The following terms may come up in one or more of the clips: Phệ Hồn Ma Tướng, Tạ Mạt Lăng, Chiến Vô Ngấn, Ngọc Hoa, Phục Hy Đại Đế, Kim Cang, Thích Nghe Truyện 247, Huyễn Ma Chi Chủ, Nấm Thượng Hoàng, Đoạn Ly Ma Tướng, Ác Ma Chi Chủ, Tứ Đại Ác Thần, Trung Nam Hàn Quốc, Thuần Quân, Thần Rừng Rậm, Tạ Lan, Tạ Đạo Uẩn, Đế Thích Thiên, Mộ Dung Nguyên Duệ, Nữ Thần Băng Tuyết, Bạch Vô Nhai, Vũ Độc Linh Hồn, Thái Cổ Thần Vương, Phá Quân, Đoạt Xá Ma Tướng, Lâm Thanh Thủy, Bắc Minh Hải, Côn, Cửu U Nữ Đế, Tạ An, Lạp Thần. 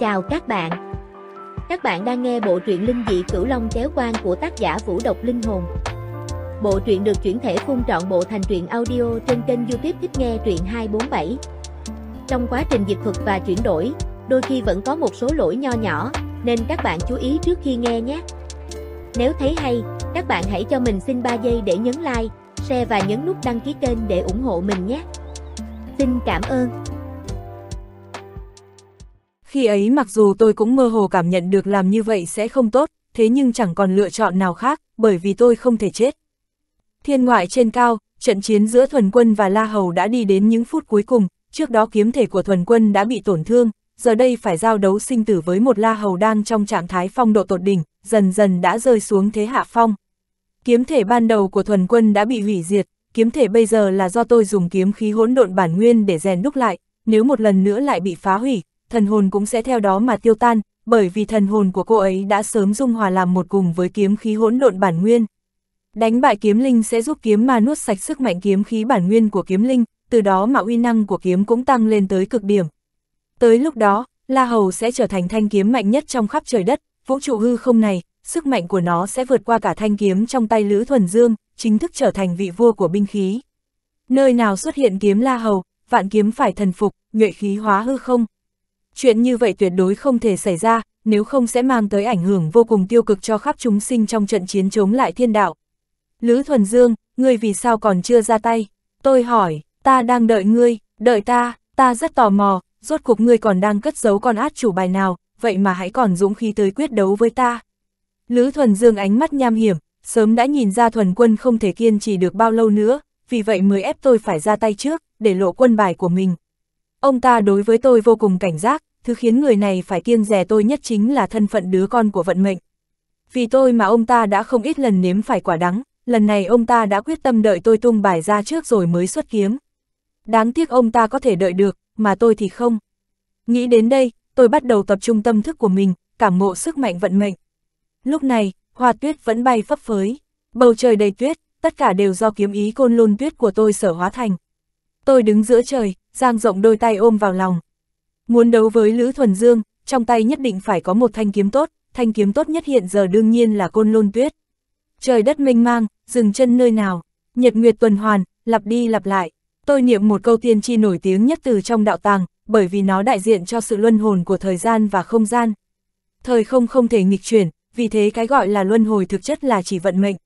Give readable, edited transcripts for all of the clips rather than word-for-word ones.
Chào các bạn đang nghe bộ truyện Linh Dị Cửu Long Chéo Quan của tác giả Vũ Độc Linh Hồn. Bộ truyện được chuyển thể phun trọn bộ thành truyện audio trên kênh YouTube Thích Nghe Truyện 247. Trong quá trình dịch thuật và chuyển đổi, đôi khi vẫn có một số lỗi nho nhỏ, nên các bạn chú ý trước khi nghe nhé. Nếu thấy hay, các bạn hãy cho mình xin 3 giây để nhấn like, share và nhấn nút đăng ký kênh để ủng hộ mình nhé. Xin cảm ơn. Khi ấy mặc dù tôi cũng mơ hồ cảm nhận được làm như vậy sẽ không tốt, thế nhưng chẳng còn lựa chọn nào khác, bởi vì tôi không thể chết. Thiên ngoại trên cao, trận chiến giữa Thuần Quân và La Hầu đã đi đến những phút cuối cùng, trước đó kiếm thể của Thuần Quân đã bị tổn thương, giờ đây phải giao đấu sinh tử với một La Hầu đang trong trạng thái phong độ tột đỉnh, dần dần đã rơi xuống thế hạ phong. Kiếm thể ban đầu của Thuần Quân đã bị hủy diệt, kiếm thể bây giờ là do tôi dùng kiếm khí hỗn độn bản nguyên để rèn đúc lại, nếu một lần nữa lại bị phá hủy, thần hồn cũng sẽ theo đó mà tiêu tan, bởi vì thần hồn của cô ấy đã sớm dung hòa làm một cùng với kiếm khí hỗn độn bản nguyên. Đánh bại kiếm linh sẽ giúp kiếm ma nuốt sạch sức mạnh kiếm khí bản nguyên của kiếm linh, từ đó mà uy năng của kiếm cũng tăng lên tới cực điểm. Tới lúc đó, La Hầu sẽ trở thành thanh kiếm mạnh nhất trong khắp trời đất, vũ trụ hư không này, sức mạnh của nó sẽ vượt qua cả thanh kiếm trong tay Lữ Thuần Dương, chính thức trở thành vị vua của binh khí. Nơi nào xuất hiện kiếm La Hầu, vạn kiếm phải thần phục, nhuệ khí hóa hư không. Chuyện như vậy tuyệt đối không thể xảy ra, nếu không sẽ mang tới ảnh hưởng vô cùng tiêu cực cho khắp chúng sinh trong trận chiến chống lại thiên đạo. Lữ Thuần Dương, ngươi vì sao còn chưa ra tay? Tôi hỏi, ta đang đợi ngươi, đợi ta rất tò mò, rốt cuộc ngươi còn đang cất giấu con át chủ bài nào, vậy mà hãy còn dũng khí tới quyết đấu với ta. Lữ Thuần Dương ánh mắt nham hiểm, sớm đã nhìn ra Thuần Quân không thể kiên trì được bao lâu nữa, vì vậy mới ép tôi phải ra tay trước, để lộ quân bài của mình. Ông ta đối với tôi vô cùng cảnh giác, thứ khiến người này phải kiêng dè tôi nhất chính là thân phận đứa con của vận mệnh. Vì tôi mà ông ta đã không ít lần nếm phải quả đắng, lần này ông ta đã quyết tâm đợi tôi tung bài ra trước rồi mới xuất kiếm. Đáng tiếc ông ta có thể đợi được, mà tôi thì không. Nghĩ đến đây, tôi bắt đầu tập trung tâm thức của mình, cảm ngộ sức mạnh vận mệnh. Lúc này, hoa tuyết vẫn bay phấp phới, bầu trời đầy tuyết, tất cả đều do kiếm ý côn lôn tuyết của tôi sở hóa thành. Tôi đứng giữa trời, dang rộng đôi tay ôm vào lòng. Muốn đấu với Lữ Thuần Dương, trong tay nhất định phải có một thanh kiếm tốt nhất hiện giờ đương nhiên là côn lôn tuyết. Trời đất mênh mang, dừng chân nơi nào, nhật nguyệt tuần hoàn, lặp đi lặp lại. Tôi niệm một câu tiên tri nổi tiếng nhất từ trong đạo tàng, bởi vì nó đại diện cho sự luân hồi của thời gian và không gian. Thời không không thể nghịch chuyển, vì thế cái gọi là luân hồi thực chất là chỉ vận mệnh.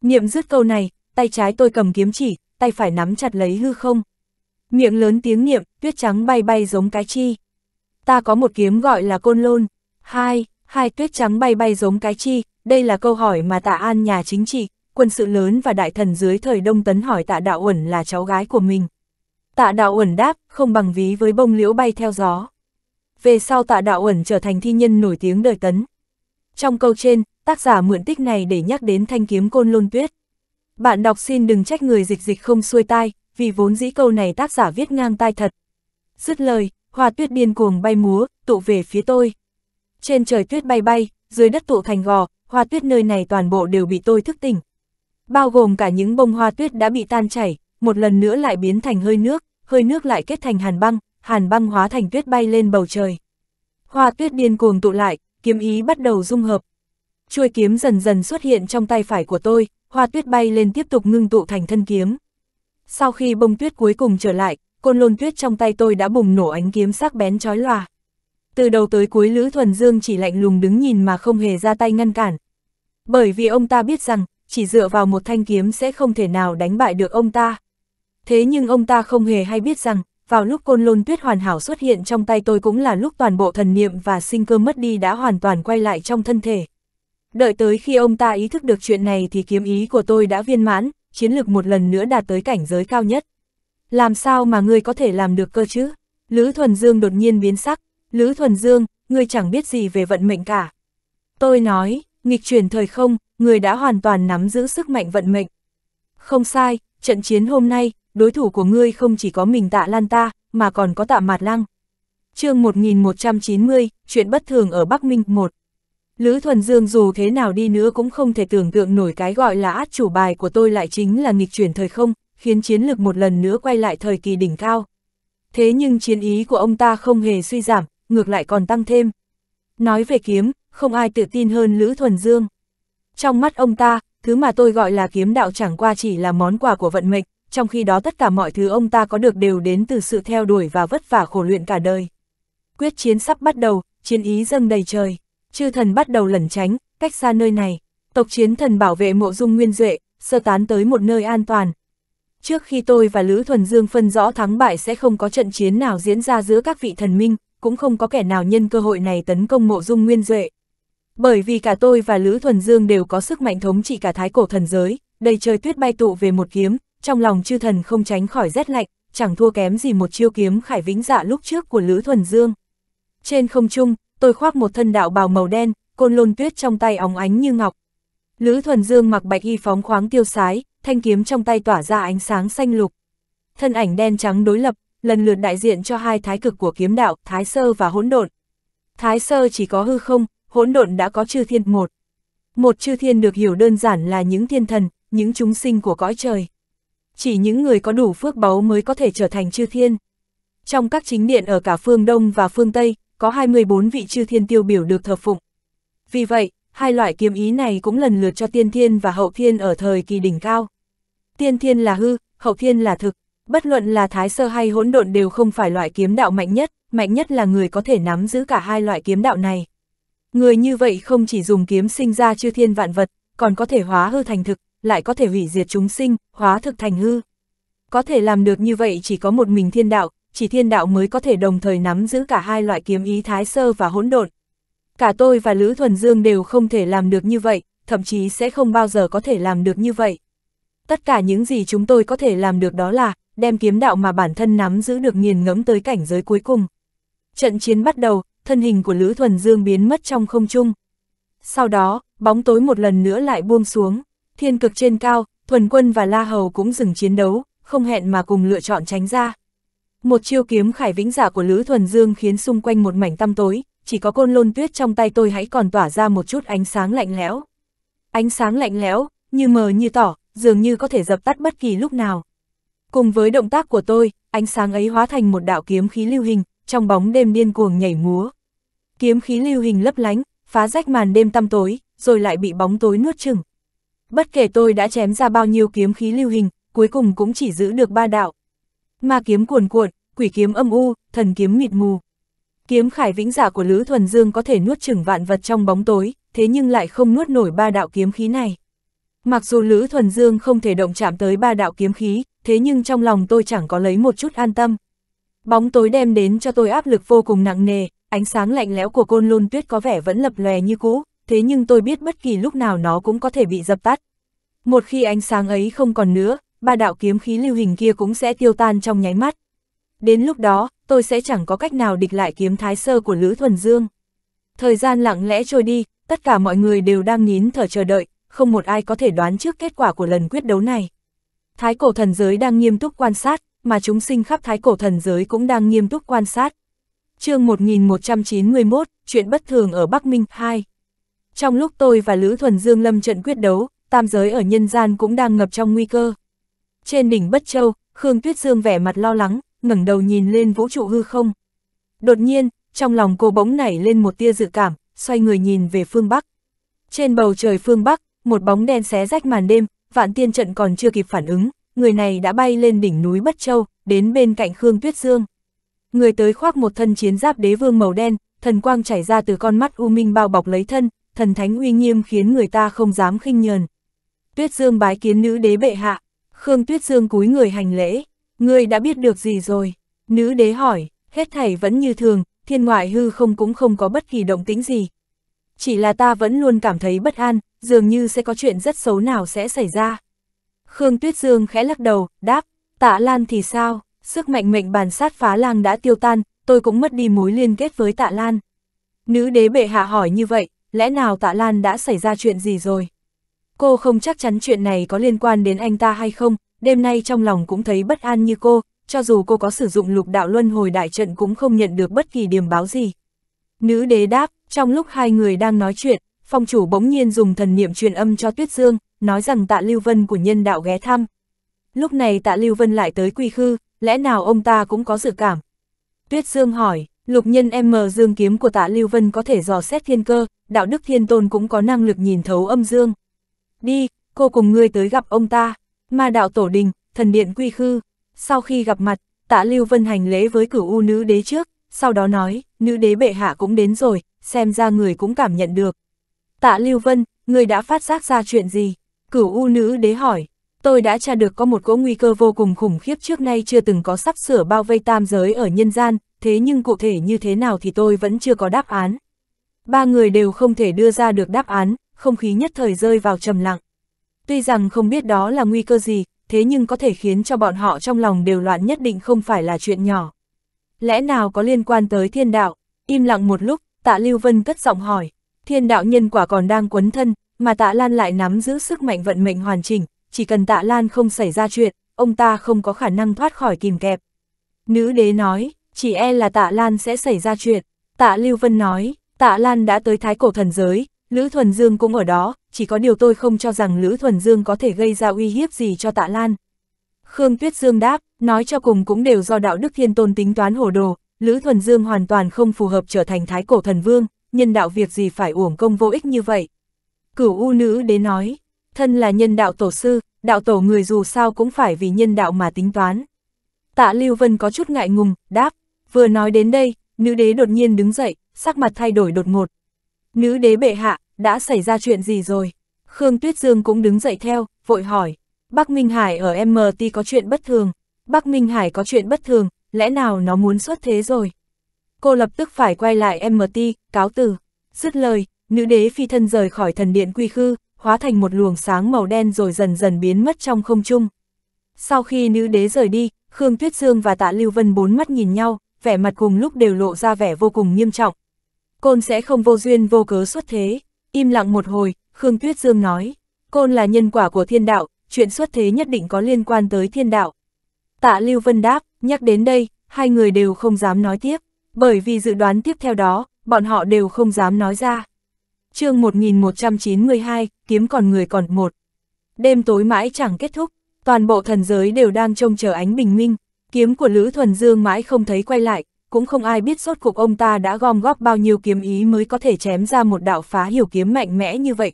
Niệm dứt câu này, tay trái tôi cầm kiếm chỉ, tay phải nắm chặt lấy hư không. Miệng lớn tiếng niệm, tuyết trắng bay bay giống cái chi. Ta có một kiếm gọi là côn lôn. Hai tuyết trắng bay bay giống cái chi, đây là câu hỏi mà Tạ An nhà chính trị, quân sự lớn và đại thần dưới thời Đông Tấn hỏi Tạ Đạo Uẩn là cháu gái của mình. Tạ Đạo Uẩn đáp, không bằng ví với bông liễu bay theo gió. Về sau Tạ Đạo Uẩn trở thành thi nhân nổi tiếng đời Tấn. Trong câu trên, tác giả mượn tích này để nhắc đến thanh kiếm côn lôn tuyết. Bạn đọc xin đừng trách người dịch không xuôi tai, vì vốn dĩ câu này tác giả viết ngang tai thật. Dứt lời, hoa tuyết điên cuồng bay múa, tụ về phía tôi. Trên trời tuyết bay bay, dưới đất tụ thành gò, hoa tuyết nơi này toàn bộ đều bị tôi thức tỉnh. Bao gồm cả những bông hoa tuyết đã bị tan chảy, một lần nữa lại biến thành hơi nước lại kết thành hàn băng hóa thành tuyết bay lên bầu trời. Hoa tuyết điên cuồng tụ lại, kiếm ý bắt đầu dung hợp. Chuôi kiếm dần dần xuất hiện trong tay phải của tôi, hoa tuyết bay lên tiếp tục ngưng tụ thành thân kiếm. Sau khi bông tuyết cuối cùng trở lại, côn lôn tuyết trong tay tôi đã bùng nổ ánh kiếm sắc bén chói lòa. Từ đầu tới cuối Lữ Thuần Dương chỉ lạnh lùng đứng nhìn mà không hề ra tay ngăn cản. Bởi vì ông ta biết rằng, chỉ dựa vào một thanh kiếm sẽ không thể nào đánh bại được ông ta. Thế nhưng ông ta không hề hay biết rằng, vào lúc côn lôn tuyết hoàn hảo xuất hiện trong tay tôi cũng là lúc toàn bộ thần niệm và sinh cơ mất đi đã hoàn toàn quay lại trong thân thể. Đợi tới khi ông ta ý thức được chuyện này thì kiếm ý của tôi đã viên mãn, chiến lực một lần nữa đạt tới cảnh giới cao nhất. Làm sao mà ngươi có thể làm được cơ chứ? Lữ Thuần Dương đột nhiên biến sắc. Lữ Thuần Dương, ngươi chẳng biết gì về vận mệnh cả. Tôi nói, nghịch chuyển thời không, ngươi đã hoàn toàn nắm giữ sức mạnh vận mệnh. Không sai, trận chiến hôm nay, đối thủ của ngươi không chỉ có mình Tạ Lan ta, mà còn có Tạ Mạt Lăng. Chương 1190, chuyện bất thường ở Bắc Minh 1. Lữ Thuần Dương dù thế nào đi nữa cũng không thể tưởng tượng nổi cái gọi là át chủ bài của tôi lại chính là nghịch chuyển thời không, khiến chiến lực một lần nữa quay lại thời kỳ đỉnh cao. Thế nhưng chiến ý của ông ta không hề suy giảm, ngược lại còn tăng thêm. Nói về kiếm, không ai tự tin hơn Lữ Thuần Dương. Trong mắt ông ta, thứ mà tôi gọi là kiếm đạo chẳng qua chỉ là món quà của vận mệnh, trong khi đó tất cả mọi thứ ông ta có được đều đến từ sự theo đuổi và vất vả khổ luyện cả đời. Quyết chiến sắp bắt đầu, chiến ý dâng đầy trời. Chư thần bắt đầu lẩn tránh, cách xa nơi này. Tộc chiến thần bảo vệ Mộ Dung Nguyên Duệ, sơ tán tới một nơi an toàn. Trước khi tôi và Lữ Thuần Dương phân rõ thắng bại sẽ không có trận chiến nào diễn ra giữa các vị thần minh, cũng không có kẻ nào nhân cơ hội này tấn công Mộ Dung Nguyên Duệ. Bởi vì cả tôi và Lữ Thuần Dương đều có sức mạnh thống trị cả thái cổ thần giới, đầy trời tuyết bay tụ về một kiếm, trong lòng chư thần không tránh khỏi rét lạnh, chẳng thua kém gì một chiêu kiếm khải vĩnh dạ lúc trước của Lữ Thuần Dương. Trên không trung, tôi khoác một thân đạo bào màu đen, côn lôn tuyết trong tay óng ánh như ngọc. Lữ Thuần Dương mặc bạch y phóng khoáng tiêu sái, thanh kiếm trong tay tỏa ra ánh sáng xanh lục. Thân ảnh đen trắng đối lập, lần lượt đại diện cho hai thái cực của kiếm đạo, Thái Sơ và Hỗn Độn. Thái Sơ chỉ có hư không, Hỗn Độn đã có chư thiên một. Một chư thiên được hiểu đơn giản là những thiên thần, những chúng sinh của cõi trời. Chỉ những người có đủ phước báu mới có thể trở thành chư thiên. Trong các chính điện ở cả phương Đông và phương Tây, có 24 vị chư thiên tiêu biểu được thờ phụng. Vì vậy, hai loại kiếm ý này cũng lần lượt cho tiên thiên và hậu thiên ở thời kỳ đỉnh cao. Tiên thiên là hư, hậu thiên là thực, bất luận là Thái Sơ hay Hỗn Độn đều không phải loại kiếm đạo mạnh nhất là người có thể nắm giữ cả hai loại kiếm đạo này. Người như vậy không chỉ dùng kiếm sinh ra chư thiên vạn vật, còn có thể hóa hư thành thực, lại có thể hủy diệt chúng sinh, hóa thực thành hư. Có thể làm được như vậy chỉ có một mình thiên đạo, chỉ thiên đạo mới có thể đồng thời nắm giữ cả hai loại kiếm ý Thái Sơ và Hỗn Độn. Cả tôi và Lữ Thuần Dương đều không thể làm được như vậy, thậm chí sẽ không bao giờ có thể làm được như vậy. Tất cả những gì chúng tôi có thể làm được đó là đem kiếm đạo mà bản thân nắm giữ được nghiền ngẫm tới cảnh giới cuối cùng. Trận chiến bắt đầu, thân hình của Lữ Thuần Dương biến mất trong không trung. Sau đó, bóng tối một lần nữa lại buông xuống. Thiên cực trên cao, Thuần Quân và La Hầu cũng dừng chiến đấu, không hẹn mà cùng lựa chọn tránh ra. Một chiêu kiếm khải vĩnh giả của Lữ Thuần Dương khiến xung quanh một mảnh tăm tối, chỉ có côn lôn tuyết trong tay tôi hãy còn tỏa ra một chút ánh sáng lạnh lẽo. Ánh sáng lạnh lẽo, như mờ như tỏ, dường như có thể dập tắt bất kỳ lúc nào. Cùng với động tác của tôi, ánh sáng ấy hóa thành một đạo kiếm khí lưu hình, trong bóng đêm điên cuồng nhảy múa. Kiếm khí lưu hình lấp lánh, phá rách màn đêm tăm tối, rồi lại bị bóng tối nuốt chửng. Bất kể tôi đã chém ra bao nhiêu kiếm khí lưu hình, cuối cùng cũng chỉ giữ được ba đạo. Ma kiếm cuồn cuộn, quỷ kiếm âm u, thần kiếm mịt mù. Kiếm khải vĩnh giả của Lữ Thuần Dương có thể nuốt chửng vạn vật trong bóng tối, thế nhưng lại không nuốt nổi ba đạo kiếm khí này. Mặc dù Lữ Thuần Dương không thể động chạm tới ba đạo kiếm khí, thế nhưng trong lòng tôi chẳng có lấy một chút an tâm. Bóng tối đem đến cho tôi áp lực vô cùng nặng nề, ánh sáng lạnh lẽo của côn lôn tuyết có vẻ vẫn lập lòe như cũ, thế nhưng tôi biết bất kỳ lúc nào nó cũng có thể bị dập tắt. Một khi ánh sáng ấy không còn nữa, ba đạo kiếm khí lưu hình kia cũng sẽ tiêu tan trong nháy mắt. Đến lúc đó, tôi sẽ chẳng có cách nào địch lại kiếm Thái Sơ của Lữ Thuần Dương. Thời gian lặng lẽ trôi đi, tất cả mọi người đều đang nín thở chờ đợi, không một ai có thể đoán trước kết quả của lần quyết đấu này. Thái cổ thần giới đang nghiêm túc quan sát, mà chúng sinh khắp thái cổ thần giới cũng đang nghiêm túc quan sát. Chương 1191, chuyện bất thường ở Bắc Minh Hải. Trong lúc tôi và Lữ Thuần Dương lâm trận quyết đấu, tam giới ở nhân gian cũng đang ngập trong nguy cơ. Trên đỉnh Bất Châu, Khương Tuyết Dương vẻ mặt lo lắng, ngẩng đầu nhìn lên vũ trụ hư không. Đột nhiên, trong lòng cô bỗng nảy lên một tia dự cảm, xoay người nhìn về phương Bắc. Trên bầu trời phương Bắc, một bóng đen xé rách màn đêm, Vạn Tiên trận còn chưa kịp phản ứng, người này đã bay lên đỉnh núi Bất Châu, đến bên cạnh Khương Tuyết Dương. Người tới khoác một thân chiến giáp đế vương màu đen, thần quang chảy ra từ con mắt u minh bao bọc lấy thân, thần thánh uy nghiêm khiến người ta không dám khinh nhờn. Tuyết Dương bái kiến nữ đế bệ hạ. Khương Tuyết Dương cúi người hành lễ. Ngươi đã biết được gì rồi? Nữ đế hỏi. Hết thảy vẫn như thường, thiên ngoại hư không cũng không có bất kỳ động tĩnh gì. Chỉ là ta vẫn luôn cảm thấy bất an, dường như sẽ có chuyện rất xấu nào sẽ xảy ra. Khương Tuyết Dương khẽ lắc đầu, đáp. Tạ Lan thì sao? Sức mạnh mệnh bàn sát phá lang đã tiêu tan, tôi cũng mất đi mối liên kết với Tạ Lan. Nữ đế bệ hạ hỏi như vậy, lẽ nào Tạ Lan đã xảy ra chuyện gì rồi? Cô không chắc chắn chuyện này có liên quan đến anh ta hay không, đêm nay trong lòng cũng thấy bất an như cô, cho dù cô có sử dụng lục đạo luân hồi đại trận cũng không nhận được bất kỳ điểm báo gì. Nữ đế đáp. Trong lúc hai người đang nói chuyện, phong chủ bỗng nhiên dùng thần niệm truyền âm cho Tuyết Dương, nói rằng Tạ Lưu Vân của nhân đạo ghé thăm. Lúc này Tạ Lưu Vân lại tới quy khư, lẽ nào ông ta cũng có dự cảm? Tuyết Dương hỏi, Lục nhân M dương kiếm của Tạ Lưu Vân có thể dò xét thiên cơ, đạo đức thiên tôn cũng có năng lực nhìn thấu âm dương. Đi, cô cùng ngươi tới gặp ông ta, Ma đạo tổ đình, thần điện quy khư. Sau khi gặp mặt, Tạ Lưu Vân hành lễ với Cửu U nữ đế trước, sau đó nói, nữ đế bệ hạ cũng đến rồi, xem ra người cũng cảm nhận được. Tạ Lưu Vân, người đã phát giác ra chuyện gì? Cửu U nữ đế hỏi. Tôi đã tra được có một cỗ nguy cơ vô cùng khủng khiếp trước nay chưa từng có sắp sửa bao vây tam giới ở nhân gian, thế nhưng cụ thể như thế nào thì tôi vẫn chưa có đáp án. Ba người đều không thể đưa ra được đáp án, không khí nhất thời rơi vào trầm lặng. Tuy rằng không biết đó là nguy cơ gì, thế nhưng có thể khiến cho bọn họ trong lòng đều loạn nhất định không phải là chuyện nhỏ. Lẽ nào có liên quan tới thiên đạo? Im lặng một lúc, Tạ Lưu Vân cất giọng hỏi. Thiên đạo nhân quả còn đang quấn thân, mà Tạ Lan lại nắm giữ sức mạnh vận mệnh hoàn chỉnh, chỉ cần Tạ Lan không xảy ra chuyện, ông ta không có khả năng thoát khỏi kìm kẹp. Nữ đế nói, chỉ e là Tạ Lan sẽ xảy ra chuyện. Tạ Lưu Vân nói, Tạ Lan đã tới Thái Cổ Thần Giới, Lữ Thuần Dương cũng ở đó, chỉ có điều tôi không cho rằng Lữ Thuần Dương có thể gây ra uy hiếp gì cho Tạ Lan. Khương Tuyết Dương đáp, nói cho cùng cũng đều do đạo đức thiên tôn tính toán hồ đồ, Lữ Thuần Dương hoàn toàn không phù hợp trở thành Thái Cổ Thần Vương, nhân đạo việc gì phải uổng công vô ích như vậy. Cửu U nữ đế nói, thân là nhân đạo tổ sư, đạo tổ người dù sao cũng phải vì nhân đạo mà tính toán. Tạ Lưu Vân có chút ngại ngùng, đáp, vừa nói đến đây, nữ đế đột nhiên đứng dậy, sắc mặt thay đổi đột ngột. Nữ đế bệ hạ, đã xảy ra chuyện gì rồi? Khương Tuyết Dương cũng đứng dậy theo, vội hỏi. Bắc Minh Hải ở MT có chuyện bất thường. Bắc Minh Hải có chuyện bất thường, lẽ nào nó muốn xuất thế rồi? Cô lập tức phải quay lại MT, cáo từ. Dứt lời, nữ đế phi thân rời khỏi thần điện quy khư, hóa thành một luồng sáng màu đen rồi dần dần biến mất trong không trung. Sau khi nữ đế rời đi, Khương Tuyết Dương và Tạ Lưu Vân bốn mắt nhìn nhau, vẻ mặt cùng lúc đều lộ ra vẻ vô cùng nghiêm trọng. Côn sẽ không vô duyên vô cớ xuất thế. Im lặng một hồi, Khương Tuyết Dương nói, Côn là nhân quả của thiên đạo, chuyện xuất thế nhất định có liên quan tới thiên đạo. Tạ Lưu Vân đáp, nhắc đến đây, hai người đều không dám nói tiếp, bởi vì dự đoán tiếp theo đó, bọn họ đều không dám nói ra. Chương 1192, kiếm còn người còn một. Đêm tối mãi chẳng kết thúc, toàn bộ thần giới đều đang trông chờ ánh bình minh, kiếm của Lữ Thuần Dương mãi không thấy quay lại, cũng không ai biết rốt cuộc ông ta đã gom góp bao nhiêu kiếm ý mới có thể chém ra một đạo phá hiểu kiếm mạnh mẽ như vậy.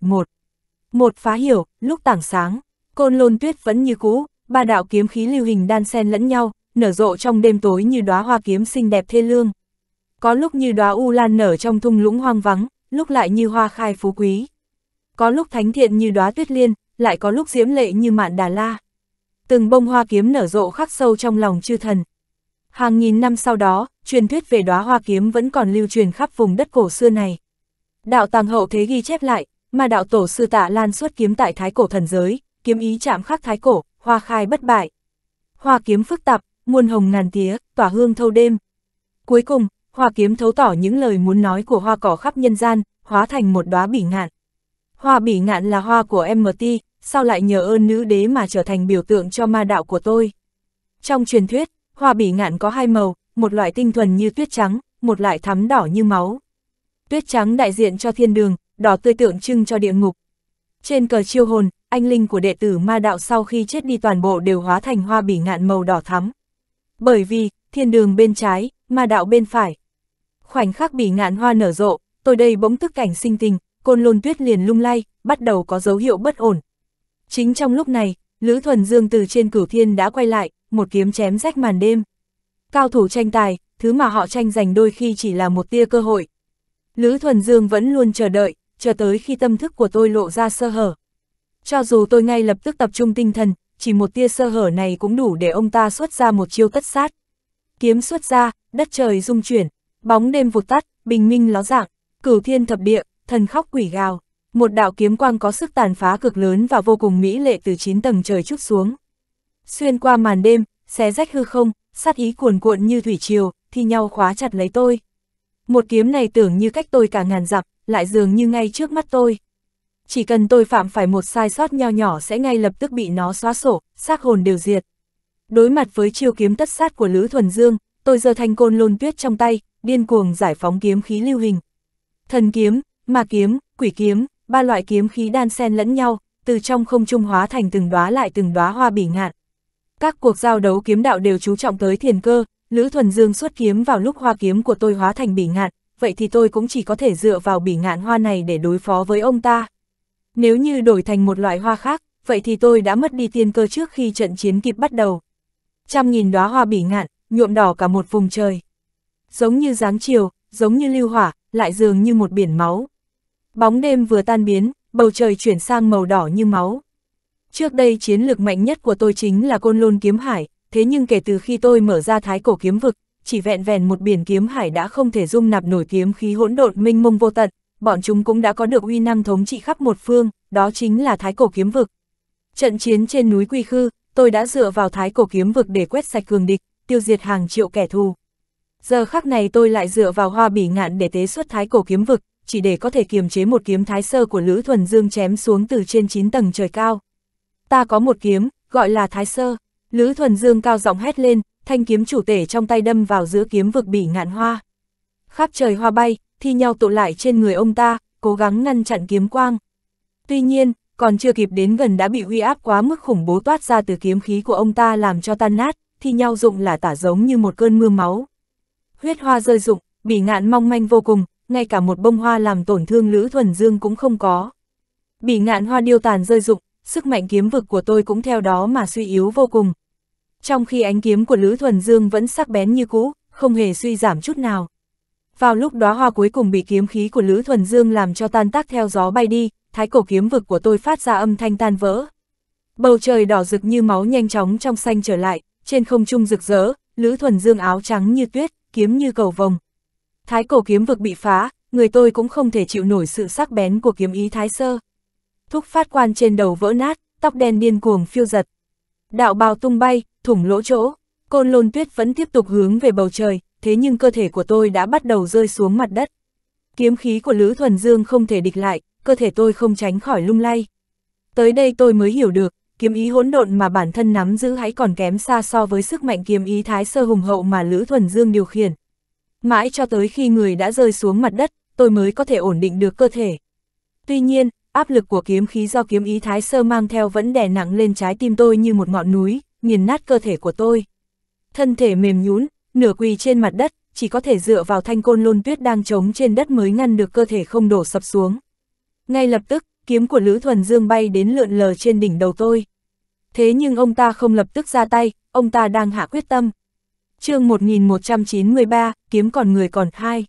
Một phá hiểu, lúc tảng sáng, Côn Lôn Tuyết vẫn như cũ, ba đạo kiếm khí lưu hình đan xen lẫn nhau, nở rộ trong đêm tối như đóa hoa kiếm xinh đẹp thê lương. Có lúc như đóa u lan nở trong thung lũng hoang vắng, lúc lại như hoa khai phú quý. Có lúc thánh thiện như đóa tuyết liên, lại có lúc diễm lệ như mạn đà la. Từng bông hoa kiếm nở rộ khắc sâu trong lòng chư thần. Hàng nghìn năm sau đó, truyền thuyết về đóa hoa kiếm vẫn còn lưu truyền khắp vùng đất cổ xưa này. Đạo tàng hậu thế ghi chép lại, mà đạo tổ sư Tạ Lan xuất kiếm tại Thái Cổ Thần Giới, kiếm ý chạm khắc thái cổ, hoa khai bất bại. Hoa kiếm phức tạp, muôn hồng ngàn tía, tỏa hương thâu đêm. Cuối cùng, hoa kiếm thấu tỏ những lời muốn nói của hoa cỏ khắp nhân gian, hóa thành một đóa bỉ ngạn. Hoa bỉ ngạn là hoa của MT, sao lại nhờ ơn nữ đế mà trở thành biểu tượng cho ma đạo của tôi. Trong truyền thuyết, hoa bỉ ngạn có hai màu, một loại tinh thuần như tuyết trắng, một loại thắm đỏ như máu. Tuyết trắng đại diện cho thiên đường, đỏ tươi tượng trưng cho địa ngục. Trên cờ chiêu hồn, anh linh của đệ tử ma đạo sau khi chết đi toàn bộ đều hóa thành hoa bỉ ngạn màu đỏ thắm. Bởi vì, thiên đường bên trái, ma đạo bên phải. Khoảnh khắc bỉ ngạn hoa nở rộ, tôi đây bỗng tức cảnh sinh tình, Côn Lôn Tuyết liền lung lay, bắt đầu có dấu hiệu bất ổn. Chính trong lúc này, Lữ Thuần Dương từ trên cửu thiên đã quay lại, một kiếm chém rách màn đêm. Cao thủ tranh tài, thứ mà họ tranh giành đôi khi chỉ là một tia cơ hội. Lữ Thuần Dương vẫn luôn chờ đợi, chờ tới khi tâm thức của tôi lộ ra sơ hở. Cho dù tôi ngay lập tức tập trung tinh thần, chỉ một tia sơ hở này cũng đủ để ông ta xuất ra một chiêu tất sát. Kiếm xuất ra, đất trời rung chuyển, bóng đêm vụt tắt, bình minh ló dạng, cửu thiên thập địa, thần khóc quỷ gào. Một đạo kiếm quang có sức tàn phá cực lớn và vô cùng mỹ lệ từ 9 tầng trời trút xuống. Xuyên qua màn đêm, xé rách hư không, sát ý cuồn cuộn như thủy triều, thi nhau khóa chặt lấy tôi. Một kiếm này tưởng như cách tôi cả ngàn dặm, lại dường như ngay trước mắt tôi. Chỉ cần tôi phạm phải một sai sót nho nhỏ sẽ ngay lập tức bị nó xóa sổ, xác hồn đều diệt. Đối mặt với chiêu kiếm tất sát của Lữ Thuần Dương, tôi giơ thanh Côn Lôn Tuyết trong tay, điên cuồng giải phóng kiếm khí lưu hình. Thần kiếm, ma kiếm, quỷ kiếm, ba loại kiếm khí đan xen lẫn nhau, từ trong không trung hóa thành từng đóa hoa bỉ ngạn. Các cuộc giao đấu kiếm đạo đều chú trọng tới thiền cơ, Lữ Thuần Dương xuất kiếm vào lúc hoa kiếm của tôi hóa thành bỉ ngạn, vậy thì tôi cũng chỉ có thể dựa vào bỉ ngạn hoa này để đối phó với ông ta. Nếu như đổi thành một loại hoa khác, vậy thì tôi đã mất đi tiên cơ trước khi trận chiến kịp bắt đầu. 100.000 đóa hoa bỉ ngạn, nhuộm đỏ cả một vùng trời. Giống như giáng chiều, giống như lưu hỏa, lại dường như một biển máu. Bóng đêm vừa tan biến, bầu trời chuyển sang màu đỏ như máu. Trước đây chiến lược mạnh nhất của tôi chính là Côn Lôn Kiếm Hải, thế nhưng kể từ khi tôi mở ra Thái Cổ Kiếm Vực, chỉ vẹn vẹn một biển kiếm hải đã không thể dung nạp nổi kiếm khí hỗn độn mênh mông vô tận, bọn chúng cũng đã có được uy năng thống trị khắp một phương, đó chính là Thái Cổ Kiếm Vực. Trận chiến trên núi Quy Khư, tôi đã dựa vào Thái Cổ Kiếm Vực để quét sạch cường địch, tiêu diệt hàng triệu kẻ thù. Giờ khắc này tôi lại dựa vào hoa bỉ ngạn để tế xuất Thái Cổ Kiếm Vực, chỉ để có thể kiềm chế một kiếm thái sơ của Lữ Thuần Dương chém xuống từ trên 9 tầng trời cao. Ta có một kiếm, gọi là thái sơ. Lữ Thuần Dương cao giọng hét lên, thanh kiếm chủ tể trong tay đâm vào giữa kiếm vực bỉ ngạn hoa. Khắp trời hoa bay, thi nhau tụ lại trên người ông ta, cố gắng ngăn chặn kiếm quang. Tuy nhiên, còn chưa kịp đến gần đã bị uy áp quá mức khủng bố toát ra từ kiếm khí của ông ta làm cho tan nát, thi nhau rụng là tả giống như một cơn mưa máu. Huyết hoa rơi rụng, bỉ ngạn mong manh vô cùng, ngay cả một bông hoa làm tổn thương Lữ Thuần Dương cũng không có. Bỉ ngạn hoa điêu tàn rơi rụng, sức mạnh kiếm vực của tôi cũng theo đó mà suy yếu vô cùng. Trong khi ánh kiếm của Lữ Thuần Dương vẫn sắc bén như cũ, không hề suy giảm chút nào. Vào lúc đóa hoa cuối cùng bị kiếm khí của Lữ Thuần Dương làm cho tan tác theo gió bay đi, Thái Cổ Kiếm Vực của tôi phát ra âm thanh tan vỡ. Bầu trời đỏ rực như máu nhanh chóng trong xanh trở lại, trên không trung rực rỡ, Lữ Thuần Dương áo trắng như tuyết, kiếm như cầu vồng. Thái Cổ Kiếm Vực bị phá, người tôi cũng không thể chịu nổi sự sắc bén của kiếm ý thái sơ. Thúc phát quan trên đầu vỡ nát, tóc đen điên cuồng phiêu giật. Đạo bào tung bay, thủng lỗ chỗ, Côn Lôn Tuyết vẫn tiếp tục hướng về bầu trời, thế nhưng cơ thể của tôi đã bắt đầu rơi xuống mặt đất. Kiếm khí của Lữ Thuần Dương không thể địch lại, cơ thể tôi không tránh khỏi lung lay. Tới đây tôi mới hiểu được, kiếm ý hỗn độn mà bản thân nắm giữ hãy còn kém xa so với sức mạnh kiếm ý thái sơ hùng hậu mà Lữ Thuần Dương điều khiển. Mãi cho tới khi người đã rơi xuống mặt đất, tôi mới có thể ổn định được cơ thể. Tuy nhiên, áp lực của kiếm khí do kiếm ý thái sơ mang theo vẫn đè nặng lên trái tim tôi như một ngọn núi, nghiền nát cơ thể của tôi. Thân thể mềm nhũn, nửa quỳ trên mặt đất, chỉ có thể dựa vào thanh Côn Lôn Tuyết đang trống trên đất mới ngăn được cơ thể không đổ sập xuống. Ngay lập tức, kiếm của Lữ Thuần Dương bay đến lượn lờ trên đỉnh đầu tôi. Thế nhưng ông ta không lập tức ra tay, ông ta đang hạ quyết tâm. Chương 1193, kiếm còn người còn hai.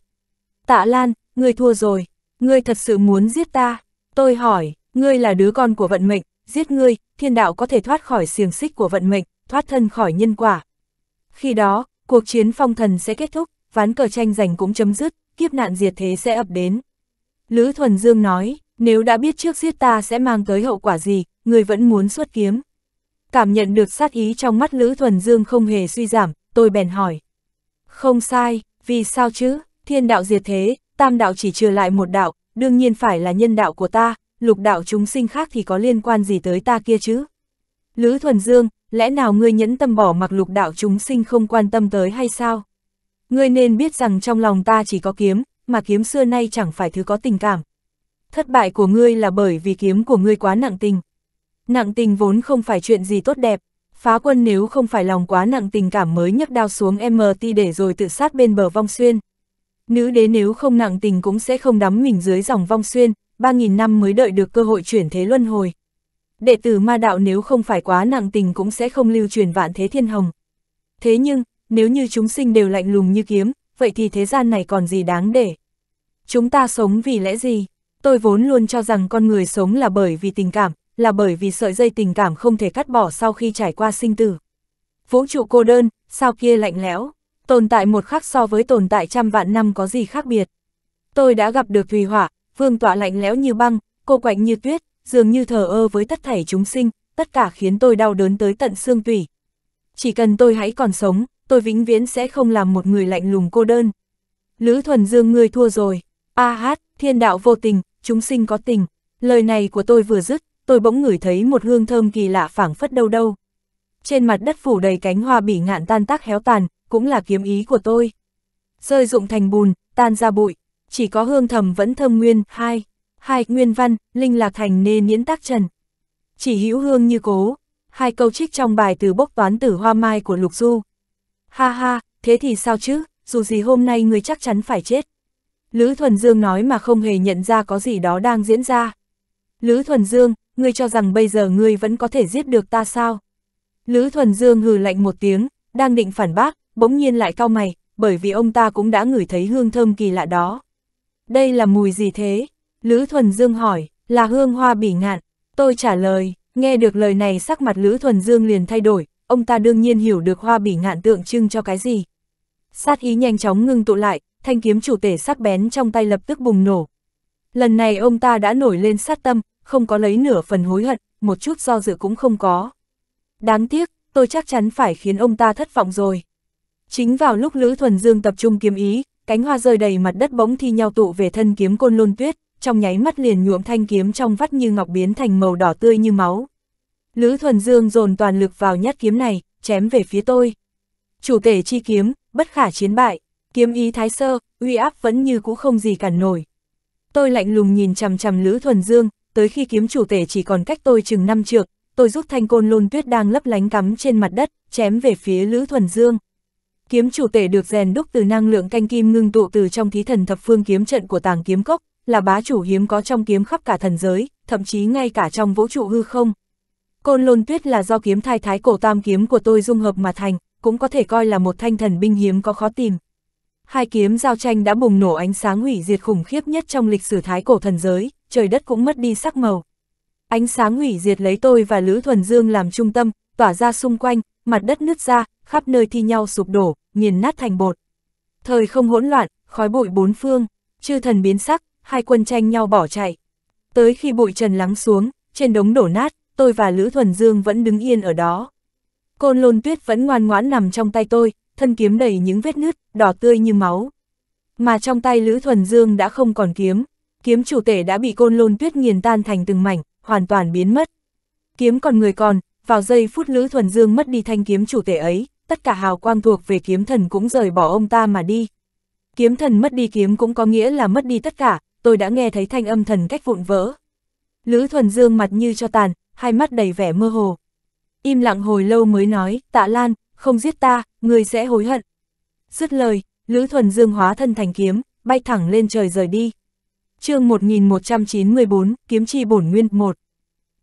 Tạ Lan, ngươi thua rồi, ngươi thật sự muốn giết ta? Tôi hỏi, ngươi là đứa con của vận mệnh, giết ngươi, thiên đạo có thể thoát khỏi xiềng xích của vận mệnh, thoát thân khỏi nhân quả. Khi đó, cuộc chiến phong thần sẽ kết thúc, ván cờ tranh giành cũng chấm dứt, kiếp nạn diệt thế sẽ ập đến. Lữ Thuần Dương nói, nếu đã biết trước giết ta sẽ mang tới hậu quả gì, ngươi vẫn muốn xuất kiếm. Cảm nhận được sát ý trong mắt Lữ Thuần Dương không hề suy giảm, tôi bèn hỏi. Không sai, vì sao chứ, thiên đạo diệt thế, tam đạo chỉ trừ lại một đạo. Đương nhiên phải là nhân đạo của ta, lục đạo chúng sinh khác thì có liên quan gì tới ta kia chứ? Lữ Thuần Dương, lẽ nào ngươi nhẫn tâm bỏ mặc lục đạo chúng sinh không quan tâm tới hay sao? Ngươi nên biết rằng trong lòng ta chỉ có kiếm, mà kiếm xưa nay chẳng phải thứ có tình cảm. Thất bại của ngươi là bởi vì kiếm của ngươi quá nặng tình. Nặng tình vốn không phải chuyện gì tốt đẹp, Phá Quân nếu không phải lòng quá nặng tình cảm mới nhấc đao xuống MT để rồi tự sát bên bờ Vong Xuyên. Nữ đế nếu không nặng tình cũng sẽ không đắm mình dưới dòng Vong Xuyên, 3.000 năm mới đợi được cơ hội chuyển thế luân hồi. Đệ tử ma đạo nếu không phải quá nặng tình cũng sẽ không lưu truyền vạn thế thiên hồng. Thế nhưng, nếu như chúng sinh đều lạnh lùng như kiếm, vậy thì thế gian này còn gì đáng để? Chúng ta sống vì lẽ gì? Tôi vốn luôn cho rằng con người sống là bởi vì tình cảm, là bởi vì sợi dây tình cảm không thể cắt bỏ sau khi trải qua sinh tử. Vũ trụ cô đơn, sao kia lạnh lẽo? Tồn tại một khắc so với tồn tại trăm vạn năm có gì khác biệt? Tôi đã gặp được Thùy Hỏa, vương tọa lạnh lẽo như băng, cô quạnh như tuyết, dường như thờ ơ với tất thảy chúng sinh, tất cả khiến tôi đau đớn tới tận xương tủy. Chỉ cần tôi hãy còn sống, tôi vĩnh viễn sẽ không làm một người lạnh lùng cô đơn. Lữ Thuần Dương, ngươi thua rồi. Thiên đạo vô tình, chúng sinh có tình. Lời này của tôi vừa dứt, tôi bỗng ngửi thấy một hương thơm kỳ lạ phảng phất đâu đâu. Trên mặt đất phủ đầy cánh hoa bỉ ngạn tan tác héo tàn, cũng là kiếm ý của tôi. Rơi rụng thành bùn, tan ra bụi, chỉ có hương thầm vẫn thơm nguyên, hai nguyên văn, linh lạc thành nê niễn tác trần. Chỉ hữu hương như cố, hai câu trích trong bài từ bốc toán tử hoa mai của Lục Du. Ha ha, thế thì sao chứ, dù gì hôm nay ngươi chắc chắn phải chết. Lữ Thuần Dương nói mà không hề nhận ra có gì đó đang diễn ra. Lữ Thuần Dương, ngươi cho rằng bây giờ ngươi vẫn có thể giết được ta sao? Lữ Thuần Dương hừ lạnh một tiếng, đang định phản bác, bỗng nhiên lại cau mày, bởi vì ông ta cũng đã ngửi thấy hương thơm kỳ lạ đó. Đây là mùi gì thế? Lữ Thuần Dương hỏi, là hương hoa bỉ ngạn. Tôi trả lời, nghe được lời này sắc mặt Lữ Thuần Dương liền thay đổi, ông ta đương nhiên hiểu được hoa bỉ ngạn tượng trưng cho cái gì. Sát ý nhanh chóng ngưng tụ lại, thanh kiếm chủ tể sắc bén trong tay lập tức bùng nổ. Lần này ông ta đã nổi lên sát tâm, không có lấy nửa phần hối hận, một chút do dự cũng không có. Đáng tiếc, tôi chắc chắn phải khiến ông ta thất vọng rồi. Chính vào lúc Lữ Thuần Dương tập trung kiếm ý, cánh hoa rơi đầy mặt đất bỗng thi nhau tụ về thân kiếm Côn Lôn Tuyết, trong nháy mắt liền nhuộm thanh kiếm trong vắt như ngọc biến thành màu đỏ tươi như máu. Lữ Thuần Dương dồn toàn lực vào nhát kiếm này, chém về phía tôi. Chủ tể chi kiếm, bất khả chiến bại, kiếm ý thái sơ, uy áp vẫn như cũ không gì cản nổi. Tôi lạnh lùng nhìn chằm chằm Lữ Thuần Dương, tới khi kiếm chủ tể chỉ còn cách tôi chừng 5 trượng, tôi rút thanh Côn Lôn Tuyết đang lấp lánh cắm trên mặt đất, chém về phía Lữ Thuần Dương. Kiếm chủ tể được rèn đúc từ năng lượng canh kim ngưng tụ từ trong thí thần thập phương kiếm trận của Tàng Kiếm Cốc, là bá chủ hiếm có trong kiếm khắp cả thần giới, thậm chí ngay cả trong vũ trụ hư không. Côn Lôn Tuyết là do kiếm thai thái cổ tam kiếm của tôi dung hợp mà thành, cũng có thể coi là một thanh thần binh hiếm có khó tìm. Hai kiếm giao tranh đã bùng nổ ánh sáng hủy diệt khủng khiếp nhất trong lịch sử thái cổ thần giới, trời đất cũng mất đi sắc màu. Ánh sáng hủy diệt lấy tôi và Lữ Thuần Dương làm trung tâm, tỏa ra xung quanh, mặt đất nứt ra, khắp nơi thi nhau sụp đổ, nghiền nát thành bột. Thời không hỗn loạn, khói bụi bốn phương, chư thần biến sắc, hai quân tranh nhau bỏ chạy. Tới khi bụi trần lắng xuống, trên đống đổ nát, tôi và Lữ Thuần Dương vẫn đứng yên ở đó. Côn Lôn Tuyết vẫn ngoan ngoãn nằm trong tay tôi, thân kiếm đầy những vết nứt, đỏ tươi như máu. Mà trong tay Lữ Thuần Dương đã không còn kiếm, kiếm chủ tể đã bị Côn Lôn Tuyết nghiền tan thành từng mảnh, hoàn toàn biến mất. Kiếm còn người còn, vào giây phút Lữ Thuần Dương mất đi thanh kiếm chủ tể ấy, tất cả hào quang thuộc về kiếm thần cũng rời bỏ ông ta mà đi. Kiếm thần mất đi kiếm cũng có nghĩa là mất đi tất cả, tôi đã nghe thấy thanh âm thần cách vụn vỡ. Lữ Thuần Dương mặt như cho tàn, hai mắt đầy vẻ mơ hồ. Im lặng hồi lâu mới nói, Tạ Lan, không giết ta, ngươi sẽ hối hận. Dứt lời, Lữ Thuần Dương hóa thân thành kiếm, bay thẳng lên trời rời đi. Chương 1194, Kiếm Chi Bổn Nguyên 1.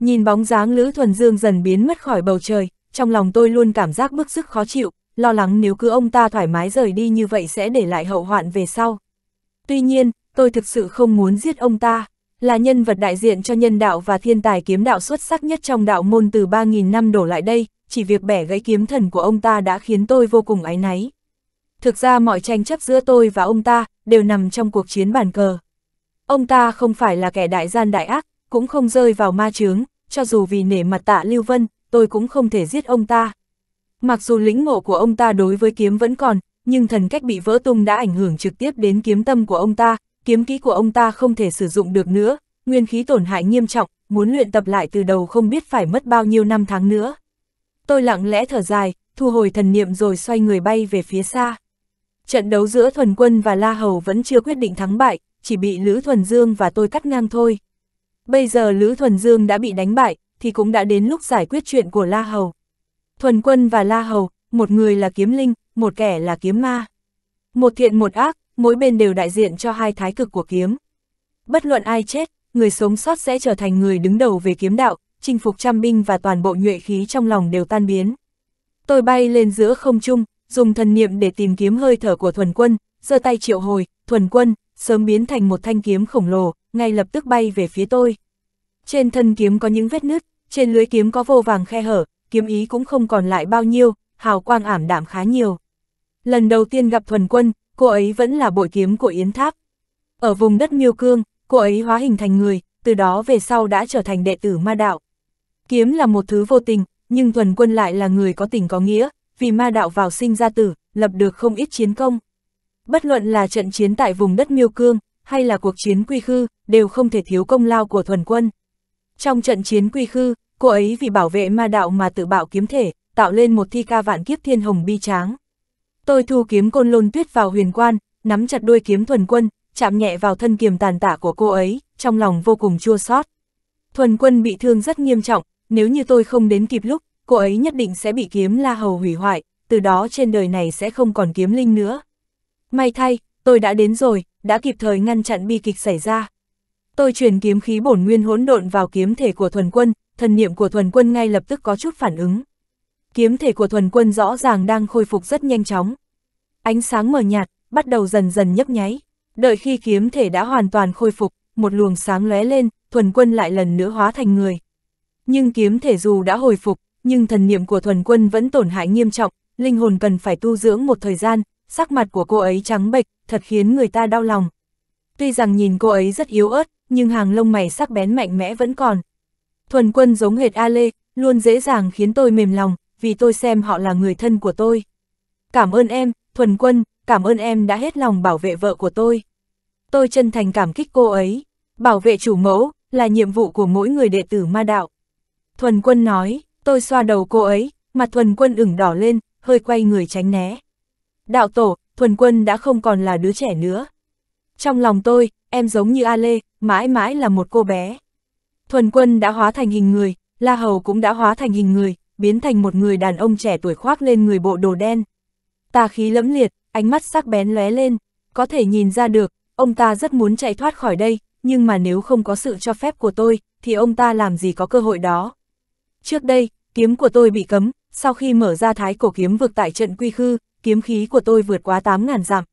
Nhìn bóng dáng Lữ Thuần Dương dần biến mất khỏi bầu trời, trong lòng tôi luôn cảm giác bức xúc khó chịu, lo lắng nếu cứ ông ta thoải mái rời đi như vậy sẽ để lại hậu hoạn về sau. Tuy nhiên, tôi thực sự không muốn giết ông ta, là nhân vật đại diện cho nhân đạo và thiên tài kiếm đạo xuất sắc nhất trong đạo môn từ 3.000 năm đổ lại đây, chỉ việc bẻ gãy kiếm thần của ông ta đã khiến tôi vô cùng áy náy. Thực ra mọi tranh chấp giữa tôi và ông ta đều nằm trong cuộc chiến bàn cờ. Ông ta không phải là kẻ đại gian đại ác, cũng không rơi vào ma chướng, cho dù vì nể mặt Tạ Lưu Vân, tôi cũng không thể giết ông ta. Mặc dù lĩnh ngộ của ông ta đối với kiếm vẫn còn, nhưng thần cách bị vỡ tung đã ảnh hưởng trực tiếp đến kiếm tâm của ông ta, kiếm kỹ của ông ta không thể sử dụng được nữa, nguyên khí tổn hại nghiêm trọng, muốn luyện tập lại từ đầu không biết phải mất bao nhiêu năm tháng nữa. Tôi lặng lẽ thở dài, thu hồi thần niệm rồi xoay người bay về phía xa. Trận đấu giữa Thuần Quân và La Hầu vẫn chưa quyết định thắng bại, chỉ bị Lữ Thuần Dương và tôi cắt ngang thôi. Bây giờ Lữ Thuần Dương đã bị đánh bại, thì cũng đã đến lúc giải quyết chuyện của La Hầu. Thuần Quân và La Hầu, một người là kiếm linh, một kẻ là kiếm ma. Một thiện một ác, mỗi bên đều đại diện cho hai thái cực của kiếm. Bất luận ai chết, người sống sót sẽ trở thành người đứng đầu về kiếm đạo, chinh phục trăm binh và toàn bộ nhuệ khí trong lòng đều tan biến. Tôi bay lên giữa không trung, dùng thần niệm để tìm kiếm hơi thở của Thuần Quân, giơ tay triệu hồi, Thuần Quân sớm biến thành một thanh kiếm khổng lồ, ngay lập tức bay về phía tôi. Trên thân kiếm có những vết nứt, trên lưới kiếm có vô vàng khe hở, kiếm ý cũng không còn lại bao nhiêu, hào quang ảm đạm khá nhiều. Lần đầu tiên gặp Thuần Quân, cô ấy vẫn là bội kiếm của Yến Tháp. Ở vùng đất Miêu Cương, cô ấy hóa hình thành người, từ đó về sau đã trở thành đệ tử ma đạo. Kiếm là một thứ vô tình, nhưng Thuần Quân lại là người có tình có nghĩa, vì ma đạo vào sinh ra tử, lập được không ít chiến công. Bất luận là trận chiến tại vùng đất Miêu Cương, hay là cuộc chiến Quy Khư, đều không thể thiếu công lao của Thuần Quân. Trong trận chiến Quy Khư, cô ấy vì bảo vệ ma đạo mà tự bạo kiếm thể, tạo lên một thi ca vạn kiếp thiên hồng bi tráng. Tôi thu kiếm Côn Lôn Tuyết vào huyền quan, nắm chặt đôi kiếm Thuần Quân, chạm nhẹ vào thân kiềm tàn tạ của cô ấy, trong lòng vô cùng chua xót. Thuần Quân bị thương rất nghiêm trọng, nếu như tôi không đến kịp lúc, cô ấy nhất định sẽ bị kiếm La Hầu hủy hoại, từ đó trên đời này sẽ không còn kiếm linh nữa. May thay, tôi đã đến rồi, đã kịp thời ngăn chặn bi kịch xảy ra. Tôi truyền kiếm khí bổn nguyên hỗn độn vào kiếm thể của Thuần Quân, thần niệm của Thuần Quân ngay lập tức có chút phản ứng. Kiếm thể của Thuần Quân rõ ràng đang khôi phục rất nhanh chóng. Ánh sáng mờ nhạt, bắt đầu dần dần nhấp nháy. Đợi khi kiếm thể đã hoàn toàn khôi phục, một luồng sáng lóe lên, Thuần Quân lại lần nữa hóa thành người. Nhưng kiếm thể dù đã hồi phục, nhưng thần niệm của Thuần Quân vẫn tổn hại nghiêm trọng, linh hồn cần phải tu dưỡng một thời gian, sắc mặt của cô ấy trắng bệch, thật khiến người ta đau lòng. Tuy rằng nhìn cô ấy rất yếu ớt, nhưng hàng lông mày sắc bén mạnh mẽ vẫn còn. Thuần Quân giống hệt A Lê, luôn dễ dàng khiến tôi mềm lòng, vì tôi xem họ là người thân của tôi. Cảm ơn em, Thuần Quân, cảm ơn em đã hết lòng bảo vệ vợ của tôi. Tôi chân thành cảm kích cô ấy. Bảo vệ chủ mẫu là nhiệm vụ của mỗi người đệ tử ma đạo. Thuần Quân nói, tôi xoa đầu cô ấy, mặt Thuần Quân ửng đỏ lên, hơi quay người tránh né. Đạo tổ, Thuần Quân đã không còn là đứa trẻ nữa. Trong lòng tôi, em giống như A Lê, mãi mãi là một cô bé. Thuần Quân đã hóa thành hình người, La Hầu cũng đã hóa thành hình người, biến thành một người đàn ông trẻ tuổi khoác lên người bộ đồ đen. Tà khí lẫm liệt, ánh mắt sắc bén lóe lên, có thể nhìn ra được, ông ta rất muốn chạy thoát khỏi đây, nhưng mà nếu không có sự cho phép của tôi, thì ông ta làm gì có cơ hội đó. Trước đây, kiếm của tôi bị cấm, sau khi mở ra thái cổ kiếm vực tại trận quy khư, kiếm khí của tôi vượt quá 8.000 dặm.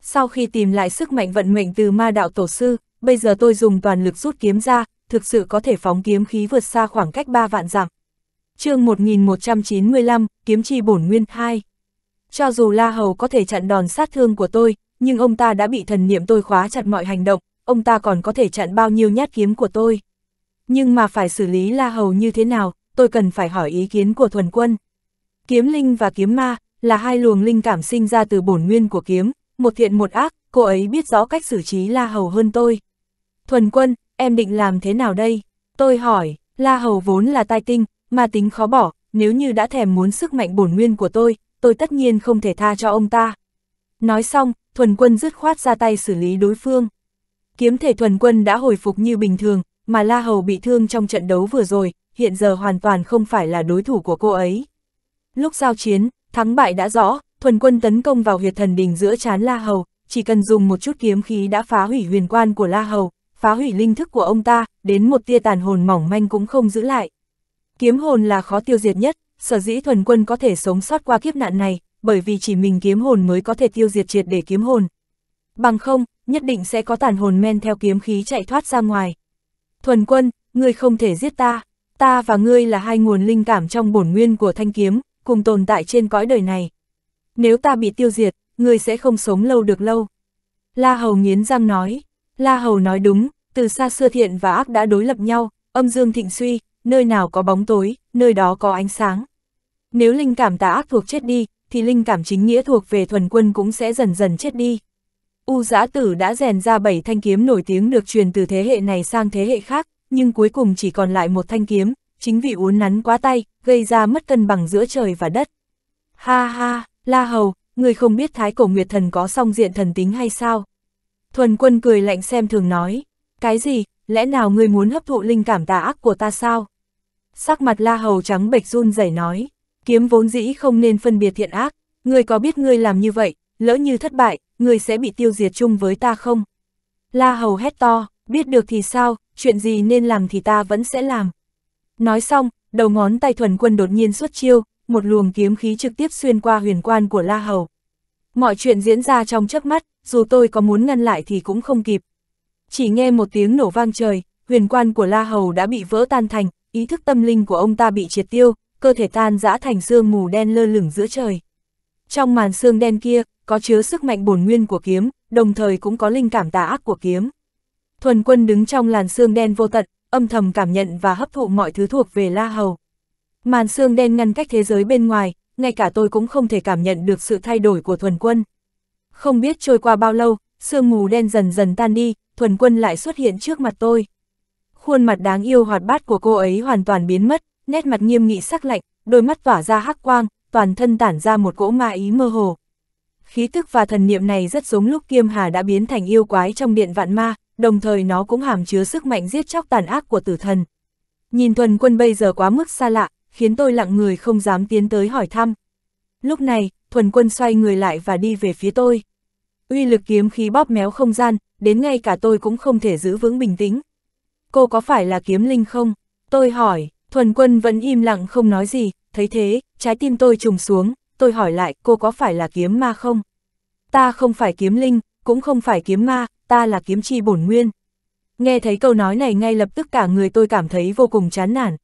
Sau khi tìm lại sức mạnh vận mệnh từ ma đạo tổ sư, bây giờ tôi dùng toàn lực rút kiếm ra, thực sự có thể phóng kiếm khí vượt xa khoảng cách 3.000 dặm. Chương 1195, Kiếm Chi Bổn Nguyên 2. Cho dù La Hầu có thể chặn đòn sát thương của tôi, nhưng ông ta đã bị thần niệm tôi khóa chặt mọi hành động, ông ta còn có thể chặn bao nhiêu nhát kiếm của tôi. Nhưng mà phải xử lý La Hầu như thế nào, tôi cần phải hỏi ý kiến của Thuần Quân. Kiếm linh và kiếm ma là hai luồng linh cảm sinh ra từ bổn nguyên của kiếm, một thiện một ác, cô ấy biết rõ cách xử trí La Hầu hơn tôi. Thuần Quân, em định làm thế nào đây? Tôi hỏi, La Hầu vốn là tai tinh, ma tính khó bỏ, nếu như đã thèm muốn sức mạnh bổn nguyên của tôi tất nhiên không thể tha cho ông ta. Nói xong, Thuần Quân dứt khoát ra tay xử lý đối phương. Kiếm thể Thuần Quân đã hồi phục như bình thường, mà La Hầu bị thương trong trận đấu vừa rồi, hiện giờ hoàn toàn không phải là đối thủ của cô ấy. Lúc giao chiến, thắng bại đã rõ, Thuần Quân tấn công vào huyệt thần đình giữa trán La Hầu, chỉ cần dùng một chút kiếm khí đã phá hủy huyền quan của La Hầu, phá hủy linh thức của ông ta, đến một tia tàn hồn mỏng manh cũng không giữ lại. Kiếm hồn là khó tiêu diệt nhất, sở dĩ Thuần Quân có thể sống sót qua kiếp nạn này, bởi vì chỉ mình kiếm hồn mới có thể tiêu diệt triệt để kiếm hồn. Bằng không, nhất định sẽ có tàn hồn men theo kiếm khí chạy thoát ra ngoài. Thuần Quân, ngươi không thể giết ta, ta và ngươi là hai nguồn linh cảm trong bổn nguyên của thanh kiếm, cùng tồn tại trên cõi đời này. Nếu ta bị tiêu diệt, ngươi sẽ không sống lâu được lâu. La Hầu nghiến răng nói. La Hầu nói đúng, từ xa xưa thiện và ác đã đối lập nhau, âm dương thịnh suy, nơi nào có bóng tối, nơi đó có ánh sáng. Nếu linh cảm tà ác thuộc chết đi, thì linh cảm chính nghĩa thuộc về Thuần Quân cũng sẽ dần dần chết đi. U Giã Tử đã rèn ra 7 thanh kiếm nổi tiếng được truyền từ thế hệ này sang thế hệ khác, nhưng cuối cùng chỉ còn lại một thanh kiếm, chính vì uốn nắn quá tay, gây ra mất cân bằng giữa trời và đất. Ha ha, La Hầu, ngươi không biết Thái Cổ Nguyệt Thần có song diện thần tính hay sao? Thuần Quân cười lạnh xem thường nói, cái gì, lẽ nào ngươi muốn hấp thụ linh cảm tà ác của ta sao? Sắc mặt La Hầu trắng bệch run rẩy nói, kiếm vốn dĩ không nên phân biệt thiện ác, ngươi có biết ngươi làm như vậy, lỡ như thất bại, ngươi sẽ bị tiêu diệt chung với ta không? La Hầu hét to, biết được thì sao, chuyện gì nên làm thì ta vẫn sẽ làm. Nói xong, đầu ngón tay Thuần Quân đột nhiên xuất chiêu, một luồng kiếm khí trực tiếp xuyên qua huyền quan của La Hầu. Mọi chuyện diễn ra trong chớp mắt, dù tôi có muốn ngăn lại thì cũng không kịp. Chỉ nghe một tiếng nổ vang trời, huyền quan của La Hầu đã bị vỡ tan thành, ý thức tâm linh của ông ta bị triệt tiêu, cơ thể tan rã thành sương mù đen lơ lửng giữa trời. Trong màn sương đen kia, có chứa sức mạnh bổn nguyên của kiếm, đồng thời cũng có linh cảm tà ác của kiếm. Thuần Quân đứng trong làn sương đen vô tận, âm thầm cảm nhận và hấp thụ mọi thứ thuộc về La Hầu. Màn sương đen ngăn cách thế giới bên ngoài, ngay cả tôi cũng không thể cảm nhận được sự thay đổi của Thuần Quân. Không biết trôi qua bao lâu, sương mù đen dần dần tan đi, Thuần Quân lại xuất hiện trước mặt tôi. Khuôn mặt đáng yêu hoạt bát của cô ấy hoàn toàn biến mất, nét mặt nghiêm nghị sắc lạnh, đôi mắt tỏa ra hắc quang, toàn thân tản ra một cỗ ma ý mơ hồ. Khí tức và thần niệm này rất giống lúc Kiêm Hà đã biến thành yêu quái trong điện vạn ma, đồng thời nó cũng hàm chứa sức mạnh giết chóc tàn ác của tử thần. Nhìn Thuần Quân bây giờ quá mức xa lạ, khiến tôi lặng người không dám tiến tới hỏi thăm. Lúc này, Thuần Quân xoay người lại và đi về phía tôi. Uy lực kiếm khí bóp méo không gian, đến ngay cả tôi cũng không thể giữ vững bình tĩnh. Cô có phải là kiếm linh không? Tôi hỏi. Thuần Quân vẫn im lặng không nói gì, thấy thế, trái tim tôi trùng xuống, tôi hỏi lại, cô có phải là kiếm ma không? Ta không phải kiếm linh, cũng không phải kiếm ma, ta là kiếm chi bổn nguyên. Nghe thấy câu nói này ngay lập tức cả người tôi cảm thấy vô cùng chán nản.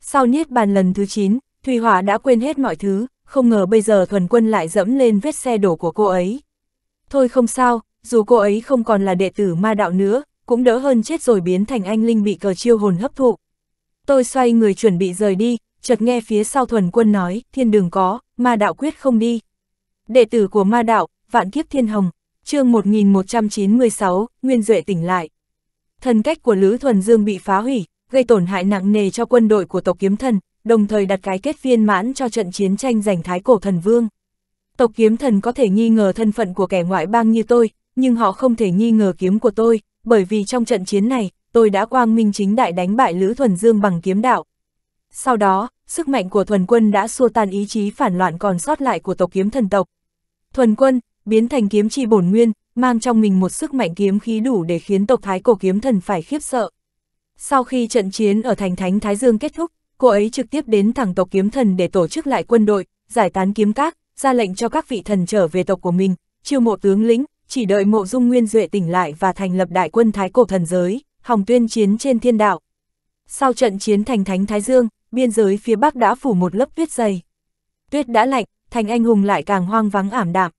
Sau niết bàn lần thứ 9, Thùy Hỏa đã quên hết mọi thứ, không ngờ bây giờ Thuần Quân lại dẫm lên vết xe đổ của cô ấy. Thôi không sao, dù cô ấy không còn là đệ tử ma đạo nữa, cũng đỡ hơn chết rồi biến thành anh linh bị cờ chiêu hồn hấp thụ. Tôi xoay người chuẩn bị rời đi, chợt nghe phía sau Thuần Quân nói, thiên đường có, ma đạo quyết không đi. Đệ tử của ma đạo, vạn kiếp thiên hồng, chương 1196, Nguyên Duệ tỉnh lại. Thần cách của Lữ Thuần Dương bị phá hủy, gây tổn hại nặng nề cho quân đội của tộc kiếm thần, đồng thời đặt cái kết viên mãn cho trận chiến tranh giành Thái Cổ Thần Vương. Tộc kiếm thần có thể nghi ngờ thân phận của kẻ ngoại bang như tôi, nhưng họ không thể nghi ngờ kiếm của tôi, bởi vì trong trận chiến này, tôi đã quang minh chính đại đánh bại Lữ Thuần Dương bằng kiếm đạo. Sau đó, sức mạnh của Thuần Quân đã xua tan ý chí phản loạn còn sót lại của tộc kiếm thần tộc. Thuần Quân biến thành kiếm chi bổn nguyên, mang trong mình một sức mạnh kiếm khí đủ để khiến tộc Thái Cổ kiếm thần phải khiếp sợ. Sau khi trận chiến ở thành Thánh Thái Dương kết thúc, cô ấy trực tiếp đến thẳng tộc kiếm thần để tổ chức lại quân đội, giải tán kiếm các, ra lệnh cho các vị thần trở về tộc của mình, chiêu mộ tướng lĩnh, chỉ đợi Mộ Dung Nguyên Duệ tỉnh lại và thành lập đại quân Thái Cổ thần giới, hòng tuyên chiến trên thiên đạo. Sau trận chiến thành Thánh Thái Dương, biên giới phía Bắc đã phủ một lớp tuyết dày. Tuyết đã lạnh, thành anh hùng lại càng hoang vắng ảm đạm.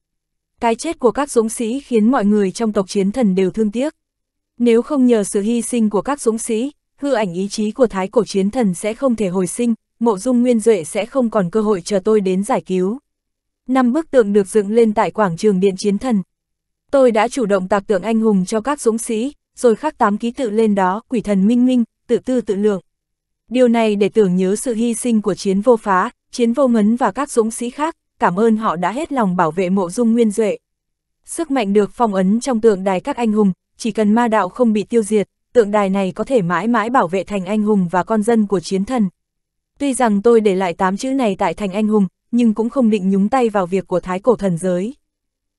Cái chết của các dũng sĩ khiến mọi người trong tộc chiến thần đều thương tiếc. Nếu không nhờ sự hy sinh của các dũng sĩ, hư ảnh ý chí của Thái Cổ chiến thần sẽ không thể hồi sinh, Mộ Dung Nguyên Duệ sẽ không còn cơ hội chờ tôi đến giải cứu. 5 bức tượng được dựng lên tại quảng trường điện chiến thần. Tôi đã chủ động tạc tượng anh hùng cho các dũng sĩ, rồi khắc 8 ký tự lên đó, quỷ thần minh minh, tự tư tự lượng. Điều này để tưởng nhớ sự hy sinh của Chiến Vô Phá, Chiến Vô Ngấn và các dũng sĩ khác, cảm ơn họ đã hết lòng bảo vệ Mộ Dung Nguyên Duệ. Sức mạnh được phong ấn trong tượng đài các anh hùng, chỉ cần ma đạo không bị tiêu diệt, tượng đài này có thể mãi mãi bảo vệ thành anh hùng và con dân của chiến thần. Tuy rằng tôi để lại 8 chữ này tại thành anh hùng, nhưng cũng không định nhúng tay vào việc của Thái Cổ thần giới.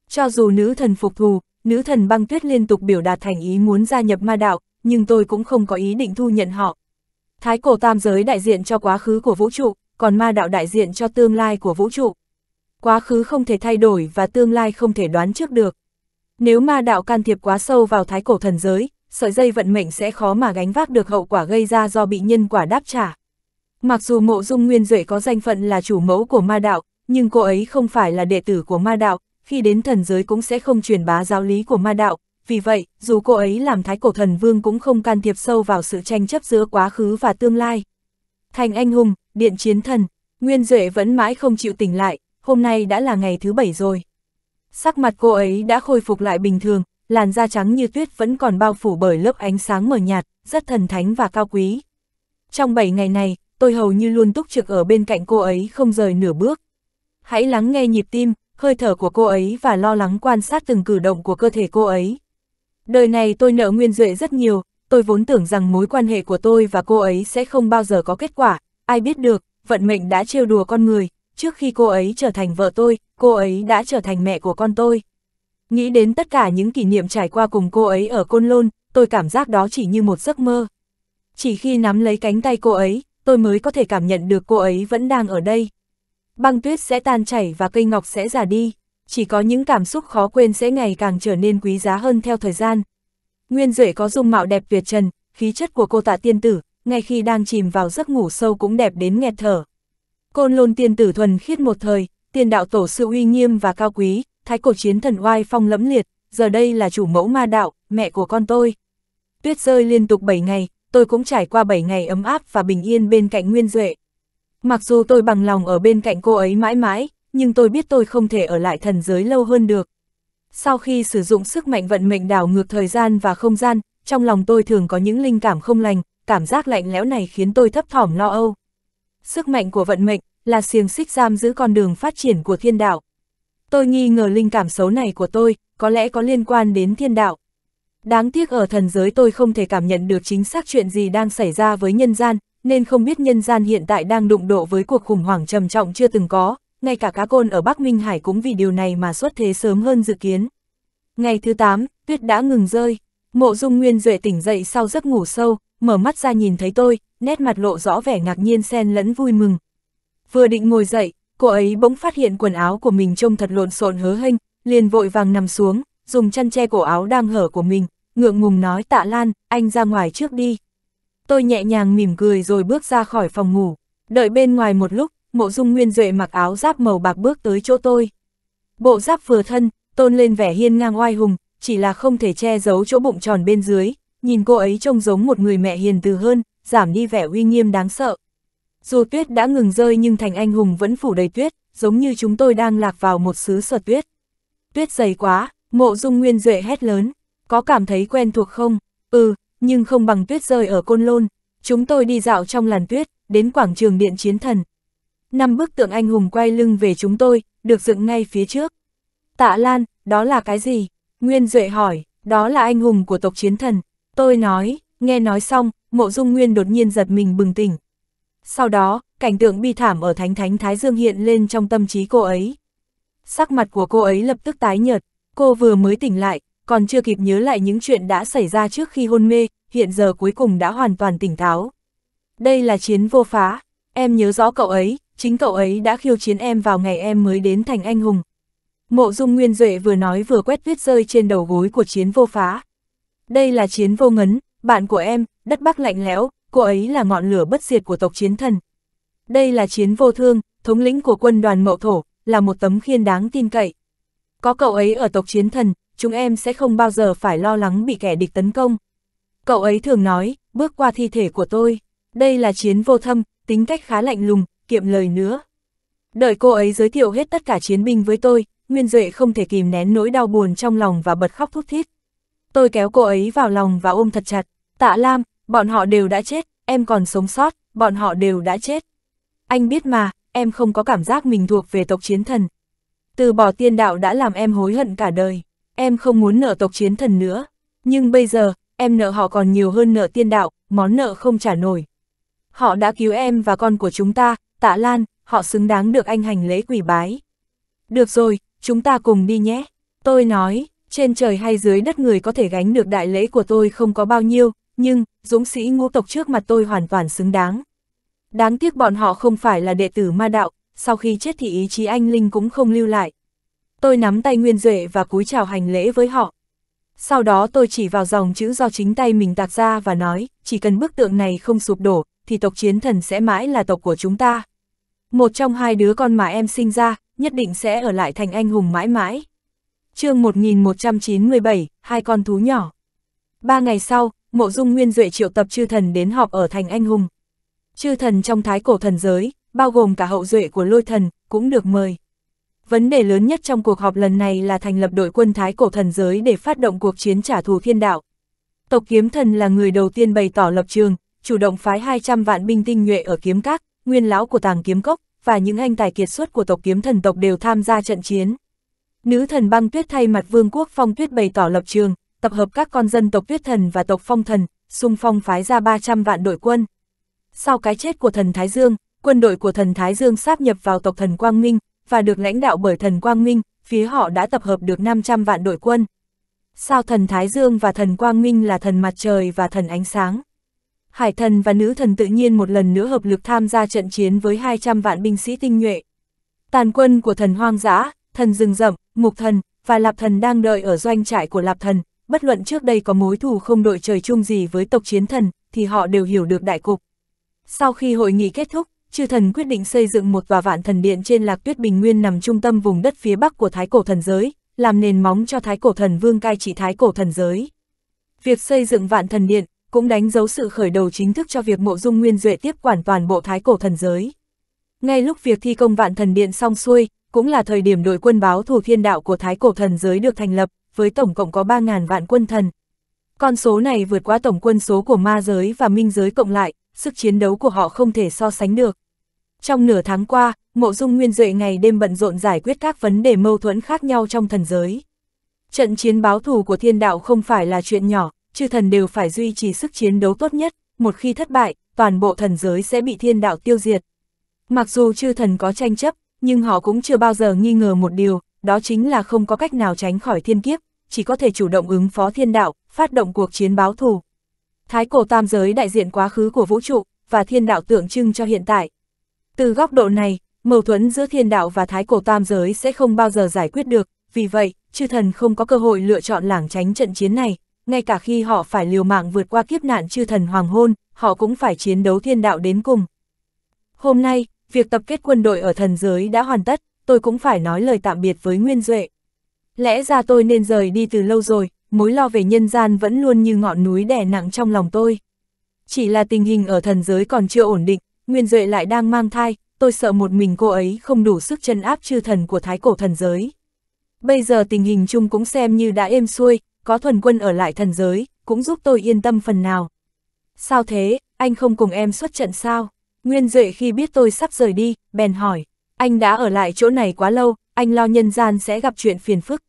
Cho dù nữ thần phục thù, nữ thần băng tuyết liên tục biểu đạt thành ý muốn gia nhập ma đạo, nhưng tôi cũng không có ý định thu nhận họ. Thái Cổ tam giới đại diện cho quá khứ của vũ trụ, còn ma đạo đại diện cho tương lai của vũ trụ. Quá khứ không thể thay đổi và tương lai không thể đoán trước được. Nếu ma đạo can thiệp quá sâu vào Thái Cổ thần giới, sợi dây vận mệnh sẽ khó mà gánh vác được hậu quả gây ra do bị nhân quả đáp trả. Mặc dù Mộ Dung Nguyên Duệ có danh phận là chủ mẫu của ma đạo, nhưng cô ấy không phải là đệ tử của ma đạo, khi đến thần giới cũng sẽ không truyền bá giáo lý của ma đạo. Vì vậy, dù cô ấy làm Thái Cổ thần vương cũng không can thiệp sâu vào sự tranh chấp giữa quá khứ và tương lai. Thành anh hùng, điện chiến thần, Nguyên Duệ vẫn mãi không chịu tỉnh lại, hôm nay đã là ngày thứ 7 rồi. Sắc mặt cô ấy đã khôi phục lại bình thường, làn da trắng như tuyết vẫn còn bao phủ bởi lớp ánh sáng mờ nhạt, rất thần thánh và cao quý. Trong 7 ngày này, tôi hầu như luôn túc trực ở bên cạnh cô ấy không rời nửa bước. Hãy lắng nghe nhịp tim, hơi thở của cô ấy và lo lắng quan sát từng cử động của cơ thể cô ấy. Đời này tôi nợ Nguyên Duệ rất nhiều, tôi vốn tưởng rằng mối quan hệ của tôi và cô ấy sẽ không bao giờ có kết quả, ai biết được, vận mệnh đã trêu đùa con người, trước khi cô ấy trở thành vợ tôi, cô ấy đã trở thành mẹ của con tôi. Nghĩ đến tất cả những kỷ niệm trải qua cùng cô ấy ở Côn Lôn, tôi cảm giác đó chỉ như một giấc mơ. Chỉ khi nắm lấy cánh tay cô ấy, tôi mới có thể cảm nhận được cô ấy vẫn đang ở đây. Băng tuyết sẽ tan chảy và cây ngọc sẽ già đi. Chỉ có những cảm xúc khó quên sẽ ngày càng trở nên quý giá hơn theo thời gian. Nguyên Duệ có dung mạo đẹp tuyệt trần, khí chất của cô Tạ tiên tử, ngay khi đang chìm vào giấc ngủ sâu cũng đẹp đến nghẹt thở. Côn Lôn tiên tử thuần khiết một thời, tiền đạo tổ sư uy nghiêm và cao quý, Thái Cổ chiến thần oai phong lẫm liệt, giờ đây là chủ mẫu ma đạo, mẹ của con tôi. Tuyết rơi liên tục 7 ngày, tôi cũng trải qua 7 ngày ấm áp và bình yên bên cạnh Nguyên Duệ. Mặc dù tôi bằng lòng ở bên cạnh cô ấy mãi mãi, nhưng tôi biết tôi không thể ở lại thần giới lâu hơn được. Sau khi sử dụng sức mạnh vận mệnh đảo ngược thời gian và không gian, trong lòng tôi thường có những linh cảm không lành, cảm giác lạnh lẽo này khiến tôi thấp thỏm lo âu. Sức mạnh của vận mệnh là xiềng xích giam giữ con đường phát triển của thiên đạo. Tôi nghi ngờ linh cảm xấu này của tôi có lẽ có liên quan đến thiên đạo. Đáng tiếc ở thần giới tôi không thể cảm nhận được chính xác chuyện gì đang xảy ra với nhân gian, nên không biết nhân gian hiện tại đang đụng độ với cuộc khủng hoảng trầm trọng chưa từng có. ngay cả cá côn ở Bắc Minh Hải cũng vì điều này mà xuất thế sớm hơn dự kiến. Ngày thứ 8, tuyết đã ngừng rơi. Mộ Dung Nguyên Duệ tỉnh dậy sau giấc ngủ sâu, mở mắt ra nhìn thấy tôi, nét mặt lộ rõ vẻ ngạc nhiên xen lẫn vui mừng. Vừa định ngồi dậy, cô ấy bỗng phát hiện quần áo của mình trông thật lộn xộn hớ hênh, liền vội vàng nằm xuống, dùng chăn che cổ áo đang hở của mình, ngượng ngùng nói Tạ Lan, anh ra ngoài trước đi. Tôi nhẹ nhàng mỉm cười rồi bước ra khỏi phòng ngủ, đợi bên ngoài một lúc, Mộ Dung Nguyên Duệ mặc áo giáp màu bạc bước tới chỗ tôi. Bộ giáp vừa thân, tôn lên vẻ hiên ngang oai hùng, chỉ là không thể che giấu chỗ bụng tròn bên dưới, nhìn cô ấy trông giống một người mẹ hiền từ hơn, giảm đi vẻ uy nghiêm đáng sợ. Dù tuyết đã ngừng rơi nhưng thành anh hùng vẫn phủ đầy tuyết, giống như chúng tôi đang lạc vào một xứ sở tuyết. Tuyết dày quá, Mộ Dung Nguyên Duệ hét lớn, có cảm thấy quen thuộc không? Ừ, nhưng không bằng tuyết rơi ở Côn Lôn, chúng tôi đi dạo trong làn tuyết, đến quảng trường điện chiến thần. 5 bức tượng anh hùng quay lưng về chúng tôi, được dựng ngay phía trước. Tạ Lan, đó là cái gì? Nguyên Duệ hỏi, đó là anh hùng của tộc chiến thần. Tôi nói, nghe nói xong, Mộ Dung Nguyên đột nhiên giật mình bừng tỉnh. Sau đó, cảnh tượng bi thảm ở Thánh Thái Dương hiện lên trong tâm trí cô ấy. Sắc mặt của cô ấy lập tức tái nhợt, cô vừa mới tỉnh lại, còn chưa kịp nhớ lại những chuyện đã xảy ra trước khi hôn mê, hiện giờ cuối cùng đã hoàn toàn tỉnh táo. Đây là chiến vô phá, em nhớ rõ cậu ấy, chính cậu ấy đã khiêu chiến em vào ngày em mới đến thành anh hùng. Mộ Dung Nguyên Duệ vừa nói vừa quét tuyết rơi trên đầu gối của chiến vô phá. Đây là chiến vô ngấn, bạn của em, đất Bắc lạnh lẽo, cô ấy là ngọn lửa bất diệt của tộc chiến thần. Đây là chiến vô thương, thống lĩnh của quân đoàn mậu thổ, là một tấm khiên đáng tin cậy. Có cậu ấy ở tộc chiến thần, chúng em sẽ không bao giờ phải lo lắng bị kẻ địch tấn công. Cậu ấy thường nói, bước qua thi thể của tôi. Đây là chiến vô thâm, tính cách khá lạnh lùng, kiệm lời nữa. Đợi cô ấy giới thiệu hết tất cả chiến binh với tôi, Nguyên Duệ không thể kìm nén nỗi đau buồn trong lòng và bật khóc thút thít. Tôi kéo cô ấy vào lòng và ôm thật chặt. Tạ Lam, bọn họ đều đã chết, em còn sống sót, bọn họ đều đã chết. Anh biết mà, em không có cảm giác mình thuộc về tộc chiến thần. Từ bỏ tiên đạo đã làm em hối hận cả đời. Em không muốn nợ tộc chiến thần nữa. Nhưng bây giờ, em nợ họ còn nhiều hơn nợ tiên đạo, món nợ không trả nổi. Họ đã cứu em và con của chúng ta, Tạ Lan, họ xứng đáng được anh hành lễ quỳ bái. Được rồi, chúng ta cùng đi nhé. Tôi nói, trên trời hay dưới đất người có thể gánh được đại lễ của tôi không có bao nhiêu, nhưng dũng sĩ ngũ tộc trước mặt tôi hoàn toàn xứng đáng. Đáng tiếc bọn họ không phải là đệ tử ma đạo, sau khi chết thì ý chí anh linh cũng không lưu lại. Tôi nắm tay Nguyên Duệ và cúi chào hành lễ với họ. Sau đó tôi chỉ vào dòng chữ do chính tay mình tạc ra và nói, chỉ cần bức tượng này không sụp đổ, thì tộc chiến thần sẽ mãi là tộc của chúng ta. Một trong hai đứa con mà em sinh ra, nhất định sẽ ở lại thành anh hùng mãi mãi. Chương 1197, hai con thú nhỏ. 3 ngày sau, Mộ Dung Nguyên Duệ triệu tập chư thần đến họp ở thành anh hùng. Chư thần trong thái cổ thần giới, bao gồm cả hậu duệ của lôi thần, cũng được mời. Vấn đề lớn nhất trong cuộc họp lần này là thành lập đội quân thái cổ thần giới để phát động cuộc chiến trả thù thiên đạo. Tộc kiếm thần là người đầu tiên bày tỏ lập trường, chủ động phái 200 vạn binh tinh nhuệ ở kiếm các, nguyên lão của tàng kiếm cốc và những anh tài kiệt xuất của tộc kiếm thần tộc đều tham gia trận chiến. Nữ thần băng tuyết thay mặt vương quốc phong tuyết bày tỏ lập trường, tập hợp các con dân tộc tuyết thần và tộc phong thần, xung phong phái ra 300 vạn đội quân. Sau cái chết của thần Thái Dương, quân đội của thần Thái Dương sáp nhập vào tộc thần Quang Minh và được lãnh đạo bởi thần Quang Minh, phía họ đã tập hợp được 500 vạn đội quân. Sao thần Thái Dương và thần Quang Minh là thần mặt trời và thần ánh sáng. Hải thần và nữ thần tự nhiên một lần nữa hợp lực tham gia trận chiến với 200 vạn binh sĩ tinh nhuệ. Tàn quân của thần hoang dã, thần rừng rậm, mục thần và lạp thần đang đợi ở doanh trại của lạp thần, bất luận trước đây có mối thù không đội trời chung gì với tộc chiến thần, thì họ đều hiểu được đại cục. Sau khi hội nghị kết thúc, chư thần quyết định xây dựng một tòa vạn thần điện trên lạc tuyết bình nguyên nằm trung tâm vùng đất phía bắc của thái cổ thần giới, làm nền móng cho thái cổ thần vương cai trị thái cổ thần giới. Việc xây dựng vạn thần điện cũng đánh dấu sự khởi đầu chính thức cho việc Mộ Dung Nguyên Duệ tiếp quản toàn bộ thái cổ thần giới. Ngay lúc việc thi công vạn thần điện xong xuôi, cũng là thời điểm đội quân báo thù thiên đạo của thái cổ thần giới được thành lập, với tổng cộng có 3.000 vạn quân thần. Con số này vượt quá tổng quân số của ma giới và minh giới cộng lại, sức chiến đấu của họ không thể so sánh được. Trong nửa tháng qua, Mộ Dung Nguyên Duệ ngày đêm bận rộn giải quyết các vấn đề mâu thuẫn khác nhau trong thần giới. Trận chiến báo thù của thiên đạo không phải là chuyện nhỏ, chư thần đều phải duy trì sức chiến đấu tốt nhất, một khi thất bại, toàn bộ thần giới sẽ bị thiên đạo tiêu diệt. Mặc dù chư thần có tranh chấp, nhưng họ cũng chưa bao giờ nghi ngờ một điều, đó chính là không có cách nào tránh khỏi thiên kiếp, chỉ có thể chủ động ứng phó thiên đạo, phát động cuộc chiến báo thù. Thái cổ tam giới đại diện quá khứ của vũ trụ, và thiên đạo tượng trưng cho hiện tại. Từ góc độ này, mâu thuẫn giữa thiên đạo và thái cổ tam giới sẽ không bao giờ giải quyết được, vì vậy, chư thần không có cơ hội lựa chọn lảng tránh trận chiến này, ngay cả khi họ phải liều mạng vượt qua kiếp nạn chư thần hoàng hôn, họ cũng phải chiến đấu thiên đạo đến cùng. Hôm nay, việc tập kết quân đội ở thần giới đã hoàn tất, tôi cũng phải nói lời tạm biệt với Nguyên Duệ. Lẽ ra tôi nên rời đi từ lâu rồi, mối lo về nhân gian vẫn luôn như ngọn núi đè nặng trong lòng tôi. Chỉ là tình hình ở thần giới còn chưa ổn định, Nguyên Duệ lại đang mang thai, tôi sợ một mình cô ấy không đủ sức trấn áp chư thần của thái cổ thần giới. Bây giờ tình hình chung cũng xem như đã êm xuôi, có Thuần Quân ở lại thần giới, cũng giúp tôi yên tâm phần nào. Sao thế, anh không cùng em xuất trận sao? Nguyên Duệ khi biết tôi sắp rời đi, bèn hỏi, anh đã ở lại chỗ này quá lâu, anh lo nhân gian sẽ gặp chuyện phiền phức.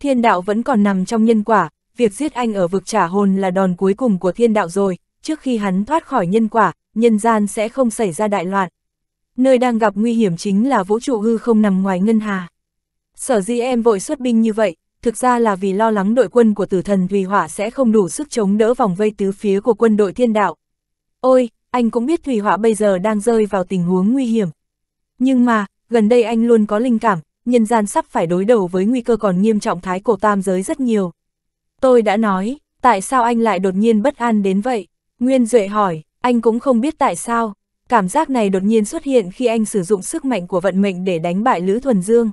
Thiên đạo vẫn còn nằm trong nhân quả, việc giết anh ở vực trả hồn là đòn cuối cùng của thiên đạo rồi, trước khi hắn thoát khỏi nhân quả, nhân gian sẽ không xảy ra đại loạn. Nơi đang gặp nguy hiểm chính là vũ trụ hư không nằm ngoài ngân hà. Sở dĩ em vội xuất binh như vậy, thực ra là vì lo lắng đội quân của tử thần Thùy Hỏa sẽ không đủ sức chống đỡ vòng vây tứ phía của quân đội thiên đạo. Ôi, anh cũng biết Thùy Hỏa bây giờ đang rơi vào tình huống nguy hiểm. Nhưng mà, gần đây anh luôn có linh cảm, nhân gian sắp phải đối đầu với nguy cơ còn nghiêm trọng thái cổ tam giới rất nhiều. Tôi đã nói, tại sao anh lại đột nhiên bất an đến vậy? Nguyên Duệ hỏi, anh cũng không biết tại sao. Cảm giác này đột nhiên xuất hiện khi anh sử dụng sức mạnh của vận mệnh để đánh bại Lữ Thuần Dương.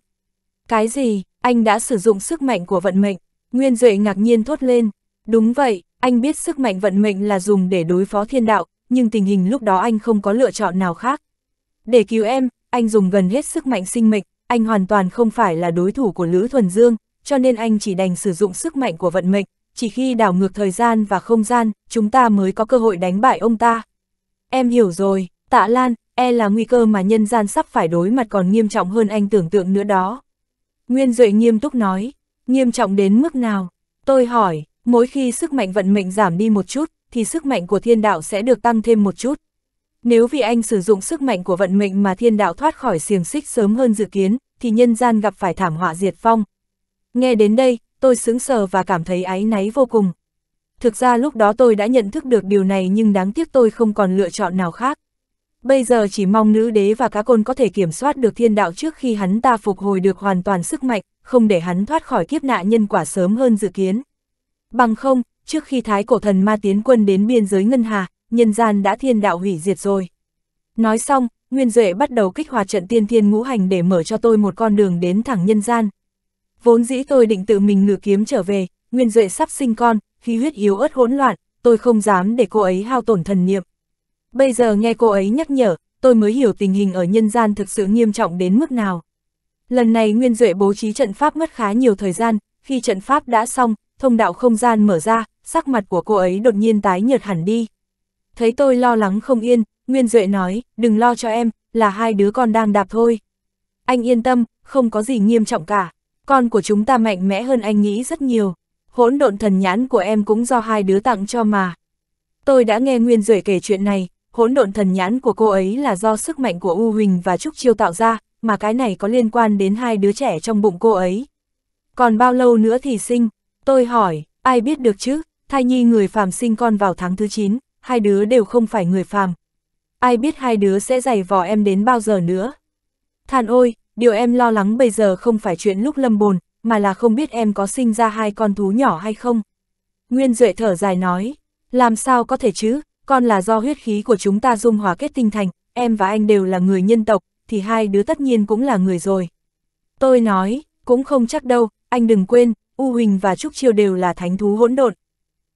Cái gì? Anh đã sử dụng sức mạnh của vận mệnh? Nguyên Duệ ngạc nhiên thốt lên. Đúng vậy, anh biết sức mạnh vận mệnh là dùng để đối phó thiên đạo, nhưng tình hình lúc đó anh không có lựa chọn nào khác. Để cứu em, anh dùng gần hết sức mạnh sinh mệnh, anh hoàn toàn không phải là đối thủ của Lữ Thuần Dương, cho nên anh chỉ đành sử dụng sức mạnh của vận mệnh, chỉ khi đảo ngược thời gian và không gian, chúng ta mới có cơ hội đánh bại ông ta. Em hiểu rồi, Tạ Lan, e là nguy cơ mà nhân gian sắp phải đối mặt còn nghiêm trọng hơn anh tưởng tượng nữa đó. Nguyên Duệ nghiêm túc nói, nghiêm trọng đến mức nào? Tôi hỏi, mỗi khi sức mạnh vận mệnh giảm đi một chút, thì sức mạnh của thiên đạo sẽ được tăng thêm một chút. Nếu vì anh sử dụng sức mạnh của vận mệnh mà thiên đạo thoát khỏi xiềng xích sớm hơn dự kiến, thì nhân gian gặp phải thảm họa diệt vong. Nghe đến đây, tôi sững sờ và cảm thấy áy náy vô cùng. Thực ra lúc đó tôi đã nhận thức được điều này nhưng đáng tiếc tôi không còn lựa chọn nào khác. Bây giờ chỉ mong nữ đế và cá côn có thể kiểm soát được thiên đạo trước khi hắn ta phục hồi được hoàn toàn sức mạnh, không để hắn thoát khỏi kiếp nạn nhân quả sớm hơn dự kiến. Bằng không, trước khi thái cổ thần ma tiến quân đến biên giới ngân hà, nhân gian đã thiên đạo hủy diệt rồi. Nói xong, Nguyên Duệ bắt đầu kích hoạt trận tiên thiên ngũ hành để mở cho tôi một con đường đến thẳng nhân gian. Vốn dĩ tôi định tự mình ngự kiếm trở về, Nguyên Duệ sắp sinh con, khí huyết yếu ớt hỗn loạn, tôi không dám để cô ấy hao tổn thần niệm. Bây giờ nghe cô ấy nhắc nhở, tôi mới hiểu tình hình ở nhân gian thực sự nghiêm trọng đến mức nào. Lần này Nguyên Duệ bố trí trận pháp mất khá nhiều thời gian, khi trận pháp đã xong, thông đạo không gian mở ra, sắc mặt của cô ấy đột nhiên tái nhợt hẳn đi. Thấy tôi lo lắng không yên, Nguyên Duệ nói, đừng lo cho em, là hai đứa con đang đạp thôi. Anh yên tâm, không có gì nghiêm trọng cả, con của chúng ta mạnh mẽ hơn anh nghĩ rất nhiều, hỗn độn thần nhãn của em cũng do hai đứa tặng cho mà. Tôi đã nghe Nguyên Duệ kể chuyện này. Hỗn độn thần nhãn của cô ấy là do sức mạnh của U Huỳnh và Trúc Chiêu tạo ra, mà cái này có liên quan đến hai đứa trẻ trong bụng cô ấy. Còn bao lâu nữa thì sinh? Tôi hỏi, ai biết được chứ, thai nhi người phàm sinh con vào tháng thứ 9, hai đứa đều không phải người phàm. Ai biết hai đứa sẽ giày vò em đến bao giờ nữa? Than ôi, điều em lo lắng bây giờ không phải chuyện lúc lâm bồn, mà là không biết em có sinh ra hai con thú nhỏ hay không. Nguyên Duệ thở dài nói, làm sao có thể chứ? Con là do huyết khí của chúng ta dung hòa kết tinh thành, em và anh đều là người nhân tộc, thì hai đứa tất nhiên cũng là người rồi. Tôi nói, cũng không chắc đâu, anh đừng quên, U Huỳnh và Trúc Chiêu đều là thánh thú hỗn độn.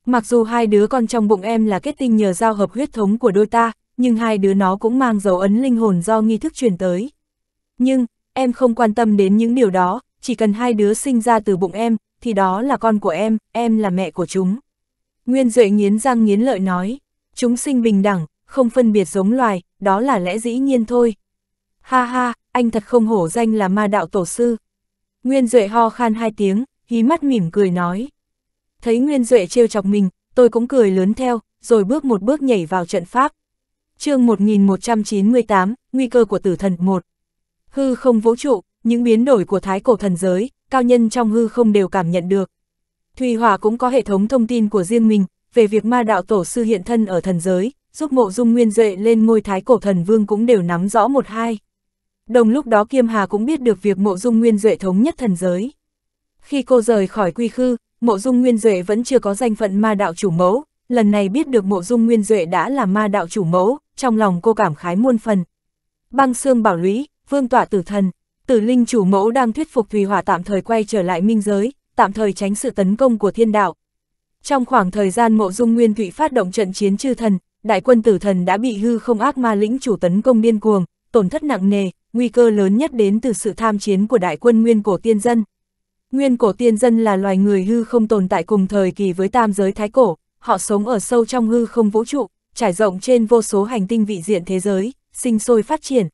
Mặc dù hai đứa con trong bụng em là kết tinh nhờ giao hợp huyết thống của đôi ta, nhưng hai đứa nó cũng mang dấu ấn linh hồn do nghi thức truyền tới. Nhưng, em không quan tâm đến những điều đó, chỉ cần hai đứa sinh ra từ bụng em, thì đó là con của em là mẹ của chúng. Nguyên Duệ nghiến răng nghiến lợi nói. Chúng sinh bình đẳng, không phân biệt giống loài, đó là lẽ dĩ nhiên thôi. Ha ha, anh thật không hổ danh là ma đạo tổ sư. Nguyên Duệ ho khan hai tiếng, hí mắt mỉm cười nói. Thấy Nguyên Duệ trêu chọc mình, tôi cũng cười lớn theo, rồi bước một bước nhảy vào trận pháp. Chương 1198, Nguy cơ của tử thần 1. Hư không vũ trụ, những biến đổi của thái cổ thần giới, cao nhân trong hư không đều cảm nhận được. Thùy Hỏa cũng có hệ thống thông tin của riêng mình, về việc ma đạo tổ sư hiện thân ở thần giới, giúp Mộ Dung Nguyên Duệ lên ngôi thái cổ thần vương cũng đều nắm rõ một hai. Đồng lúc đó Kiêm Hà cũng biết được việc Mộ Dung Nguyên Duệ thống nhất thần giới. Khi cô rời khỏi quy khư, Mộ Dung Nguyên Duệ vẫn chưa có danh phận ma đạo chủ mẫu, lần này biết được Mộ Dung Nguyên Duệ đã là ma đạo chủ mẫu, trong lòng cô cảm khái muôn phần. Băng Xương Bảo Lũy, Vương Tọa Tử Thần, Tử Linh chủ mẫu đang thuyết phục Thùy Hỏa tạm thời quay trở lại minh giới, tạm thời tránh sự tấn công của thiên đạo. Trong khoảng thời gian Mộ Dung Nguyên Thụy phát động trận chiến chư thần, đại quân tử thần đã bị hư không ác ma lĩnh chủ tấn công điên cuồng, tổn thất nặng nề, nguy cơ lớn nhất đến từ sự tham chiến của đại quân Nguyên Cổ Tiên Dân. Nguyên Cổ Tiên Dân là loài người hư không tồn tại cùng thời kỳ với tam giới thái cổ, họ sống ở sâu trong hư không vũ trụ, trải rộng trên vô số hành tinh vị diện thế giới, sinh sôi phát triển.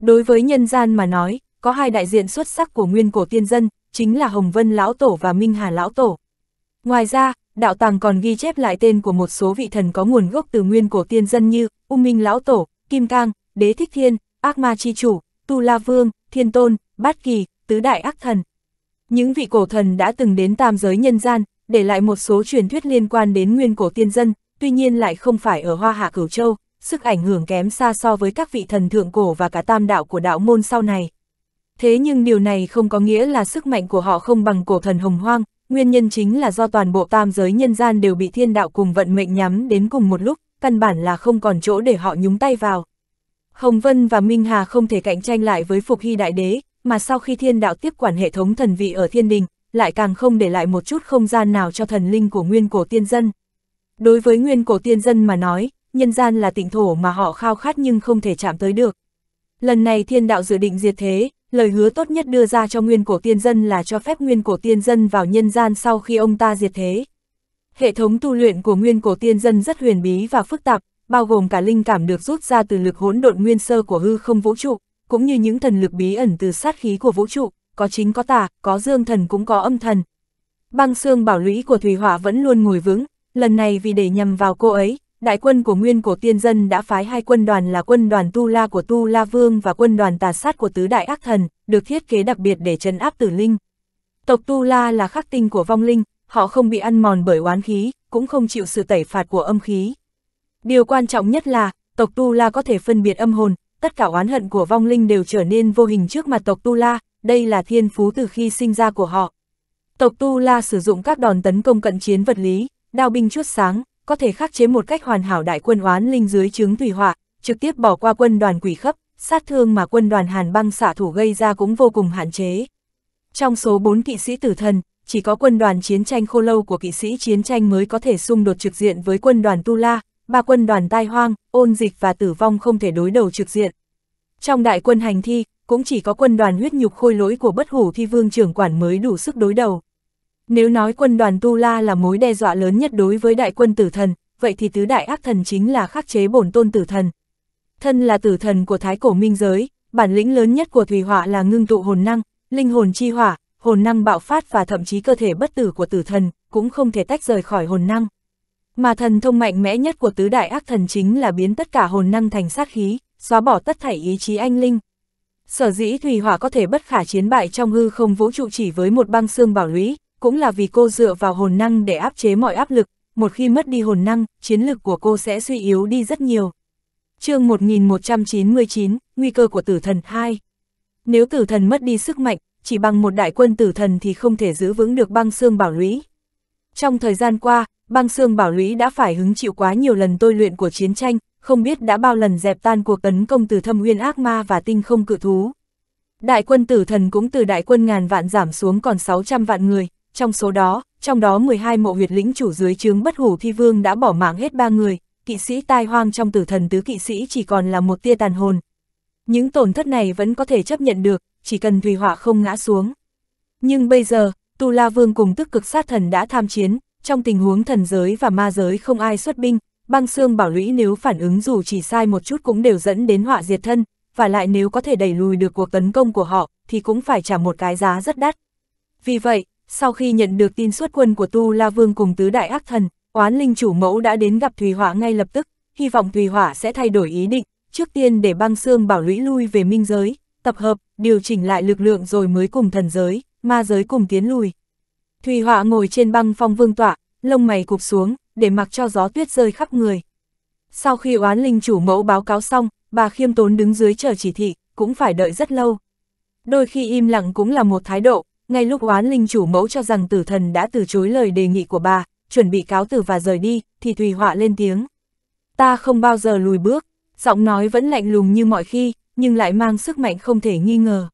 Đối với nhân gian mà nói, có hai đại diện xuất sắc của Nguyên Cổ Tiên Dân, chính là Hồng Vân Lão Tổ và Minh Hà Lão Tổ. Ngoài ra, đạo tàng còn ghi chép lại tên của một số vị thần có nguồn gốc từ Nguyên Cổ Tiên Dân như Minh Lão Tổ, Kim Cang, Đế Thích Thiên, Ác Ma Chi Chủ, Tu La Vương, Thiên Tôn, Bát Kỳ, Tứ Đại Ác Thần. Những vị cổ thần đã từng đến tam giới nhân gian, để lại một số truyền thuyết liên quan đến Nguyên Cổ Tiên Dân, tuy nhiên lại không phải ở Hoa Hạ Cửu Châu, sức ảnh hưởng kém xa so với các vị thần thượng cổ và cả tam đạo của đạo môn sau này. Thế nhưng điều này không có nghĩa là sức mạnh của họ không bằng cổ thần hồng hoang, nguyên nhân chính là do toàn bộ tam giới nhân gian đều bị thiên đạo cùng vận mệnh nhắm đến cùng một lúc, căn bản là không còn chỗ để họ nhúng tay vào. Hồng Vân và Minh Hà không thể cạnh tranh lại với Phục Hy Đại Đế, mà sau khi thiên đạo tiếp quản hệ thống thần vị ở thiên đình, lại càng không để lại một chút không gian nào cho thần linh của Nguyên Cổ Tiên Dân. Đối với Nguyên Cổ Tiên Dân mà nói, nhân gian là tịnh thổ mà họ khao khát nhưng không thể chạm tới được. Lần này thiên đạo dự định diệt thế, lời hứa tốt nhất đưa ra cho Nguyên Cổ Tiên Dân là cho phép Nguyên Cổ Tiên Dân vào nhân gian sau khi ông ta diệt thế. Hệ thống tu luyện của Nguyên Cổ Tiên Dân rất huyền bí và phức tạp, bao gồm cả linh cảm được rút ra từ lực hỗn độn nguyên sơ của hư không vũ trụ, cũng như những thần lực bí ẩn từ sát khí của vũ trụ, có chính có tà, có dương thần cũng có âm thần. Băng Xương Bảo Lũy của Thùy Hỏa vẫn luôn ngồi vững, lần này vì để nhằm vào cô ấy, đại quân của Nguyên Cổ Tiên Dân đã phái hai quân đoàn là quân đoàn Tu La của Tu La Vương và quân đoàn Tà Sát của Tứ Đại Ác Thần, được thiết kế đặc biệt để trấn áp tử linh. Tộc Tu La là khắc tinh của vong linh, họ không bị ăn mòn bởi oán khí, cũng không chịu sự tẩy phạt của âm khí. Điều quan trọng nhất là, tộc Tu La có thể phân biệt âm hồn, tất cả oán hận của vong linh đều trở nên vô hình trước mặt tộc Tu La, đây là thiên phú từ khi sinh ra của họ. Tộc Tu La sử dụng các đòn tấn công cận chiến vật lý, đao binh chuốt sáng, có thể khắc chế một cách hoàn hảo đại quân oán linh dưới trướng Thùy Hỏa, trực tiếp bỏ qua quân đoàn quỷ khấp, sát thương mà quân đoàn Hàn Băng xạ thủ gây ra cũng vô cùng hạn chế. Trong số 4 kỵ sĩ tử thần, chỉ có quân đoàn chiến tranh khô lâu của kỵ sĩ chiến tranh mới có thể xung đột trực diện với quân đoàn Tu La, ba quân đoàn tai hoang, ôn dịch và tử vong không thể đối đầu trực diện. Trong đại quân hành thi, cũng chỉ có quân đoàn huyết nhục khôi lỗi của Bất Hủ Thi Vương trưởng quản mới đủ sức đối đầu. Nếu nói quân đoàn Tu La là mối đe dọa lớn nhất đối với đại quân tử thần, vậy thì Tứ Đại Ác Thần chính là khắc chế bổn tôn tử thần. Thân là tử thần của thái cổ minh giới, bản lĩnh lớn nhất của Thùy Hỏa là ngưng tụ hồn năng, linh hồn chi hỏa, hồn năng bạo phát và thậm chí cơ thể bất tử của tử thần cũng không thể tách rời khỏi hồn năng. Mà thần thông mạnh mẽ nhất của Tứ Đại Ác Thần chính là biến tất cả hồn năng thành sát khí, xóa bỏ tất thảy ý chí anh linh. Sở dĩ Thùy Hỏa có thể bất khả chiến bại trong hư không vũ trụ chỉ với một băng xương bảo lũy, cũng là vì cô dựa vào hồn năng để áp chế mọi áp lực, một khi mất đi hồn năng, chiến lực của cô sẽ suy yếu đi rất nhiều. Chương 1199, Nguy cơ của tử thần 2. Nếu tử thần mất đi sức mạnh, chỉ bằng một đại quân tử thần thì không thể giữ vững được băng xương bảo lũy. Trong thời gian qua, băng xương bảo lũy đã phải hứng chịu quá nhiều lần tôi luyện của chiến tranh, không biết đã bao lần dẹp tan cuộc tấn công từ thâm nguyên ác ma và tinh không cự thú. Đại quân tử thần cũng từ đại quân ngàn vạn giảm xuống còn 600 vạn người. Trong số đó, 12 mộ huyệt lĩnh chủ dưới trướng Bất Hủ Thi Vương đã bỏ mạng hết 3 người, kỵ sĩ tai hoang trong tử thần tứ kỵ sĩ chỉ còn là một tia tàn hồn. Những tổn thất này vẫn có thể chấp nhận được, chỉ cần Thùy Hỏa không ngã xuống. Nhưng bây giờ, Tu La Vương cùng Tức Cực Sát Thần đã tham chiến, trong tình huống thần giới và ma giới không ai xuất binh, băng xương bảo lũy nếu phản ứng dù chỉ sai một chút cũng đều dẫn đến họa diệt thân, và lại nếu có thể đẩy lùi được cuộc tấn công của họ, thì cũng phải trả một cái giá rất đắt. Vì vậy, sau khi nhận được tin xuất quân của Tu La Vương cùng Tứ Đại Ác Thần, Oán Linh chủ mẫu đã đến gặp Thùy Hỏa ngay lập tức, hy vọng Thùy Hỏa sẽ thay đổi ý định, trước tiên để băng xương bảo lũy lui về minh giới, tập hợp, điều chỉnh lại lực lượng rồi mới cùng thần giới, ma giới cùng tiến lùi. Thùy Hỏa ngồi trên băng phong vương tọa, lông mày cụp xuống, để mặc cho gió tuyết rơi khắp người. Sau khi Oán Linh Chủ Mẫu báo cáo xong, bà khiêm tốn đứng dưới chờ chỉ thị, cũng phải đợi rất lâu. Đôi khi im lặng cũng là một thái độ, ngay lúc Oán Linh Chủ Mẫu cho rằng tử thần đã từ chối lời đề nghị của bà, chuẩn bị cáo từ và rời đi, thì Thùy Hỏa lên tiếng. Ta không bao giờ lùi bước, giọng nói vẫn lạnh lùng như mọi khi, nhưng lại mang sức mạnh không thể nghi ngờ.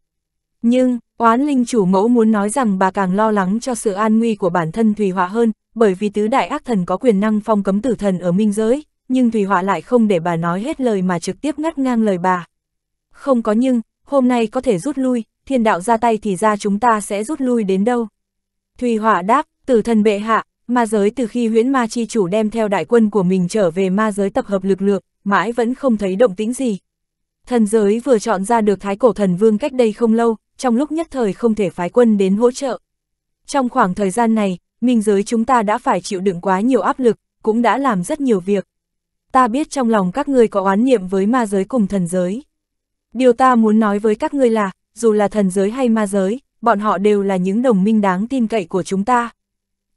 Nhưng, Oán Linh Chủ Mẫu muốn nói rằng bà càng lo lắng cho sự an nguy của bản thân Thùy Hỏa hơn, bởi vì tứ đại ác thần có quyền năng phong cấm tử thần ở minh giới, nhưng Thùy Hỏa lại không để bà nói hết lời mà trực tiếp ngắt ngang lời bà. Không có nhưng, hôm nay có thể rút lui, thiên đạo ra tay thì ra chúng ta sẽ rút lui đến đâu. Thùy Hỏa đáp, tử thần bệ hạ, ma giới từ khi huyễn ma chi chủ đem theo đại quân của mình trở về ma giới tập hợp lực lượng, mãi vẫn không thấy động tĩnh gì. Thần giới vừa chọn ra được Thái Cổ Thần Vương cách đây không lâu, trong lúc nhất thời không thể phái quân đến hỗ trợ. Trong khoảng thời gian này, minh giới chúng ta đã phải chịu đựng quá nhiều áp lực, cũng đã làm rất nhiều việc. Ta biết trong lòng các ngươi có oán niệm với ma giới cùng thần giới. Điều ta muốn nói với các ngươi là, dù là thần giới hay ma giới, bọn họ đều là những đồng minh đáng tin cậy của chúng ta.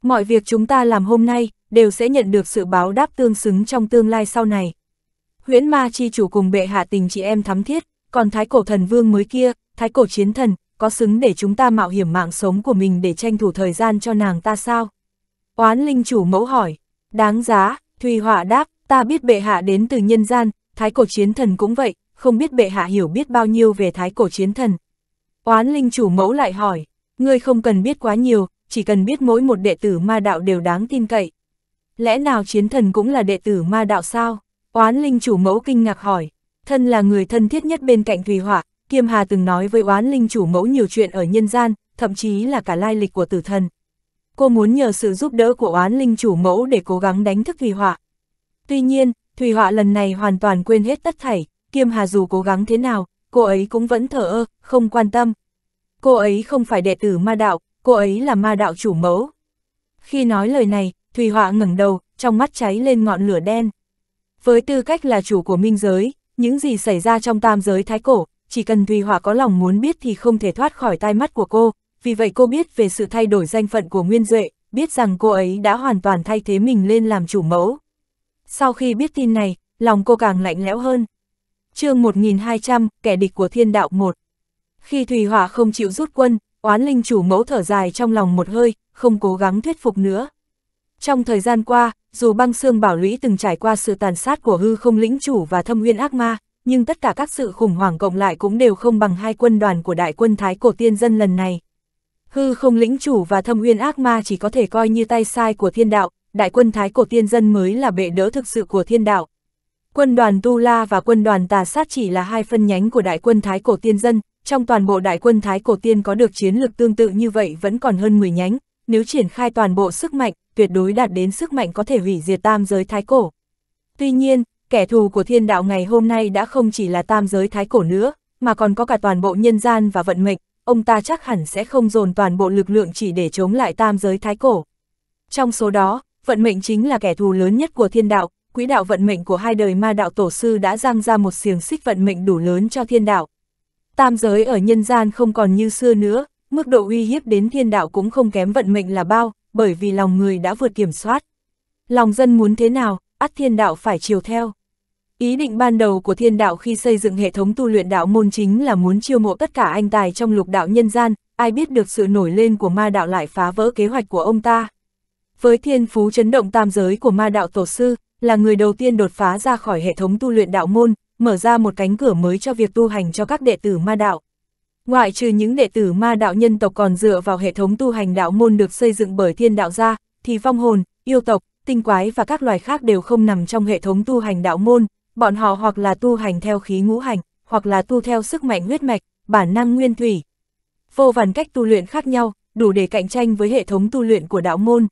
Mọi việc chúng ta làm hôm nay, đều sẽ nhận được sự báo đáp tương xứng trong tương lai sau này. Huyễn ma chi chủ cùng bệ hạ tình chị em thắm thiết, còn Thái Cổ Thần Vương mới kia, Thái Cổ Chiến Thần, có xứng để chúng ta mạo hiểm mạng sống của mình để tranh thủ thời gian cho nàng ta sao? Oán Linh Chủ Mẫu hỏi. Đáng giá, Thùy Hỏa đáp, ta biết bệ hạ đến từ nhân gian, Thái Cổ Chiến Thần cũng vậy, không biết bệ hạ hiểu biết bao nhiêu về Thái Cổ Chiến Thần. Oán Linh Chủ Mẫu lại hỏi, ngươi không cần biết quá nhiều, chỉ cần biết mỗi một đệ tử ma đạo đều đáng tin cậy. Lẽ nào Chiến Thần cũng là đệ tử ma đạo sao? Oán Linh Chủ Mẫu kinh ngạc hỏi, thân là người thân thiết nhất bên cạnh Thùy Hỏa, Kiêm Hà từng nói với Oán Linh Chủ Mẫu nhiều chuyện ở nhân gian, thậm chí là cả lai lịch của tử thần. Cô muốn nhờ sự giúp đỡ của Oán Linh Chủ Mẫu để cố gắng đánh thức Thùy Hỏa. Tuy nhiên, Thùy Hỏa lần này hoàn toàn quên hết tất thảy, Kiêm Hà dù cố gắng thế nào, cô ấy cũng vẫn thờ ơ, không quan tâm. Cô ấy không phải đệ tử ma đạo, cô ấy là ma đạo chủ mẫu. Khi nói lời này, Thùy Hỏa ngẩng đầu, trong mắt cháy lên ngọn lửa đen. Với tư cách là chủ của minh giới, những gì xảy ra trong tam giới thái cổ, chỉ cần Thùy Hỏa có lòng muốn biết thì không thể thoát khỏi tai mắt của cô, vì vậy cô biết về sự thay đổi danh phận của Nguyên Duệ, biết rằng cô ấy đã hoàn toàn thay thế mình lên làm chủ mẫu. Sau khi biết tin này, lòng cô càng lạnh lẽo hơn. Chương 1200, kẻ địch của thiên đạo 1. Khi Thùy Hỏa không chịu rút quân, Oán Linh Chủ Mẫu thở dài trong lòng một hơi, không cố gắng thuyết phục nữa. Trong thời gian qua, dù băng xương bảo lũy từng trải qua sự tàn sát của hư không lĩnh chủ và thâm uyên ác ma, nhưng tất cả các sự khủng hoảng cộng lại cũng đều không bằng hai quân đoàn của đại quân Thái Cổ Tiên Dân lần này. Hư không lĩnh chủ và thâm uyên ác ma chỉ có thể coi như tay sai của thiên đạo, đại quân Thái Cổ Tiên Dân mới là bệ đỡ thực sự của thiên đạo. Quân đoàn Tu La và quân đoàn Tà Sát chỉ là hai phân nhánh của đại quân Thái Cổ Tiên Dân, trong toàn bộ đại quân Thái Cổ Tiên có được chiến lược tương tự như vậy vẫn còn hơn 10 nhánh, nếu triển khai toàn bộ sức mạnh, tuyệt đối đạt đến sức mạnh có thể hủy diệt tam giới Thái Cổ. Tuy nhiên, kẻ thù của thiên đạo ngày hôm nay đã không chỉ là tam giới Thái Cổ nữa, mà còn có cả toàn bộ nhân gian và vận mệnh, ông ta chắc hẳn sẽ không dồn toàn bộ lực lượng chỉ để chống lại tam giới Thái Cổ. Trong số đó, vận mệnh chính là kẻ thù lớn nhất của thiên đạo. Quỹ đạo vận mệnh của hai đời ma đạo tổ sư đã giăng ra một xiềng xích vận mệnh đủ lớn cho thiên đạo. Tam giới ở nhân gian không còn như xưa nữa, mức độ uy hiếp đến thiên đạo cũng không kém vận mệnh là bao, bởi vì lòng người đã vượt kiểm soát. Lòng dân muốn thế nào, ắt thiên đạo phải chiều theo. Ý định ban đầu của thiên đạo khi xây dựng hệ thống tu luyện đạo môn chính là muốn chiêu mộ tất cả anh tài trong lục đạo nhân gian, ai biết được sự nổi lên của ma đạo lại phá vỡ kế hoạch của ông ta. Với thiên phú chấn động tam giới của ma đạo tổ sư, là người đầu tiên đột phá ra khỏi hệ thống tu luyện đạo môn, mở ra một cánh cửa mới cho việc tu hành cho các đệ tử ma đạo. Ngoại trừ những đệ tử ma đạo nhân tộc còn dựa vào hệ thống tu hành đạo môn được xây dựng bởi thiên đạo ra, thì vong hồn, yêu tộc, tinh quái và các loài khác đều không nằm trong hệ thống tu hành đạo môn, bọn họ hoặc là tu hành theo khí ngũ hành, hoặc là tu theo sức mạnh huyết mạch, bản năng nguyên thủy. Vô vàn cách tu luyện khác nhau, đủ để cạnh tranh với hệ thống tu luyện của đạo môn.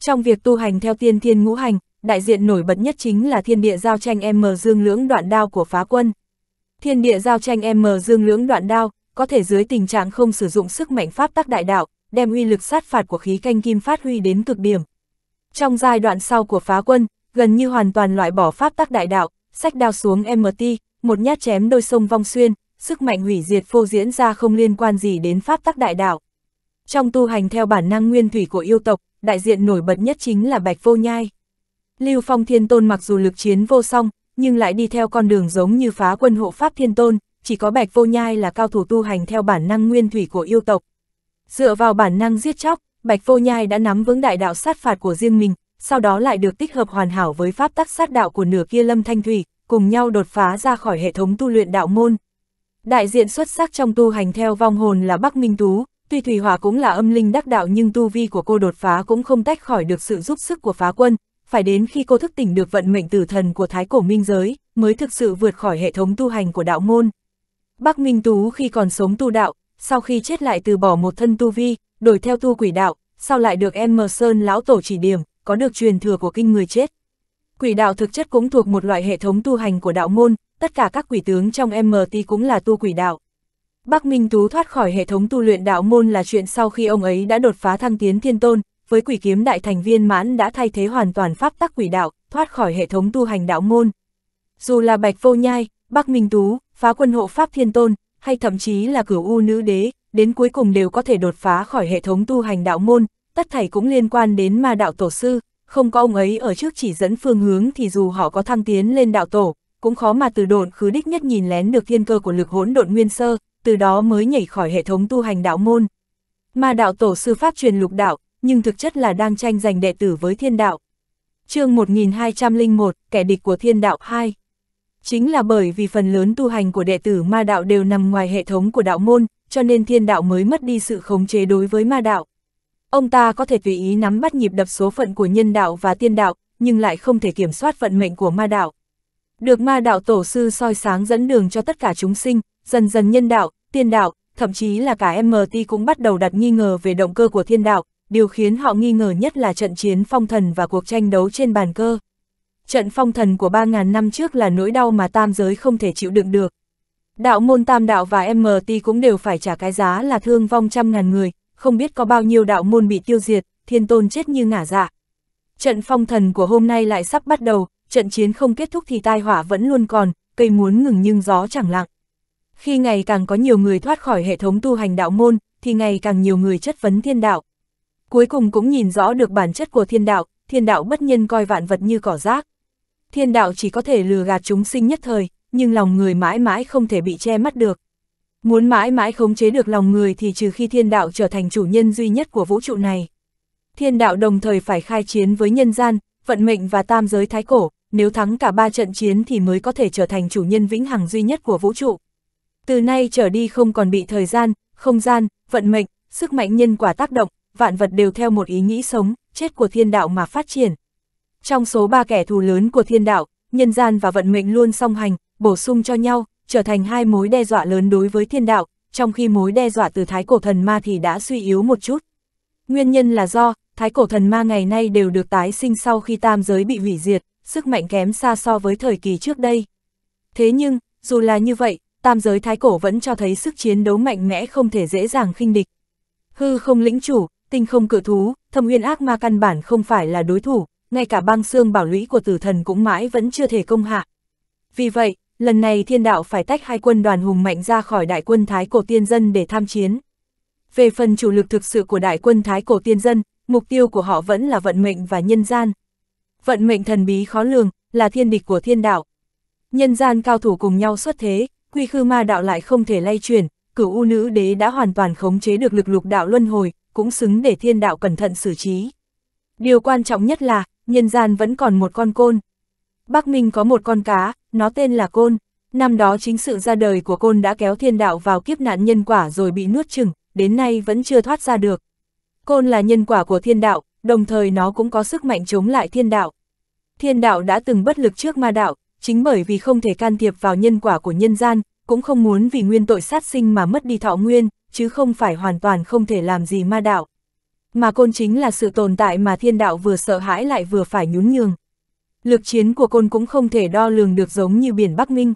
Trong việc tu hành theo tiên thiên ngũ hành, đại diện nổi bật nhất chính là thiên địa giao tranh M dương lưỡng đoạn đao của Phá Quân. Thiên địa giao tranh M dương lưỡng đoạn đao có thể dưới tình trạng không sử dụng sức mạnh pháp tắc đại đạo, đem uy lực sát phạt của khí canh kim phát huy đến cực điểm. Trong giai đoạn sau của Phá Quân, gần như hoàn toàn loại bỏ pháp tắc đại đạo, sách đao xuống MT, một nhát chém đôi sông vong xuyên, sức mạnh hủy diệt phô diễn ra không liên quan gì đến pháp tắc đại đạo. Trong tu hành theo bản năng nguyên thủy của yêu tộc, đại diện nổi bật nhất chính là Bạch Vô Nhai. Lưu Phong Thiên Tôn mặc dù lực chiến vô song, nhưng lại đi theo con đường giống như Phá Quân hộ pháp Thiên Tôn, chỉ có Bạch Vô Nhai là cao thủ tu hành theo bản năng nguyên thủy của yêu tộc. Dựa vào bản năng giết chóc, Bạch Vô Nhai đã nắm vững đại đạo sát phạt của riêng mình, sau đó lại được tích hợp hoàn hảo với pháp tắc sát đạo của nửa kia Lâm Thanh Thủy, cùng nhau đột phá ra khỏi hệ thống tu luyện đạo môn. Đại diện xuất sắc trong tu hành theo vong hồn là Bắc Minh Tú, tuy Thùy Hỏa cũng là âm linh đắc đạo nhưng tu vi của cô đột phá cũng không tách khỏi được sự giúp sức của Phá Quân, phải đến khi cô thức tỉnh được vận mệnh tử thần của Thái Cổ Minh giới, mới thực sự vượt khỏi hệ thống tu hành của đạo môn. Bắc Minh Tú khi còn sống tu đạo, sau khi chết lại từ bỏ một thân tu vi, đổi theo tu quỷ đạo, sau lại được Em Sơn Lão Tổ chỉ điểm, có được truyền thừa của kinh người chết. Quỷ đạo thực chất cũng thuộc một loại hệ thống tu hành của đạo môn, tất cả các quỷ tướng trong MT cũng là tu quỷ đạo. Bắc Minh Tú thoát khỏi hệ thống tu luyện đạo môn là chuyện sau khi ông ấy đã đột phá thăng tiến thiên tôn, với quỷ kiếm đại thành viên mãn đã thay thế hoàn toàn pháp tắc quỷ đạo, thoát khỏi hệ thống tu hành đạo môn. Dù là Bạch Vô Nhai, Bắc Minh Tú, Phá Quân hộ pháp Thiên Tôn, hay thậm chí là Cửu U Nữ Đế, đến cuối cùng đều có thể đột phá khỏi hệ thống tu hành đạo môn, tất thảy cũng liên quan đến ma đạo tổ sư, không có ông ấy ở trước chỉ dẫn phương hướng thì dù họ có thăng tiến lên đạo tổ, cũng khó mà từ độn khứ đích nhất nhìn lén được thiên cơ của lực hỗn độn nguyên sơ, từ đó mới nhảy khỏi hệ thống tu hành đạo môn. Ma đạo tổ sư pháp truyền lục đạo, nhưng thực chất là đang tranh giành đệ tử với thiên đạo. Chương 1201, kẻ địch của thiên đạo 2. Chính là bởi vì phần lớn tu hành của đệ tử ma đạo đều nằm ngoài hệ thống của đạo môn, cho nên thiên đạo mới mất đi sự khống chế đối với ma đạo. Ông ta có thể tùy ý nắm bắt nhịp đập số phận của nhân đạo và tiên đạo, nhưng lại không thể kiểm soát vận mệnh của ma đạo. Được ma đạo tổ sư soi sáng dẫn đường cho tất cả chúng sinh, dần dần nhân đạo, tiên đạo, thậm chí là cả MT cũng bắt đầu đặt nghi ngờ về động cơ của thiên đạo, điều khiến họ nghi ngờ nhất là trận chiến phong thần và cuộc tranh đấu trên bàn cơ. Trận phong thần của 3.000 năm trước là nỗi đau mà tam giới không thể chịu đựng được. Đạo môn tam đạo và MT cũng đều phải trả cái giá là thương vong trăm ngàn người, không biết có bao nhiêu đạo môn bị tiêu diệt, thiên tôn chết như ngả dạ. Trận phong thần của hôm nay lại sắp bắt đầu, trận chiến không kết thúc thì tai họa vẫn luôn còn, cây muốn ngừng nhưng gió chẳng lặng. Khi ngày càng có nhiều người thoát khỏi hệ thống tu hành đạo môn, thì ngày càng nhiều người chất vấn thiên đạo. Cuối cùng cũng nhìn rõ được bản chất của thiên đạo bất nhân coi vạn vật như cỏ rác. Thiên đạo chỉ có thể lừa gạt chúng sinh nhất thời, nhưng lòng người mãi mãi không thể bị che mắt được. Muốn mãi mãi khống chế được lòng người thì trừ khi thiên đạo trở thành chủ nhân duy nhất của vũ trụ này. Thiên đạo đồng thời phải khai chiến với nhân gian, vận mệnh và tam giới thái cổ, nếu thắng cả ba trận chiến thì mới có thể trở thành chủ nhân vĩnh hằng duy nhất của vũ trụ. Từ nay trở đi không còn bị thời gian, không gian, vận mệnh, sức mạnh nhân quả tác động, vạn vật đều theo một ý nghĩ sống, chết của thiên đạo mà phát triển. Trong số ba kẻ thù lớn của thiên đạo, nhân gian và vận mệnh luôn song hành, bổ sung cho nhau, trở thành hai mối đe dọa lớn đối với thiên đạo, trong khi mối đe dọa từ Thái Cổ Thần Ma thì đã suy yếu một chút. Nguyên nhân là do, Thái Cổ Thần Ma ngày nay đều được tái sinh sau khi tam giới bị hủy diệt, sức mạnh kém xa so với thời kỳ trước đây. Thế nhưng, dù là như vậy, tam giới Thái Cổ vẫn cho thấy sức chiến đấu mạnh mẽ không thể dễ dàng khinh địch. Hư không lĩnh chủ, tinh không cự thú, thâm nguyên ác ma căn bản không phải là đối thủ, ngay cả băng xương bảo lũy của tử thần cũng mãi vẫn chưa thể công hạ. Vì vậy, lần này thiên đạo phải tách hai quân đoàn hùng mạnh ra khỏi đại quân Thái Cổ Tiên Dân để tham chiến. Về phần chủ lực thực sự của đại quân Thái Cổ Tiên Dân, mục tiêu của họ vẫn là vận mệnh và nhân gian. Vận mệnh thần bí khó lường, là thiên địch của thiên đạo. Nhân gian cao thủ cùng nhau xuất thế, quy khư ma đạo lại không thể lay chuyển, Cửu U Nữ Đế đã hoàn toàn khống chế được lực lục đạo luân hồi, cũng xứng để thiên đạo cẩn thận xử trí. Điều quan trọng nhất là, nhân gian vẫn còn một con côn. Bắc Minh có một con cá, nó tên là Côn. Năm đó chính sự ra đời của Côn đã kéo thiên đạo vào kiếp nạn nhân quả rồi bị nuốt chửng, đến nay vẫn chưa thoát ra được. Côn là nhân quả của thiên đạo, đồng thời nó cũng có sức mạnh chống lại thiên đạo. Thiên đạo đã từng bất lực trước ma đạo, chính bởi vì không thể can thiệp vào nhân quả của nhân gian, cũng không muốn vì nguyên tội sát sinh mà mất đi thọ nguyên, chứ không phải hoàn toàn không thể làm gì ma đạo. Mà Côn chính là sự tồn tại mà thiên đạo vừa sợ hãi lại vừa phải nhún nhường. Lực chiến của Côn cũng không thể đo lường được giống như biển Bắc Minh.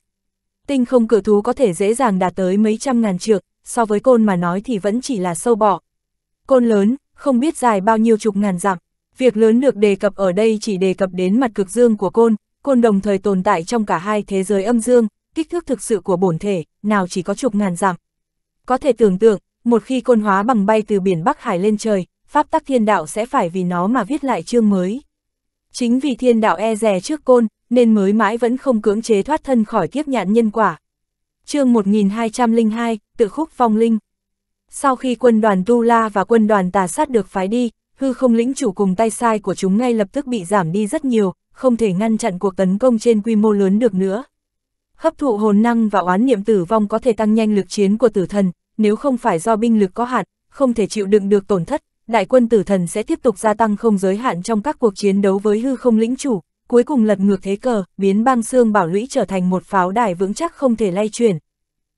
Tinh không cự thú có thể dễ dàng đạt tới mấy trăm ngàn trượng, so với Côn mà nói thì vẫn chỉ là sâu bọ. Côn lớn, không biết dài bao nhiêu chục ngàn dặm. Việc lớn được đề cập ở đây chỉ đề cập đến mặt cực dương của Côn. Côn đồng thời tồn tại trong cả hai thế giới âm dương, kích thước thực sự của bổn thể, nào chỉ có chục ngàn dặm. Có thể tưởng tượng, một khi côn hóa bằng bay từ biển Bắc Hải lên trời, pháp tắc thiên đạo sẽ phải vì nó mà viết lại chương mới. Chính vì thiên đạo e dè trước côn, nên mới mãi vẫn không cưỡng chế thoát thân khỏi kiếp nhạn nhân quả. Chương 1202, Tự Khúc Phong Linh. Sau khi quân đoàn Tu La và quân đoàn Tà Sát được phái đi, hư không lĩnh chủ cùng tay sai của chúng ngay lập tức bị giảm đi rất nhiều, không thể ngăn chặn cuộc tấn công trên quy mô lớn được nữa. Hấp thụ hồn năng và oán niệm tử vong có thể tăng nhanh lực chiến của tử thần, nếu không phải do binh lực có hạn, không thể chịu đựng được tổn thất, đại quân tử thần sẽ tiếp tục gia tăng không giới hạn trong các cuộc chiến đấu với hư không lĩnh chủ, cuối cùng lật ngược thế cờ, biến băng xương bảo lũy trở thành một pháo đài vững chắc không thể lay chuyển.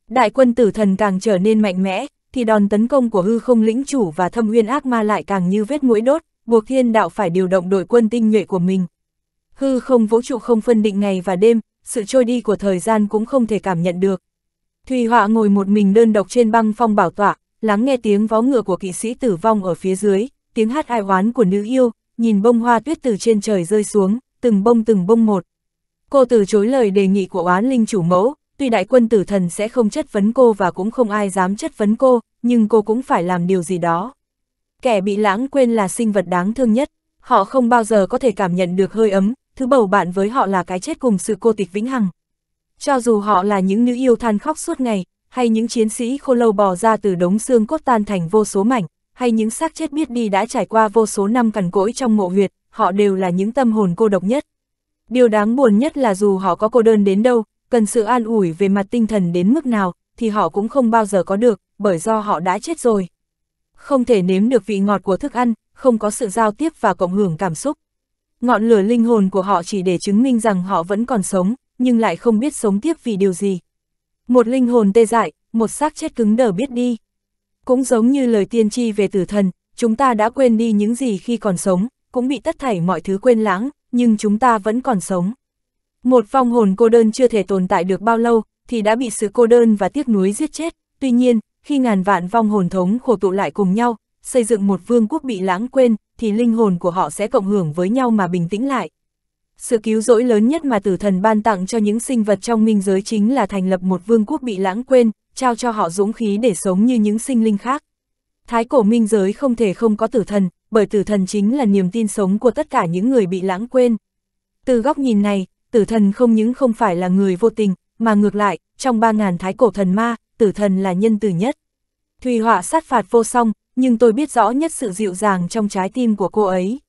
Đại quân tử thần càng trở nên mạnh mẽ, thì đòn tấn công của hư không lĩnh chủ và thâm uyên ác ma lại càng như vết mũi đốt, buộc thiên đạo phải điều động đội quân tinh nhuệ của mình. Hư không vũ trụ không phân định ngày và đêm, sự trôi đi của thời gian cũng không thể cảm nhận được. Thùy Hỏa ngồi một mình đơn độc trên băng phong bảo tọa, lắng nghe tiếng vó ngựa của kỵ sĩ tử vong ở phía dưới, tiếng hát ai oán của nữ yêu, nhìn bông hoa tuyết từ trên trời rơi xuống, từng bông một. Cô từ chối lời đề nghị của Oán Linh Chủ Mẫu, tuy đại quân tử thần sẽ không chất vấn cô và cũng không ai dám chất vấn cô, nhưng cô cũng phải làm điều gì đó. Kẻ bị lãng quên là sinh vật đáng thương nhất, họ không bao giờ có thể cảm nhận được hơi ấm, thứ bầu bạn với họ là cái chết cùng sự cô tịch vĩnh hằng. Cho dù họ là những nữ yêu than khóc suốt ngày, hay những chiến sĩ khô lâu bò ra từ đống xương cốt tan thành vô số mảnh, hay những xác chết biết đi đã trải qua vô số năm cằn cỗi trong mộ huyệt, họ đều là những tâm hồn cô độc nhất. Điều đáng buồn nhất là dù họ có cô đơn đến đâu, cần sự an ủi về mặt tinh thần đến mức nào, thì họ cũng không bao giờ có được, bởi do họ đã chết rồi. Không thể nếm được vị ngọt của thức ăn, không có sự giao tiếp và cộng hưởng cảm xúc. Ngọn lửa linh hồn của họ chỉ để chứng minh rằng họ vẫn còn sống, nhưng lại không biết sống tiếp vì điều gì. Một linh hồn tê dại, một xác chết cứng đờ biết đi. Cũng giống như lời tiên tri về tử thần, chúng ta đã quên đi những gì khi còn sống, cũng bị tất thảy mọi thứ quên lãng, nhưng chúng ta vẫn còn sống. Một vong hồn cô đơn chưa thể tồn tại được bao lâu, thì đã bị sự cô đơn và tiếc nuối giết chết. Tuy nhiên, khi ngàn vạn vong hồn thống khổ tụ lại cùng nhau, xây dựng một vương quốc bị lãng quên, thì linh hồn của họ sẽ cộng hưởng với nhau mà bình tĩnh lại. Sự cứu rỗi lớn nhất mà tử thần ban tặng cho những sinh vật trong minh giới chính là thành lập một vương quốc bị lãng quên, trao cho họ dũng khí để sống như những sinh linh khác. Thái cổ minh giới không thể không có tử thần, bởi tử thần chính là niềm tin sống của tất cả những người bị lãng quên. Từ góc nhìn này, tử thần không những không phải là người vô tình, mà ngược lại, trong 3000 thái cổ thần ma, tử thần là nhân từ nhất. Thùy Hỏa sát phạt vô song, nhưng tôi biết rõ nhất sự dịu dàng trong trái tim của cô ấy.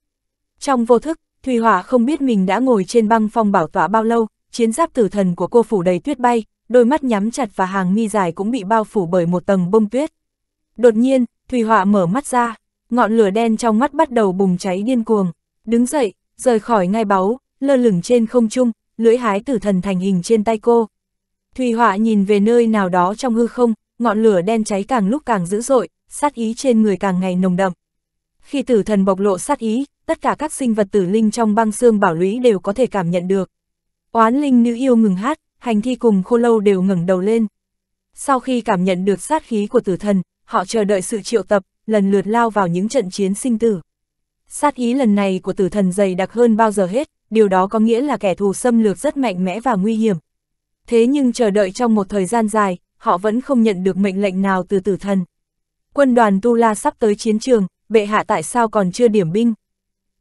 Trong vô thức, Thùy Hỏa không biết mình đã ngồi trên băng phong bảo tỏa bao lâu, chiến giáp tử thần của cô phủ đầy tuyết bay, đôi mắt nhắm chặt và hàng mi dài cũng bị bao phủ bởi một tầng bông tuyết. Đột nhiên, Thùy Hỏa mở mắt ra, ngọn lửa đen trong mắt bắt đầu bùng cháy điên cuồng, đứng dậy, rời khỏi ngai báu, lơ lửng trên không trung, lưỡi hái tử thần thành hình trên tay cô. Thùy Hỏa nhìn về nơi nào đó trong hư không, ngọn lửa đen cháy càng lúc càng dữ dội, sát ý trên người càng ngày nồng đậm. Khi tử thần bộc lộ sát ý, tất cả các sinh vật tử linh trong băng xương bảo lũy đều có thể cảm nhận được. Oán linh nữ yêu ngừng hát, hành thi cùng khô lâu đều ngẩng đầu lên. Sau khi cảm nhận được sát khí của tử thần, họ chờ đợi sự triệu tập, lần lượt lao vào những trận chiến sinh tử. Sát ý lần này của tử thần dày đặc hơn bao giờ hết, điều đó có nghĩa là kẻ thù xâm lược rất mạnh mẽ và nguy hiểm. Thế nhưng chờ đợi trong một thời gian dài, họ vẫn không nhận được mệnh lệnh nào từ tử thần. Quân đoàn Tu La sắp tới chiến trường, bệ hạ tại sao còn chưa điểm binh?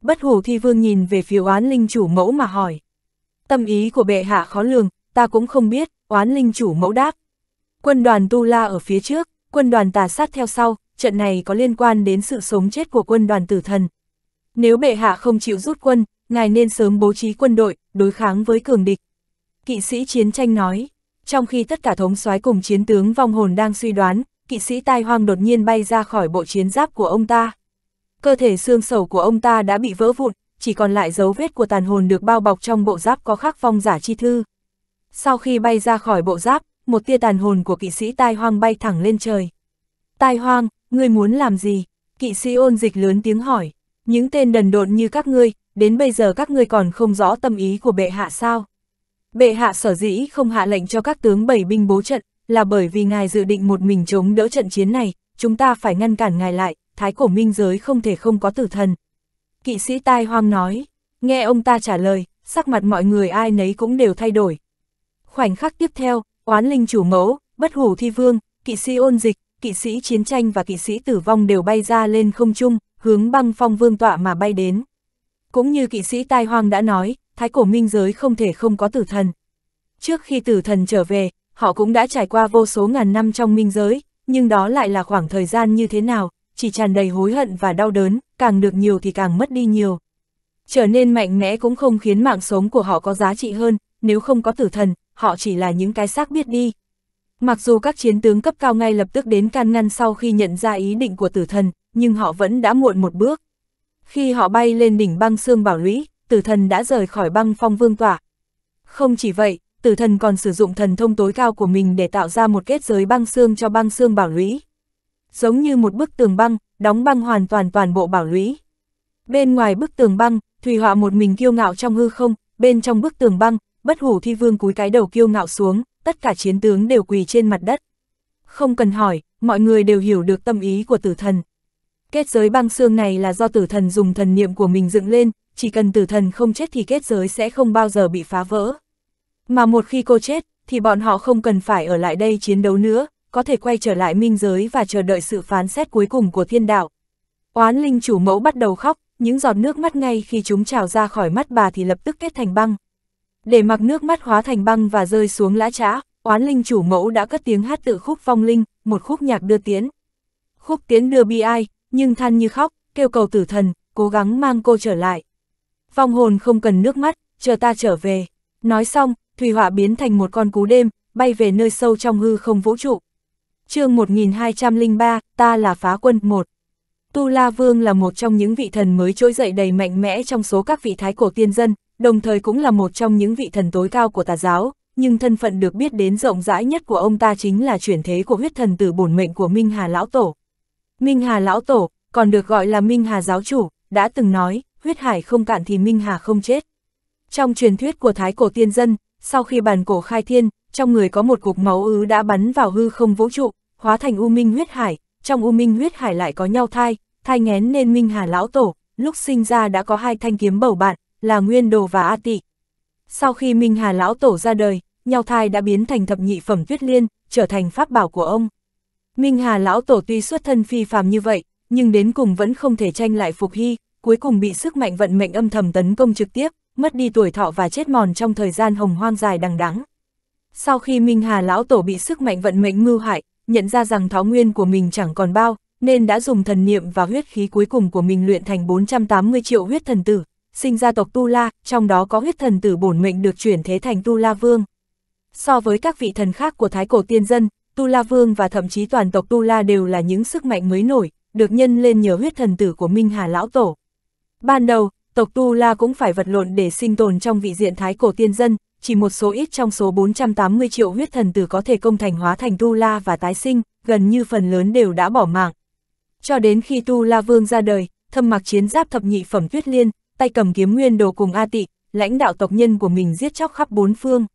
Bất Hủ Thi Vương nhìn về phía Oán Linh Chủ Mẫu mà hỏi. Tâm ý của bệ hạ khó lường, ta cũng không biết, Oán Linh Chủ Mẫu đáp. Quân đoàn Tu La ở phía trước, quân đoàn Tà Sát theo sau, trận này có liên quan đến sự sống chết của quân đoàn tử thần. Nếu bệ hạ không chịu rút quân, ngài nên sớm bố trí quân đội, đối kháng với cường địch. Kỵ sĩ chiến tranh nói, trong khi tất cả thống soái cùng chiến tướng vong hồn đang suy đoán, kỵ sĩ tai hoang đột nhiên bay ra khỏi bộ chiến giáp của ông ta. Cơ thể xương sầu của ông ta đã bị vỡ vụn, chỉ còn lại dấu vết của tàn hồn được bao bọc trong bộ giáp có khắc phong giả chi thư. Sau khi bay ra khỏi bộ giáp, một tia tàn hồn của kỵ sĩ tai hoang bay thẳng lên trời. Tai hoang, ngươi muốn làm gì? Kỵ sĩ Ôn Dịch lớn tiếng hỏi. Những tên đần độn như các ngươi, đến bây giờ các ngươi còn không rõ tâm ý của bệ hạ sao? Bệ hạ sở dĩ không hạ lệnh cho các tướng bày binh bố trận, là bởi vì ngài dự định một mình chống đỡ trận chiến này, chúng ta phải ngăn cản ngài lại, thái cổ minh giới không thể không có tử thần. Kỵ sĩ tai hoang nói, nghe ông ta trả lời, sắc mặt mọi người ai nấy cũng đều thay đổi. Khoảnh khắc tiếp theo, Oán Linh Chủ Mẫu, Bất Hủ Thi Vương, Kỵ sĩ Ôn Dịch, Kỵ sĩ Chiến Tranh và Kỵ sĩ Tử Vong đều bay ra lên không trung, hướng Băng Phong Vương tọa mà bay đến. Cũng như kỵ sĩ Tai Hoang đã nói, Thái Cổ Minh giới không thể không có tử thần. Trước khi tử thần trở về, họ cũng đã trải qua vô số ngàn năm trong minh giới, nhưng đó lại là khoảng thời gian như thế nào, chỉ tràn đầy hối hận và đau đớn, càng được nhiều thì càng mất đi nhiều. Trở nên mạnh mẽ cũng không khiến mạng sống của họ có giá trị hơn, nếu không có tử thần, họ chỉ là những cái xác biết đi. Mặc dù các chiến tướng cấp cao ngay lập tức đến can ngăn sau khi nhận ra ý định của tử thần, nhưng họ vẫn đã muộn một bước. Khi họ bay lên đỉnh băng xương bảo lũy, tử thần đã rời khỏi Băng Phong Vương tỏa. Không chỉ vậy, tử thần còn sử dụng thần thông tối cao của mình để tạo ra một kết giới băng xương cho băng xương bảo lũy. Giống như một bức tường băng, đóng băng hoàn toàn toàn bộ bảo lũy. Bên ngoài bức tường băng, Thùy Hỏa một mình kiêu ngạo trong hư không, bên trong bức tường băng, Bất Hủ Thi Vương cúi cái đầu kiêu ngạo xuống, tất cả chiến tướng đều quỳ trên mặt đất. Không cần hỏi, mọi người đều hiểu được tâm ý của tử thần. Kết giới băng xương này là do tử thần dùng thần niệm của mình dựng lên, chỉ cần tử thần không chết thì kết giới sẽ không bao giờ bị phá vỡ. Mà một khi cô chết, thì bọn họ không cần phải ở lại đây chiến đấu nữa, có thể quay trở lại minh giới và chờ đợi sự phán xét cuối cùng của thiên đạo. Oán Linh Chủ Mẫu bắt đầu khóc, những giọt nước mắt ngay khi chúng trào ra khỏi mắt bà thì lập tức kết thành băng. Để mặc nước mắt hóa thành băng và rơi xuống lã chã, Oán Linh Chủ Mẫu đã cất tiếng hát tự khúc vong linh, một khúc nhạc đưa tiễn. Khúc tiễn đưa bi ai, nhưng than như khóc, kêu cầu tử thần, cố gắng mang cô trở lại. Vong hồn không cần nước mắt, chờ ta trở về. Nói xong, Thùy Hỏa biến thành một con cú đêm, bay về nơi sâu trong hư không vũ trụ. Chương 1203, ta là Phá Quân 1. Tu La Vương là một trong những vị thần mới trỗi dậy đầy mạnh mẽ trong số các vị thái cổ tiên dân, đồng thời cũng là một trong những vị thần tối cao của tà giáo, nhưng thân phận được biết đến rộng rãi nhất của ông ta chính là chuyển thế của huyết thần tử bổn mệnh của Minh Hà Lão Tổ. Minh Hà Lão Tổ, còn được gọi là Minh Hà Giáo Chủ, đã từng nói, huyết hải không cạn thì Minh Hà không chết. Trong truyền thuyết của thái cổ tiên dân, sau khi bản cổ khai thiên, trong người có một cục máu ứ đã bắn vào hư không vũ trụ, hóa thành U Minh huyết hải, trong U Minh huyết hải lại có nhau thai nghén nên Minh Hà Lão Tổ, lúc sinh ra đã có hai thanh kiếm bầu bạn, là Nguyên Đồ và A Tị. Sau khi Minh Hà Lão Tổ ra đời, nhau thai đã biến thành thập nhị phẩm tuyết liên, trở thành pháp bảo của ông. Minh Hà Lão Tổ tuy xuất thân phi phàm như vậy, nhưng đến cùng vẫn không thể tranh lại phục hy, cuối cùng bị sức mạnh vận mệnh âm thầm tấn công trực tiếp, mất đi tuổi thọ và chết mòn trong thời gian hồng hoang dài đằng đẵng. Sau khi Minh Hà Lão Tổ bị sức mạnh vận mệnh mưu hại, nhận ra rằng thọ nguyên của mình chẳng còn bao, nên đã dùng thần niệm và huyết khí cuối cùng của mình luyện thành 480 triệu huyết thần tử, sinh ra tộc Tu La, trong đó có huyết thần tử bổn mệnh được chuyển thế thành Tu La Vương. So với các vị thần khác của thái cổ tiên dân, Tu La Vương và thậm chí toàn tộc Tu La đều là những sức mạnh mới nổi, được nhân lên nhờ huyết thần tử của Minh Hà Lão Tổ. Ban đầu, tộc Tu La cũng phải vật lộn để sinh tồn trong vị diện thái cổ tiên dân, chỉ một số ít trong số 480 triệu huyết thần tử có thể công thành hóa thành Tu La và tái sinh, gần như phần lớn đều đã bỏ mạng. Cho đến khi Tu La Vương ra đời, thâm mặc chiến giáp thập nhị phẩm tuyết liên, tay cầm kiếm Nguyên Đồ cùng A Tị, lãnh đạo tộc nhân của mình giết chóc khắp bốn phương.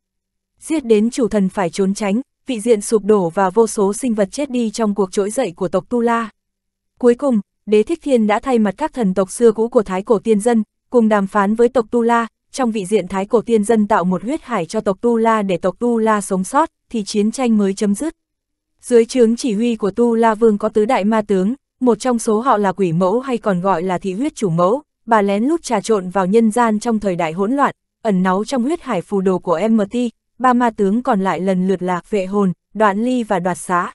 Giết đến chủ thần phải trốn tránh, vị diện sụp đổ và vô số sinh vật chết đi trong cuộc trỗi dậy của tộc Tu La. Cuối cùng, Đế Thích Thiên đã thay mặt các thần tộc xưa cũ của thái cổ tiên dân, cùng đàm phán với tộc Tu La, trong vị diện thái cổ tiên dân tạo một huyết hải cho tộc Tu La để tộc Tu La sống sót, thì chiến tranh mới chấm dứt. Dưới trướng chỉ huy của Tu La Vương có tứ đại ma tướng, một trong số họ là Quỷ Mẫu hay còn gọi là Thị Huyết Chủ Mẫu, bà lén lút trà trộn vào nhân gian trong thời đại hỗn loạn, ẩn náu trong huyết hải phù đồ của MT, ba ma tướng còn lại lần lượt là Phệ Hồn, Đoạn Ly và Đoạt Xá.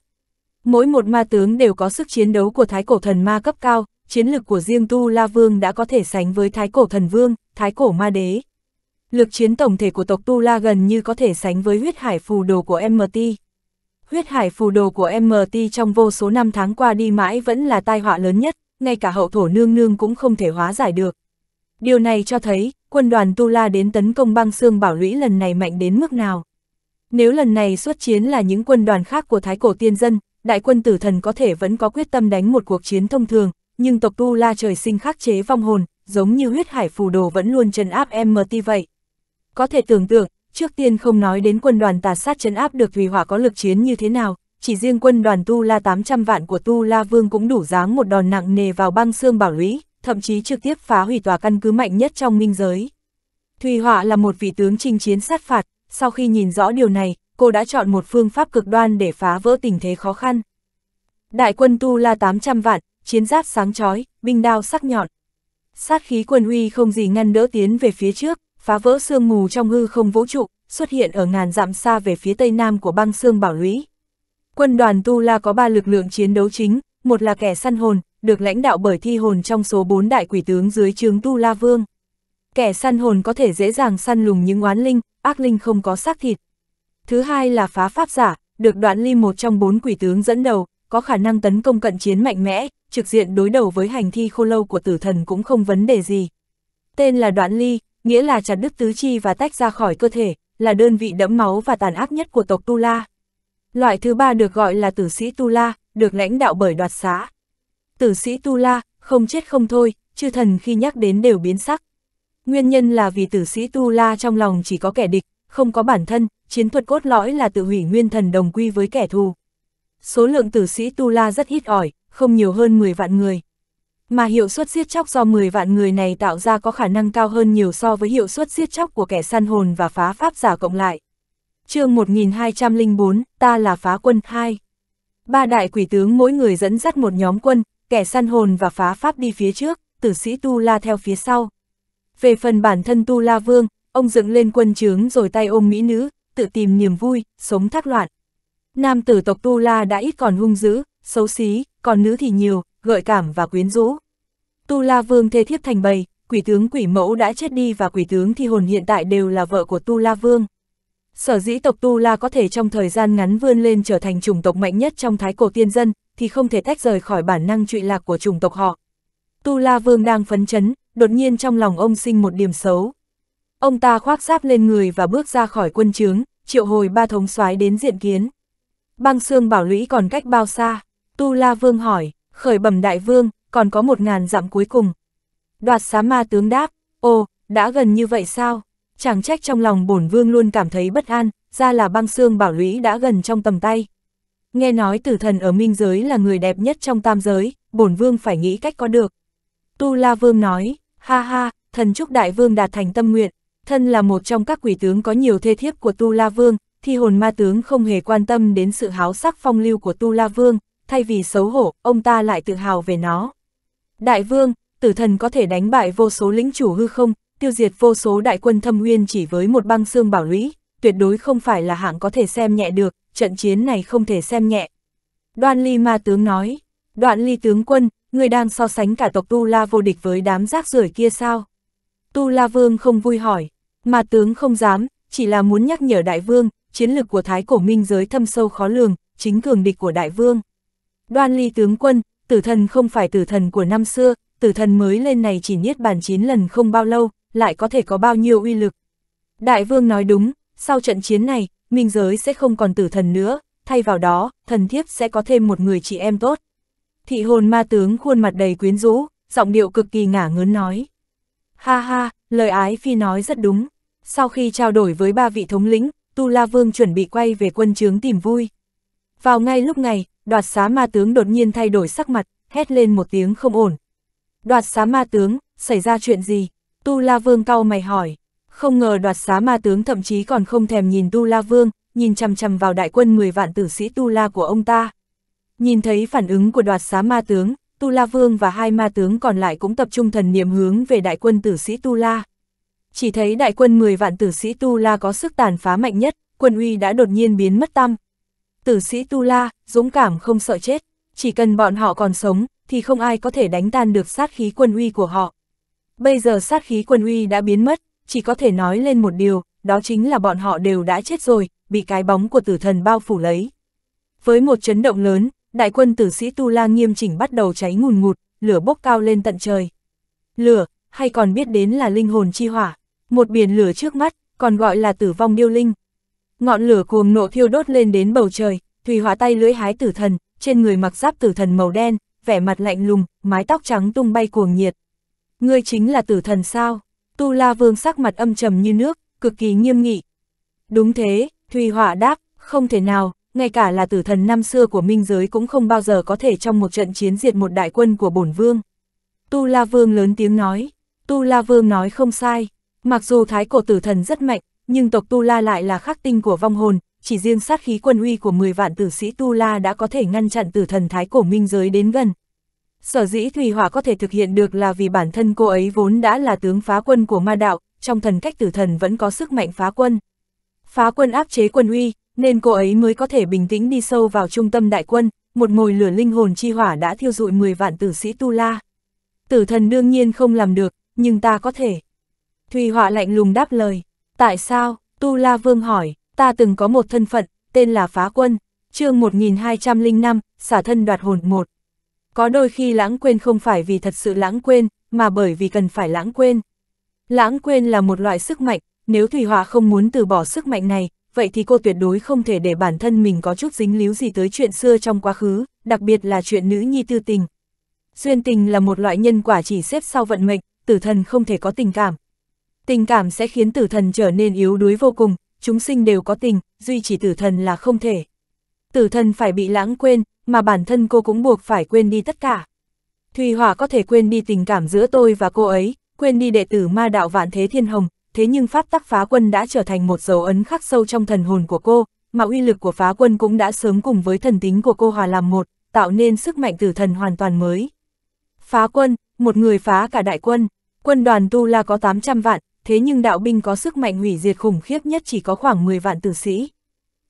Mỗi một ma tướng đều có sức chiến đấu của thái cổ thần ma cấp cao, chiến lực của riêng Tu La Vương đã có thể sánh với Thái Cổ Thần Vương, Thái Cổ Ma Đế. Lực chiến tổng thể của tộc Tu La gần như có thể sánh với huyết hải phù đồ của MT. Huyết hải phù đồ của MT trong vô số năm tháng qua đi mãi vẫn là tai họa lớn nhất, ngay cả hậu thổ nương nương cũng không thể hóa giải được. Điều này cho thấy, quân đoàn Tu La đến tấn công băng xương bảo lũy lần này mạnh đến mức nào. Nếu lần này xuất chiến là những quân đoàn khác của Thái Cổ Tiên Dân, đại quân tử thần có thể vẫn có quyết tâm đánh một cuộc chiến thông thường, nhưng tộc Tu La trời sinh khắc chế vong hồn, giống như huyết hải phù đồ vẫn luôn trấn áp MT vậy. Có thể tưởng tượng, trước tiên không nói đến quân đoàn tà sát trấn áp được Thùy Hỏa có lực chiến như thế nào, chỉ riêng quân đoàn Tu La 800 vạn của Tu La Vương cũng đủ giáng một đòn nặng nề vào băng xương bảo lũy, thậm chí trực tiếp phá hủy tòa căn cứ mạnh nhất trong minh giới. Thùy Hỏa là một vị tướng chinh chiến sát phạt, sau khi nhìn rõ điều này, cô đã chọn một phương pháp cực đoan để phá vỡ tình thế khó khăn. Đại quân Tu La 800 vạn, chiến giáp sáng chói, binh đao sắc nhọn. Sát khí quân uy không gì ngăn đỡ tiến về phía trước, phá vỡ sương mù trong hư không vũ trụ, xuất hiện ở ngàn dặm xa về phía tây nam của băng xương bảo lũy. Quân đoàn Tu La có 3 lực lượng chiến đấu chính, một là kẻ săn hồn, được lãnh đạo bởi thi hồn trong số 4 đại quỷ tướng dưới trướng Tu La Vương. Kẻ săn hồn có thể dễ dàng săn lùng những oán linh, ác linh không có xác thịt. Thứ hai là phá pháp giả, được Đoạn Ly một trong 4 quỷ tướng dẫn đầu, có khả năng tấn công cận chiến mạnh mẽ, trực diện đối đầu với hành thi khô lâu của tử thần cũng không vấn đề gì. Tên là Đoạn Ly, nghĩa là chặt đứt tứ chi và tách ra khỏi cơ thể, là đơn vị đẫm máu và tàn ác nhất của tộc Tu La. Loại thứ ba được gọi là tử sĩ Tu La, được lãnh đạo bởi Đoạt Xá. Tử sĩ Tu La, không chết không thôi, chư thần khi nhắc đến đều biến sắc. Nguyên nhân là vì tử sĩ Tu La trong lòng chỉ có kẻ địch, không có bản thân, chiến thuật cốt lõi là tự hủy nguyên thần đồng quy với kẻ thù. Số lượng tử sĩ Tu La rất ít ỏi, không nhiều hơn 10 vạn người. Mà hiệu suất giết chóc do 10 vạn người này tạo ra có khả năng cao hơn nhiều so với hiệu suất giết chóc của kẻ săn hồn và phá pháp giả cộng lại. Chương 1204, ta là phá quân 2. 3 đại quỷ tướng mỗi người dẫn dắt một nhóm quân, kẻ săn hồn và phá pháp đi phía trước, tử sĩ Tu La theo phía sau. Về phần bản thân Tu La Vương, ông dựng lên quân trướng rồi tay ôm mỹ nữ, tự tìm niềm vui, sống thác loạn. Nam tử tộc Tu La đã ít còn hung dữ, xấu xí, còn nữ thì nhiều, gợi cảm và quyến rũ. Tu La Vương thê thiếp thành bầy, quỷ tướng quỷ mẫu đã chết đi và quỷ tướng thi hồn hiện tại đều là vợ của Tu La Vương. Sở dĩ tộc Tu La có thể trong thời gian ngắn vươn lên trở thành chủng tộc mạnh nhất trong thái cổ tiên dân, thì không thể tách rời khỏi bản năng trụy lạc của chủng tộc họ. Tu La Vương đang phấn chấn, đột nhiên trong lòng ông sinh một điểm xấu. Ông ta khoác giáp lên người và bước ra khỏi quân trướng, triệu hồi 3 thống soái đến diện kiến. Băng xương bảo lũy còn cách bao xa? Tu La Vương hỏi. Khởi bẩm đại vương, còn có 1000 dặm cuối cùng. Đoạt Xá Ma Tướng đáp. Ồ, đã gần như vậy sao? Chẳng trách trong lòng bổn vương luôn cảm thấy bất an, ra là băng xương bảo lũy đã gần trong tầm tay. Nghe nói tử thần ở minh giới là người đẹp nhất trong tam giới, bổn vương phải nghĩ cách có được. Tu La Vương nói. Ha ha, thần chúc đại vương đạt thành tâm nguyện. Thân là một trong các quỷ tướng có nhiều thê thiếp của Tu La Vương, thi hồn ma tướng không hề quan tâm đến sự háo sắc phong lưu của Tu La Vương, thay vì xấu hổ, ông ta lại tự hào về nó. Đại vương, tử thần có thể đánh bại vô số lĩnh chủ hư không, tiêu diệt vô số đại quân thâm uyên chỉ với một băng xương bảo lũy, tuyệt đối không phải là hạng có thể xem nhẹ được, trận chiến này không thể xem nhẹ. Đoan Ly ma tướng nói. Đoạn Ly tướng quân, người đang so sánh cả tộc Tu La vô địch với đám rác rưởi kia sao? Tu La Vương không vui hỏi. Ma tướng không dám, chỉ là muốn nhắc nhở đại vương, chiến lực của thái cổ minh giới thâm sâu khó lường, chính cường địch của đại vương. Đoan Ly tướng quân, tử thần không phải tử thần của năm xưa, tử thần mới lên này chỉ niết bàn 9 lần không bao lâu, lại có thể có bao nhiêu uy lực. Đại vương nói đúng, sau trận chiến này, minh giới sẽ không còn tử thần nữa, thay vào đó, thần thiếp sẽ có thêm một người chị em tốt. Thị hồn ma tướng khuôn mặt đầy quyến rũ, giọng điệu cực kỳ ngả ngớn nói. Ha ha, lời ái phi nói rất đúng. Sau khi trao đổi với 3 vị thống lĩnh, Tu La Vương chuẩn bị quay về quân trướng tìm vui. Vào ngay lúc này, Đoạt Xá Ma Tướng đột nhiên thay đổi sắc mặt, hét lên một tiếng không ổn. Đoạt Xá Ma Tướng, xảy ra chuyện gì? Tu La Vương cau mày hỏi. Không ngờ Đoạt Xá Ma Tướng thậm chí còn không thèm nhìn Tu La Vương, nhìn chằm chằm vào đại quân 10 vạn tử sĩ Tu La của ông ta. Nhìn thấy phản ứng của Đoạt Xá Ma Tướng, Tu La Vương và 2 ma tướng còn lại cũng tập trung thần niệm hướng về đại quân tử sĩ Tu La. Chỉ thấy đại quân 10 vạn tử sĩ Tu La có sức tàn phá mạnh nhất, quân uy đã đột nhiên biến mất tăm. Tử sĩ Tu La, dũng cảm không sợ chết, chỉ cần bọn họ còn sống, thì không ai có thể đánh tan được sát khí quân uy của họ. Bây giờ sát khí quân uy đã biến mất, chỉ có thể nói lên một điều, đó chính là bọn họ đều đã chết rồi, bị cái bóng của tử thần bao phủ lấy. Với một chấn động lớn, đại quân tử sĩ Tu La nghiêm chỉnh bắt đầu cháy ngùn ngụt, lửa bốc cao lên tận trời. Lửa, hay còn biết đến là linh hồn chi hỏa, một biển lửa trước mắt, còn gọi là tử vong điêu linh. Ngọn lửa cuồng nộ thiêu đốt lên đến bầu trời, Thùy Hỏa tay lưỡi hái tử thần, trên người mặc giáp tử thần màu đen, vẻ mặt lạnh lùng, mái tóc trắng tung bay cuồng nhiệt. Ngươi chính là tử thần sao? Tu La Vương sắc mặt âm trầm như nước, cực kỳ nghiêm nghị. Đúng thế, Thùy Hỏa đáp, không thể nào. Ngay cả là tử thần năm xưa của minh giới cũng không bao giờ có thể trong một trận chiến diệt một đại quân của bổn vương. Tu La Vương lớn tiếng nói. Tu La Vương nói không sai. Mặc dù thái cổ tử thần rất mạnh, nhưng tộc Tu La lại là khắc tinh của vong hồn, chỉ riêng sát khí quân uy của 10 vạn tử sĩ Tu La đã có thể ngăn chặn tử thần Thái Cổ Minh giới đến gần. Sở dĩ Thùy Hỏa có thể thực hiện được là vì bản thân cô ấy vốn đã là tướng phá quân của ma đạo, trong thần cách tử thần vẫn có sức mạnh phá quân. Phá quân áp chế quân uy, nên cô ấy mới có thể bình tĩnh đi sâu vào trung tâm đại quân, một ngồi lửa linh hồn chi hỏa đã thiêu dụi 10 vạn tử sĩ Tu La. Tử thần đương nhiên không làm được, nhưng ta có thể. Thùy Hỏa lạnh lùng đáp lời. Tại sao? Tu La Vương hỏi. Ta từng có một thân phận, tên là Phá Quân, chương 1205, xả thân đoạt hồn 1. Có đôi khi lãng quên không phải vì thật sự lãng quên, mà bởi vì cần phải lãng quên. Lãng quên là một loại sức mạnh, nếu Thùy Hỏa không muốn từ bỏ sức mạnh này, vậy thì cô tuyệt đối không thể để bản thân mình có chút dính líu gì tới chuyện xưa trong quá khứ, đặc biệt là chuyện nữ nhi tư tình. Duyên tình là một loại nhân quả chỉ xếp sau vận mệnh, tử thần không thể có tình cảm. Tình cảm sẽ khiến tử thần trở nên yếu đuối vô cùng, chúng sinh đều có tình, duy chỉ tử thần là không thể. Tử thần phải bị lãng quên, mà bản thân cô cũng buộc phải quên đi tất cả. Thùy Hỏa có thể quên đi tình cảm giữa tôi và cô ấy, quên đi đệ tử ma đạo Vạn Thế Thiên Hồng, thế nhưng pháp tắc phá quân đã trở thành một dấu ấn khắc sâu trong thần hồn của cô, mà uy lực của phá quân cũng đã sớm cùng với thần tính của cô hòa làm một, tạo nên sức mạnh tử thần hoàn toàn mới. Phá quân, một người phá cả đại quân, quân đoàn Tu La có 800 vạn, thế nhưng đạo binh có sức mạnh hủy diệt khủng khiếp nhất chỉ có khoảng 10 vạn tử sĩ.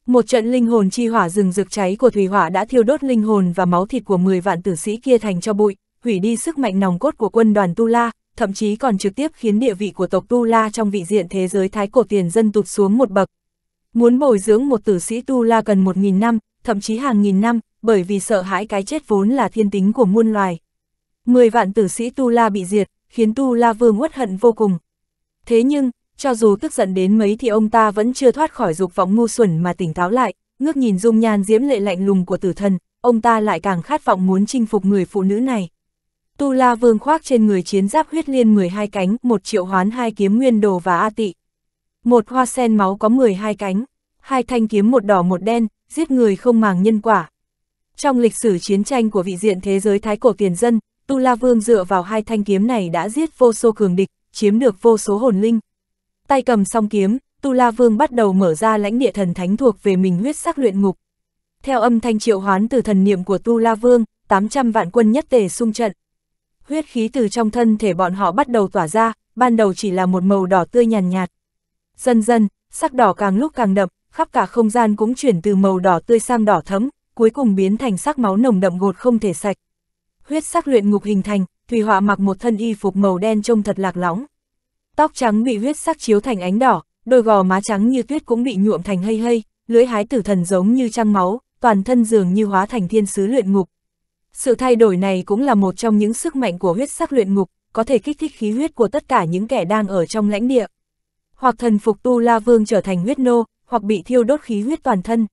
Một trận linh hồn chi hỏa rừng rực cháy của Thùy Hỏa đã thiêu đốt linh hồn và máu thịt của 10 vạn tử sĩ kia thành cho bụi, hủy đi sức mạnh nòng cốt của quân đoàn Tu La, thậm chí còn trực tiếp khiến địa vị của tộc Tu La trong vị diện thế giới Thái Cổ tiền dân tụt xuống một bậc. Muốn bồi dưỡng một tử sĩ Tu La cần 1000 năm, thậm chí hàng nghìn năm, bởi vì sợ hãi cái chết vốn là thiên tính của muôn loài. 10 vạn tử sĩ Tu La bị diệt, khiến Tu La Vương uất hận vô cùng. Thế nhưng, cho dù tức giận đến mấy thì ông ta vẫn chưa thoát khỏi dục vọng ngu xuẩn mà tỉnh táo lại, ngước nhìn dung nhan diễm lệ lạnh lùng của tử thần, ông ta lại càng khát vọng muốn chinh phục người phụ nữ này. Tu La Vương khoác trên người chiến giáp huyết liên 12 cánh, 1 triệu hoán 2 kiếm nguyên đồ và A Tị. Một hoa sen máu có 12 cánh, 2 thanh kiếm một đỏ một đen, giết người không màng nhân quả. Trong lịch sử chiến tranh của vị diện thế giới Thái Cổ tiền dân, Tu La Vương dựa vào 2 thanh kiếm này đã giết vô số cường địch, chiếm được vô số hồn linh. Tay cầm song kiếm, Tu La Vương bắt đầu mở ra lãnh địa thần thánh thuộc về mình huyết sắc luyện ngục. Theo âm thanh triệu hoán từ thần niệm của Tu La Vương, 800 vạn quân nhất tề xung trận. Huyết khí từ trong thân thể bọn họ bắt đầu tỏa ra, ban đầu chỉ là một màu đỏ tươi nhàn nhạt. Dần dần, sắc đỏ càng lúc càng đậm, khắp cả không gian cũng chuyển từ màu đỏ tươi sang đỏ thẫm, cuối cùng biến thành sắc máu nồng đậm gột không thể sạch. Huyết sắc luyện ngục hình thành, Thùy Hỏa mặc một thân y phục màu đen trông thật lạc lõng. Tóc trắng bị huyết sắc chiếu thành ánh đỏ, đôi gò má trắng như tuyết cũng bị nhuộm thành hây hây, lưỡi hái tử thần giống như trăng máu, toàn thân dường như hóa thành thiên sứ luyện ngục. Sự thay đổi này cũng là một trong những sức mạnh của huyết sắc luyện ngục, có thể kích thích khí huyết của tất cả những kẻ đang ở trong lãnh địa. Hoặc thần phục Tu La Vương trở thành huyết nô, hoặc bị thiêu đốt khí huyết toàn thân.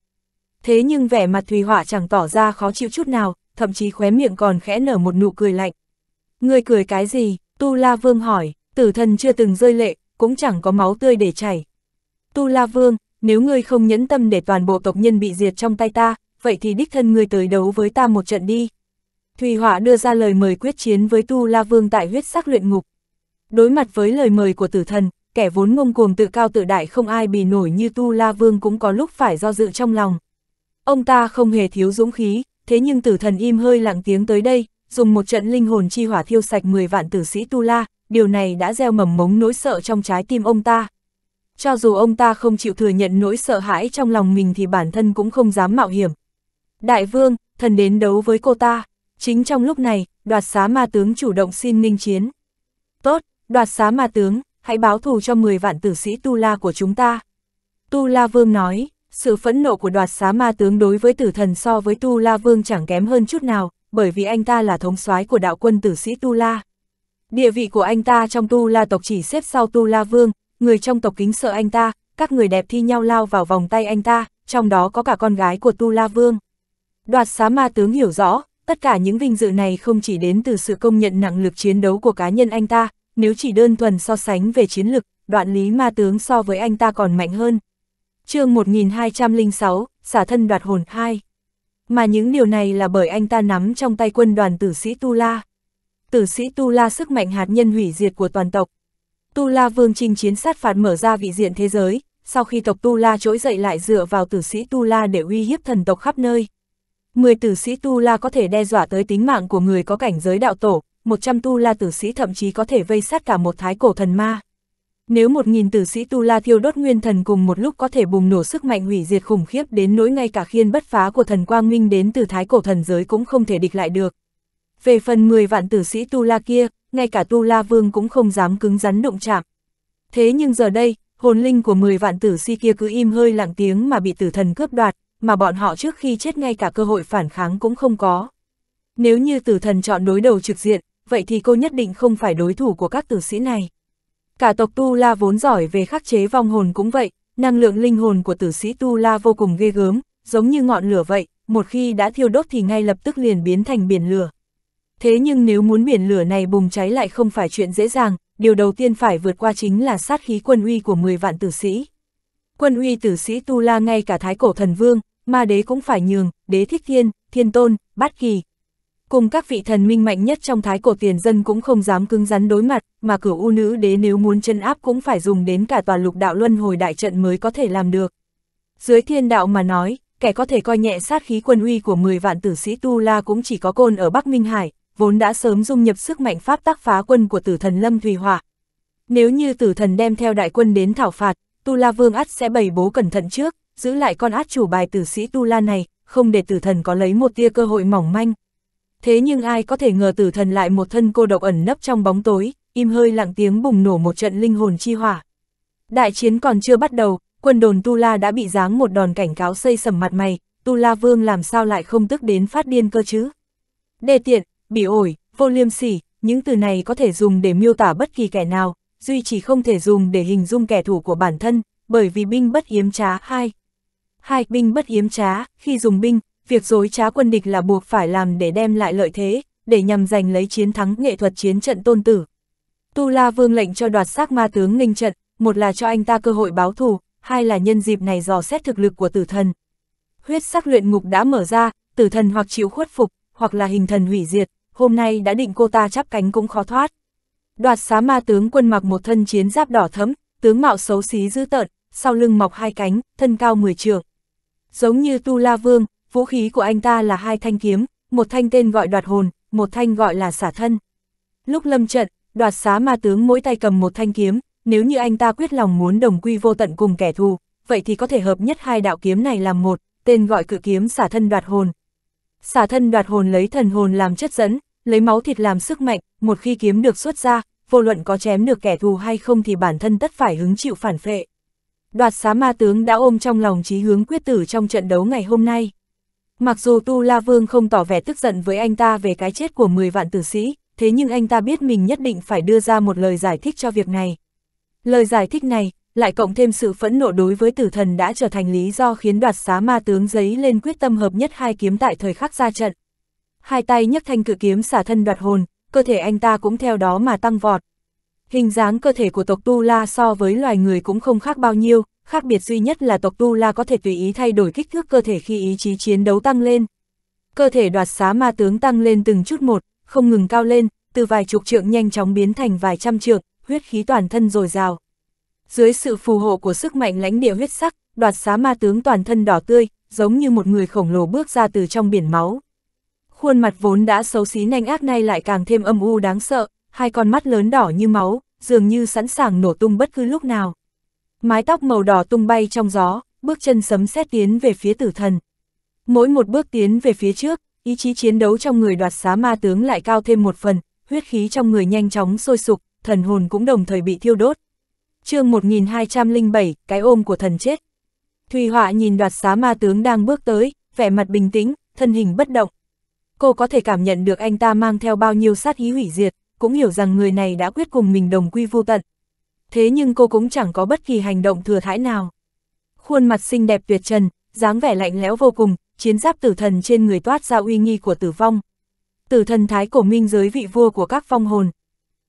Thế nhưng vẻ mặt Thùy Hỏa chẳng tỏ ra khó chịu chút nào, thậm chí khóe miệng còn khẽ nở một nụ cười lạnh. Ngươi cười cái gì? Tu La Vương hỏi. Tử thần chưa từng rơi lệ, cũng chẳng có máu tươi để chảy. Tu La Vương, nếu ngươi không nhẫn tâm để toàn bộ tộc nhân bị diệt trong tay ta, vậy thì đích thân ngươi tới đấu với ta một trận đi. Thùy Hỏa đưa ra lời mời quyết chiến với Tu La Vương tại huyết sắc luyện ngục. Đối mặt với lời mời của tử thần, kẻ vốn ngông cuồng tự cao tự đại không ai bì nổi như Tu La Vương cũng có lúc phải do dự trong lòng. Ông ta không hề thiếu dũng khí, thế nhưng tử thần im hơi lặng tiếng tới đây, dùng một trận linh hồn chi hỏa thiêu sạch 10 vạn tử sĩ Tu La, điều này đã gieo mầm mống nỗi sợ trong trái tim ông ta. Cho dù ông ta không chịu thừa nhận nỗi sợ hãi trong lòng mình thì bản thân cũng không dám mạo hiểm. Đại vương, thần đến đấu với cô ta. Chính trong lúc này, Đoạt Xá Ma Tướng chủ động xin nghinh chiến. Tốt, Đoạt Xá Ma Tướng, hãy báo thù cho 10 vạn tử sĩ Tu La của chúng ta. Tu La Vương nói. Sự phẫn nộ của Đoạt Xá Ma Tướng đối với tử thần so với Tu La Vương chẳng kém hơn chút nào, bởi vì anh ta là thống soái của đạo quân tử sĩ Tu La. Địa vị của anh ta trong Tu La tộc chỉ xếp sau Tu La Vương, người trong tộc kính sợ anh ta, các người đẹp thi nhau lao vào vòng tay anh ta, trong đó có cả con gái của Tu La Vương. Đoạt Xá Ma Tướng hiểu rõ, tất cả những vinh dự này không chỉ đến từ sự công nhận năng lực chiến đấu của cá nhân anh ta, nếu chỉ đơn thuần so sánh về chiến lực, Đoạn Lý Ma Tướng so với anh ta còn mạnh hơn. Chương 1206, xả thân đoạt hồn 2. Mà những điều này là bởi anh ta nắm trong tay quân đoàn tử sĩ Tu La. Tử sĩ Tu La sức mạnh hạt nhân hủy diệt của toàn tộc. Tu La Vương chinh chiến sát phạt mở ra vị diện thế giới, sau khi tộc Tu La trỗi dậy lại dựa vào tử sĩ Tu La để uy hiếp thần tộc khắp nơi. 10 tử sĩ Tu La có thể đe dọa tới tính mạng của người có cảnh giới đạo tổ, 100 Tu La tử sĩ thậm chí có thể vây sát cả một thái cổ thần ma. Nếu 1000 tử sĩ Tu La thiêu đốt nguyên thần cùng một lúc có thể bùng nổ sức mạnh hủy diệt khủng khiếp đến nỗi ngay cả khiên bất phá của thần Quang Minh đến từ thái cổ thần giới cũng không thể địch lại được. Về phần 10 vạn tử sĩ Tu La kia, ngay cả Tu La Vương cũng không dám cứng rắn động chạm. Thế nhưng giờ đây, hồn linh của 10 vạn tử sĩ kia cứ im hơi lặng tiếng mà bị tử thần cướp đoạt, mà bọn họ trước khi chết ngay cả cơ hội phản kháng cũng không có. Nếu như tử thần chọn đối đầu trực diện, vậy thì cô nhất định không phải đối thủ của các tử sĩ này. Cả tộc Tu La vốn giỏi về khắc chế vong hồn cũng vậy, năng lượng linh hồn của tử sĩ Tu La vô cùng ghê gớm, giống như ngọn lửa vậy, một khi đã thiêu đốt thì ngay lập tức liền biến thành biển lửa. Thế nhưng nếu muốn biển lửa này bùng cháy lại không phải chuyện dễ dàng, điều đầu tiên phải vượt qua chính là sát khí quân uy của 10 vạn tử sĩ. Quân uy tử sĩ Tu La ngay cả Thái Cổ Thần Vương, Ma Đế cũng phải nhường, Đế Thích Thiên, Thiên Tôn, Bát Kỳ. Cùng các vị thần minh mạnh nhất trong Thái Cổ Tiền Dân cũng không dám cứng rắn đối mặt, mà Cửu U Nữ Đế nếu muốn chân áp cũng phải dùng đến cả tòa lục đạo luân hồi đại trận mới có thể làm được. Dưới thiên đạo mà nói, kẻ có thể coi nhẹ sát khí quân uy của 10 vạn tử sĩ Tu La cũng chỉ có Côn ở Bắc Minh Hải, vốn đã sớm dung nhập sức mạnh pháp tắc phá quân của tử thần Lâm Thùy Hỏa. Nếu như tử thần đem theo đại quân đến thảo phạt, Tu La Vương ắt sẽ bày bố cẩn thận trước, giữ lại con át chủ bài tử sĩ Tu La này, không để tử thần có lấy một tia cơ hội mỏng manh. Thế nhưng ai có thể ngờ tử thần lại một thân cô độc ẩn nấp trong bóng tối, im hơi lặng tiếng bùng nổ một trận linh hồn chi hỏa. Đại chiến còn chưa bắt đầu, quân đồn Tu La đã bị giáng một đòn cảnh cáo xây sầm mặt mày, Tu La Vương làm sao lại không tức đến phát điên cơ chứ? Đê tiện, bỉ ổi, vô liêm sỉ, những từ này có thể dùng để miêu tả bất kỳ kẻ nào, duy chỉ không thể dùng để hình dung kẻ thù của bản thân, bởi vì binh bất yếm trá binh bất yếm trá, khi dùng binh, việc dối trá quân địch là buộc phải làm để đem lại lợi thế, để nhằm giành lấy chiến thắng nghệ thuật chiến trận tôn tử. Tu La Vương lệnh cho Đoạt Xác Ma Tướng nghênh trận, một là cho anh ta cơ hội báo thù, hai là nhân dịp này dò xét thực lực của tử thần. Huyết sắc luyện ngục đã mở ra, tử thần hoặc chịu khuất phục, hoặc là hình thần hủy diệt, hôm nay đã định cô ta chắp cánh cũng khó thoát. Đoạt Xá Ma Tướng quân mặc một thân chiến giáp đỏ thẫm, tướng mạo xấu xí dữ tợn, sau lưng mọc hai cánh, thân cao 10 trượng. Giống như Tu La Vương, vũ khí của anh ta là hai thanh kiếm, một thanh tên gọi Đoạt Hồn, một thanh gọi là Xả Thân. Lúc lâm trận, Đoạt Xá Ma Tướng mỗi tay cầm một thanh kiếm, nếu như anh ta quyết lòng muốn đồng quy vô tận cùng kẻ thù, vậy thì có thể hợp nhất hai đạo kiếm này làm một, tên gọi Cự Kiếm Xả Thân Đoạt Hồn. Xả Thân Đoạt Hồn lấy thần hồn làm chất dẫn, lấy máu thịt làm sức mạnh, một khi kiếm được xuất ra, vô luận có chém được kẻ thù hay không thì bản thân tất phải hứng chịu phản phệ. Đoạt Xá Ma Tướng đã ôm trong lòng chí hướng quyết tử trong trận đấu ngày hôm nay. Mặc dù Tu La Vương không tỏ vẻ tức giận với anh ta về cái chết của 10 vạn tử sĩ, thế nhưng anh ta biết mình nhất định phải đưa ra một lời giải thích cho việc này. Lời giải thích này, lại cộng thêm sự phẫn nộ đối với tử thần đã trở thành lý do khiến Đoạt Xá Ma Tướng giấy lên quyết tâm hợp nhất hai kiếm tại thời khắc ra trận. Hai tay nhấc thanh Cự Kiếm Xả Thân Đoạt Hồn, cơ thể anh ta cũng theo đó mà tăng vọt. Hình dáng cơ thể của tộc Tu La so với loài người cũng không khác bao nhiêu, khác biệt duy nhất là tộc Tu La có thể tùy ý thay đổi kích thước cơ thể khi ý chí chiến đấu tăng lên. Cơ thể Đoạt Xá Ma Tướng tăng lên từng chút một, không ngừng cao lên, từ vài chục trượng nhanh chóng biến thành vài trăm trượng, huyết khí toàn thân dồi dào. Dưới sự phù hộ của sức mạnh lãnh địa huyết sắc, Đoạt Xá Ma Tướng toàn thân đỏ tươi, giống như một người khổng lồ bước ra từ trong biển máu. Khuôn mặt vốn đã xấu xí nanh ác nay lại càng thêm âm u đáng sợ, hai con mắt lớn đỏ như máu, dường như sẵn sàng nổ tung bất cứ lúc nào. Mái tóc màu đỏ tung bay trong gió, bước chân sấm sét tiến về phía tử thần. Mỗi một bước tiến về phía trước, ý chí chiến đấu trong người Đoạt Xá Ma Tướng lại cao thêm một phần, huyết khí trong người nhanh chóng sôi sục, thần hồn cũng đồng thời bị thiêu đốt. Chương 1207, cái ôm của thần chết. Thùy Hỏa nhìn Đoạt Xá Ma Tướng đang bước tới, vẻ mặt bình tĩnh, thân hình bất động. Cô có thể cảm nhận được anh ta mang theo bao nhiêu sát ý hủy diệt, cũng hiểu rằng người này đã quyết cùng mình đồng quy vô tận. Thế nhưng cô cũng chẳng có bất kỳ hành động thừa thãi nào. Khuôn mặt xinh đẹp tuyệt trần, dáng vẻ lạnh lẽo vô cùng, chiến giáp tử thần trên người toát ra uy nghi của tử vong. Tử thần Thái Cổ Minh giới vị vua của các vong hồn.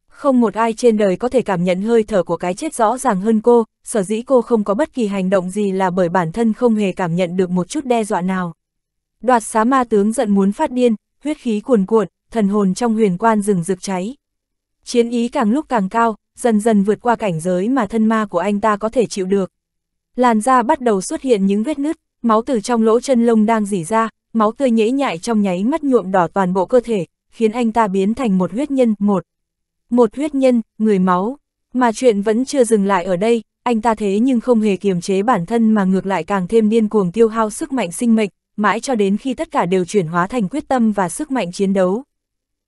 Không một ai trên đời có thể cảm nhận hơi thở của cái chết rõ ràng hơn cô, sở dĩ cô không có bất kỳ hành động gì là bởi bản thân không hề cảm nhận được một chút đe dọa nào. Đoạt Xá Ma Tướng giận muốn phát điên, huyết khí cuồn cuộn, thần hồn trong huyền quan rừng rực cháy. Chiến ý càng lúc càng cao, dần dần vượt qua cảnh giới mà thân ma của anh ta có thể chịu được. Làn da bắt đầu xuất hiện những vết nứt, máu từ trong lỗ chân lông đang rỉ ra, máu tươi nhễ nhại trong nháy mắt nhuộm đỏ toàn bộ cơ thể, khiến anh ta biến thành một huyết nhân, một huyết nhân, người máu. Mà chuyện vẫn chưa dừng lại ở đây, anh ta thế nhưng không hề kiềm chế bản thân mà ngược lại càng thêm điên cuồng tiêu hao sức mạnh sinh mệnh, mãi cho đến khi tất cả đều chuyển hóa thành quyết tâm và sức mạnh chiến đấu.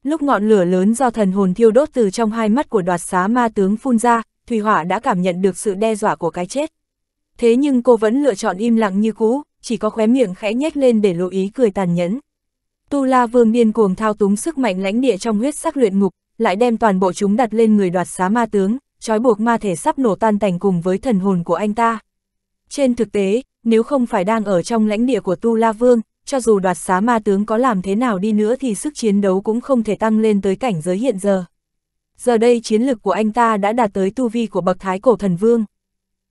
Lúc ngọn lửa lớn do thần hồn thiêu đốt từ trong hai mắt của Đoạt Xá Ma Tướng phun ra, Thùy Hỏa đã cảm nhận được sự đe dọa của cái chết. Thế nhưng cô vẫn lựa chọn im lặng như cũ, chỉ có khóe miệng khẽ nhếch lên để lộ ý cười tàn nhẫn. Tu La Vương điên cuồng thao túng sức mạnh lãnh địa trong huyết sắc luyện ngục, lại đem toàn bộ chúng đặt lên người Đoạt Xá Ma Tướng, trói buộc ma thể sắp nổ tan tành cùng với thần hồn của anh ta. Trên thực tế, nếu không phải đang ở trong lãnh địa của Tu La Vương, cho dù Đoạt Xá Ma Tướng có làm thế nào đi nữa thì sức chiến đấu cũng không thể tăng lên tới cảnh giới hiện giờ. Giờ đây chiến lực của anh ta đã đạt tới tu vi của bậc Thái Cổ Thần Vương.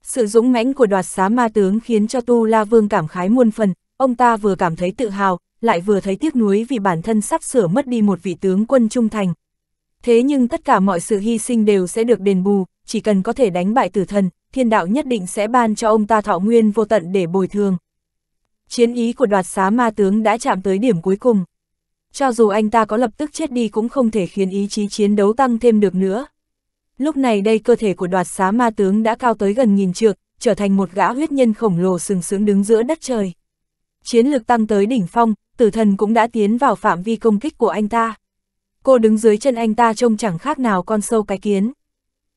Sự dũng mãnh của Đoạt Xá Ma Tướng khiến cho Tu La Vương cảm khái muôn phần, ông ta vừa cảm thấy tự hào, lại vừa thấy tiếc nuối vì bản thân sắp sửa mất đi một vị tướng quân trung thành. Thế nhưng tất cả mọi sự hy sinh đều sẽ được đền bù, chỉ cần có thể đánh bại tử thần, thiên đạo nhất định sẽ ban cho ông ta thọ nguyên vô tận để bồi thường. Chiến ý của Đoạt Xá Ma Tướng đã chạm tới điểm cuối cùng. Cho dù anh ta có lập tức chết đi cũng không thể khiến ý chí chiến đấu tăng thêm được nữa. Lúc này đây cơ thể của Đoạt Xá Ma Tướng đã cao tới gần 1000 trượng, trở thành một gã huyết nhân khổng lồ sừng sững đứng giữa đất trời. Chiến lực tăng tới đỉnh phong, tử thần cũng đã tiến vào phạm vi công kích của anh ta. Cô đứng dưới chân anh ta trông chẳng khác nào con sâu cái kiến.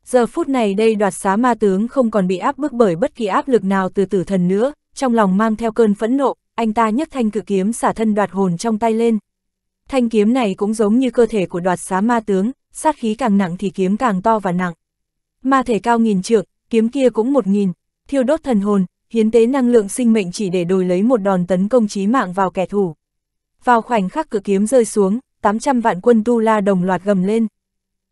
Giờ phút này đây Đoạt Xá Ma Tướng không còn bị áp bức bởi bất kỳ áp lực nào từ tử thần nữa, trong lòng mang theo cơn phẫn nộ, anh ta nhấc thanh cự kiếm xả thân đoạt hồn trong tay lên. Thanh kiếm này cũng giống như cơ thể của Đoạt Xá Ma Tướng, sát khí càng nặng thì kiếm càng to và nặng. Ma thể cao 1000 trượng, kiếm kia cũng 1000, thiêu đốt thần hồn, hiến tế năng lượng sinh mệnh chỉ để đổi lấy một đòn tấn công chí mạng vào kẻ thù. Vào khoảnh khắc cự kiếm rơi xuống, 800 vạn quân Tu La đồng loạt gầm lên.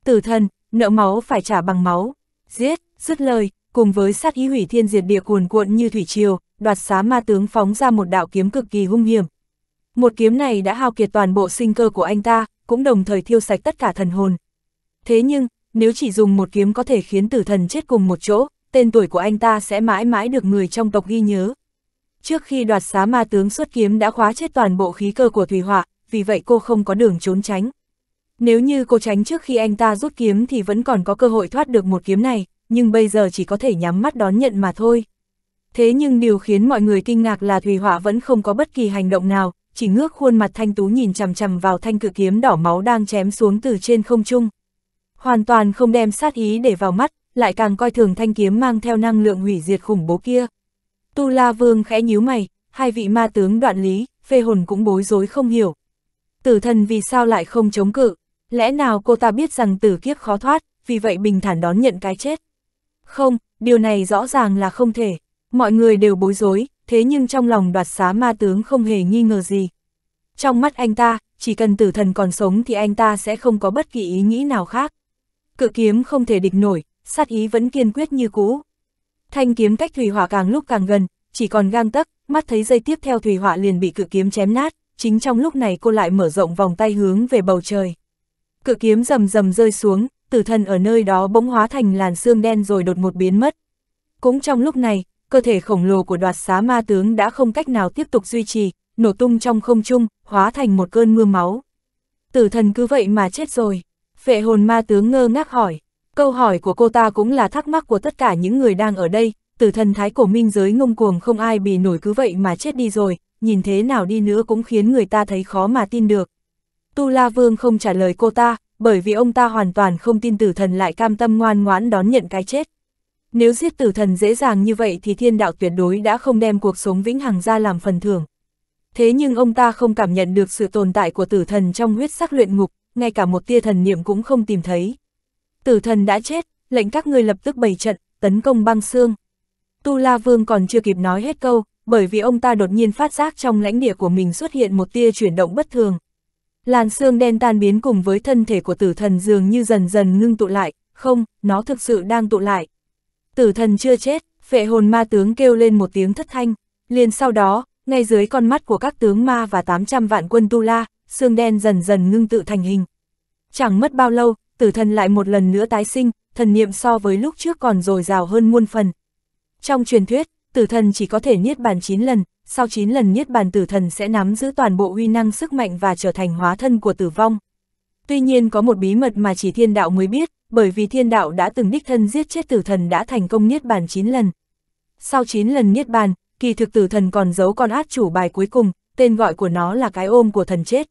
Tử thần, nợ máu phải trả bằng máu. Giết, dứt lời, cùng với sát ý hủy thiên diệt địa cuồn cuộn như thủy triều, Đoạt Xá Ma Tướng phóng ra một đạo kiếm cực kỳ hung hiểm. Một kiếm này đã hao kiệt toàn bộ sinh cơ của anh ta, cũng đồng thời thiêu sạch tất cả thần hồn. Thế nhưng, nếu chỉ dùng một kiếm có thể khiến tử thần chết cùng một chỗ, tên tuổi của anh ta sẽ mãi mãi được người trong tộc ghi nhớ. Trước khi Đoạt Xá Ma Tướng xuất kiếm đã khóa chết toàn bộ khí cơ của Thùy Hỏa, vì vậy cô không có đường trốn tránh. Nếu như cô tránh trước khi anh ta rút kiếm thì vẫn còn có cơ hội thoát được một kiếm này, nhưng bây giờ chỉ có thể nhắm mắt đón nhận mà thôi. Thế nhưng điều khiến mọi người kinh ngạc là Thùy Hỏa vẫn không có bất kỳ hành động nào, chỉ ngước khuôn mặt thanh tú nhìn chằm chằm vào thanh cự kiếm đỏ máu đang chém xuống từ trên không trung. Hoàn toàn không đem sát ý để vào mắt, lại càng coi thường thanh kiếm mang theo năng lượng hủy diệt khủng bố kia. Tu La Vương khẽ nhíu mày, hai vị ma tướng Đoạn Lý, Phệ Hồn cũng bối rối không hiểu. Tử thần vì sao lại không chống cự? Lẽ nào cô ta biết rằng tử kiếp khó thoát, vì vậy bình thản đón nhận cái chết? Không, điều này rõ ràng là không thể. Mọi người đều bối rối, thế nhưng trong lòng Đoạt Xá Ma Tướng không hề nghi ngờ gì. Trong mắt anh ta, chỉ cần tử thần còn sống thì anh ta sẽ không có bất kỳ ý nghĩ nào khác. Cự kiếm không thể địch nổi, sát ý vẫn kiên quyết như cũ. Thanh kiếm cách Thùy Hỏa càng lúc càng gần, chỉ còn gang tấc, mắt thấy giây tiếp theo Thùy Hỏa liền bị cự kiếm chém nát, chính trong lúc này cô lại mở rộng vòng tay hướng về bầu trời. Cự kiếm rầm rầm rơi xuống, tử thần ở nơi đó bỗng hóa thành làn xương đen rồi đột một biến mất. Cũng trong lúc này, cơ thể khổng lồ của Đoạt Xá Ma Tướng đã không cách nào tiếp tục duy trì, nổ tung trong không trung, hóa thành một cơn mưa máu. Tử thần cứ vậy mà chết rồi. Phệ Hồn Ma Tướng ngơ ngác hỏi, câu hỏi của cô ta cũng là thắc mắc của tất cả những người đang ở đây, tử thần thái cổ minh giới ngông cuồng không ai bì nổi cứ vậy mà chết đi rồi, nhìn thế nào đi nữa cũng khiến người ta thấy khó mà tin được. Tu La Vương không trả lời cô ta, bởi vì ông ta hoàn toàn không tin tử thần lại cam tâm ngoan ngoãn đón nhận cái chết. Nếu giết tử thần dễ dàng như vậy thì thiên đạo tuyệt đối đã không đem cuộc sống vĩnh hằng ra làm phần thưởng. Thế nhưng ông ta không cảm nhận được sự tồn tại của tử thần trong huyết sắc luyện ngục, ngay cả một tia thần niệm cũng không tìm thấy. Tử thần đã chết, lệnh các ngươi lập tức bày trận, tấn công băng xương. Tu La Vương còn chưa kịp nói hết câu, bởi vì ông ta đột nhiên phát giác trong lãnh địa của mình xuất hiện một tia chuyển động bất thường. Làn xương đen tan biến cùng với thân thể của tử thần dường như dần dần ngưng tụ lại, không, nó thực sự đang tụ lại. Tử thần chưa chết, Phệ Hồn Ma Tướng kêu lên một tiếng thất thanh, liền sau đó, ngay dưới con mắt của các tướng ma và 800 vạn quân Tu La, xương đen dần dần ngưng tự thành hình. Chẳng mất bao lâu, tử thần lại một lần nữa tái sinh, thần niệm so với lúc trước còn dồi dào hơn muôn phần. Trong truyền thuyết, tử thần chỉ có thể niết bàn 9 lần, sau 9 lần niết bàn tử thần sẽ nắm giữ toàn bộ uy năng sức mạnh và trở thành hóa thân của tử vong. Tuy nhiên có một bí mật mà chỉ thiên đạo mới biết, bởi vì thiên đạo đã từng đích thân giết chết tử thần đã thành công niết bàn 9 lần. Sau 9 lần niết bàn, kỳ thực tử thần còn giấu con át chủ bài cuối cùng, tên gọi của nó là cái ôm của thần chết.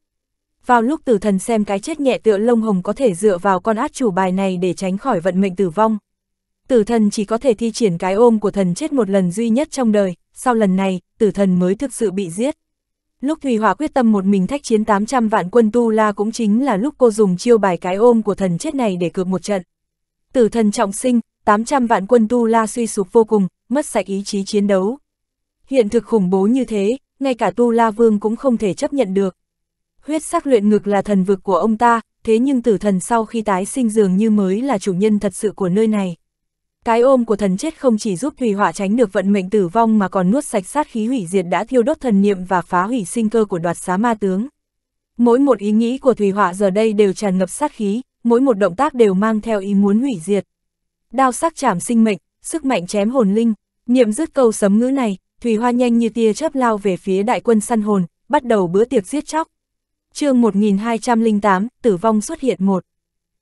Vào lúc tử thần xem cái chết nhẹ tựa lông hồng có thể dựa vào con át chủ bài này để tránh khỏi vận mệnh tử vong. Tử thần chỉ có thể thi triển cái ôm của thần chết một lần duy nhất trong đời, sau lần này, tử thần mới thực sự bị giết. Lúc Thùy Hỏa quyết tâm một mình thách chiến 800 vạn quân Tu La cũng chính là lúc cô dùng chiêu bài cái ôm của thần chết này để cược một trận. Tử thần trọng sinh, 800 vạn quân Tu La suy sụp vô cùng, mất sạch ý chí chiến đấu. Hiện thực khủng bố như thế, ngay cả Tu La Vương cũng không thể chấp nhận được. Huyết sắc luyện ngực là thần vực của ông ta, thế nhưng tử thần sau khi tái sinh dường như mới là chủ nhân thật sự của nơi này. Cái ôm của thần chết không chỉ giúp Thùy Hỏa tránh được vận mệnh tử vong mà còn nuốt sạch sát khí hủy diệt đã thiêu đốt thần niệm và phá hủy sinh cơ của Đoạt Xá Ma Tướng. Mỗi một ý nghĩ của Thùy Hỏa giờ đây đều tràn ngập sát khí, mỗi một động tác đều mang theo ý muốn hủy diệt. Đao sắc chảm sinh mệnh, sức mạnh chém hồn linh, niệm dứt câu sấm ngữ này, Thùy Hỏa nhanh như tia chớp lao về phía đại quân săn hồn, bắt đầu bữa tiệc giết chóc. Chương 1208, tử vong xuất hiện một.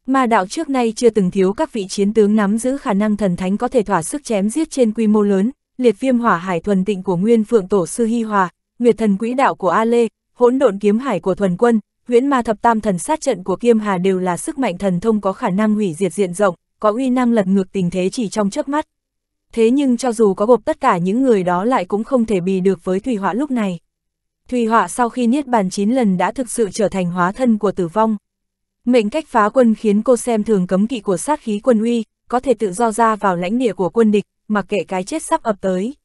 Ma đạo trước nay chưa từng thiếu các vị chiến tướng nắm giữ khả năng thần thánh có thể thỏa sức chém giết trên quy mô lớn, liệt viêm hỏa hải thuần tịnh của Nguyên Phượng Tổ sư Hi Hòa, Nguyệt Thần Quỹ Đạo của A Lê, Hỗn Độn Kiếm Hải của Thuần Quân, Huyễn Ma Thập Tam Thần Sát Trận của Kiêm Hà đều là sức mạnh thần thông có khả năng hủy diệt diện rộng, có uy năng lật ngược tình thế chỉ trong chớp mắt. Thế nhưng cho dù có gộp tất cả những người đó lại cũng không thể bì được với Thùy Hỏa lúc này. Thùy Hỏa sau khi niết bàn 9 lần đã thực sự trở thành hóa thân của tử vong. Mệnh cách phá quân khiến cô xem thường cấm kỵ của sát khí quân uy, có thể tự do ra vào lãnh địa của quân địch, mặc kệ cái chết sắp ập tới.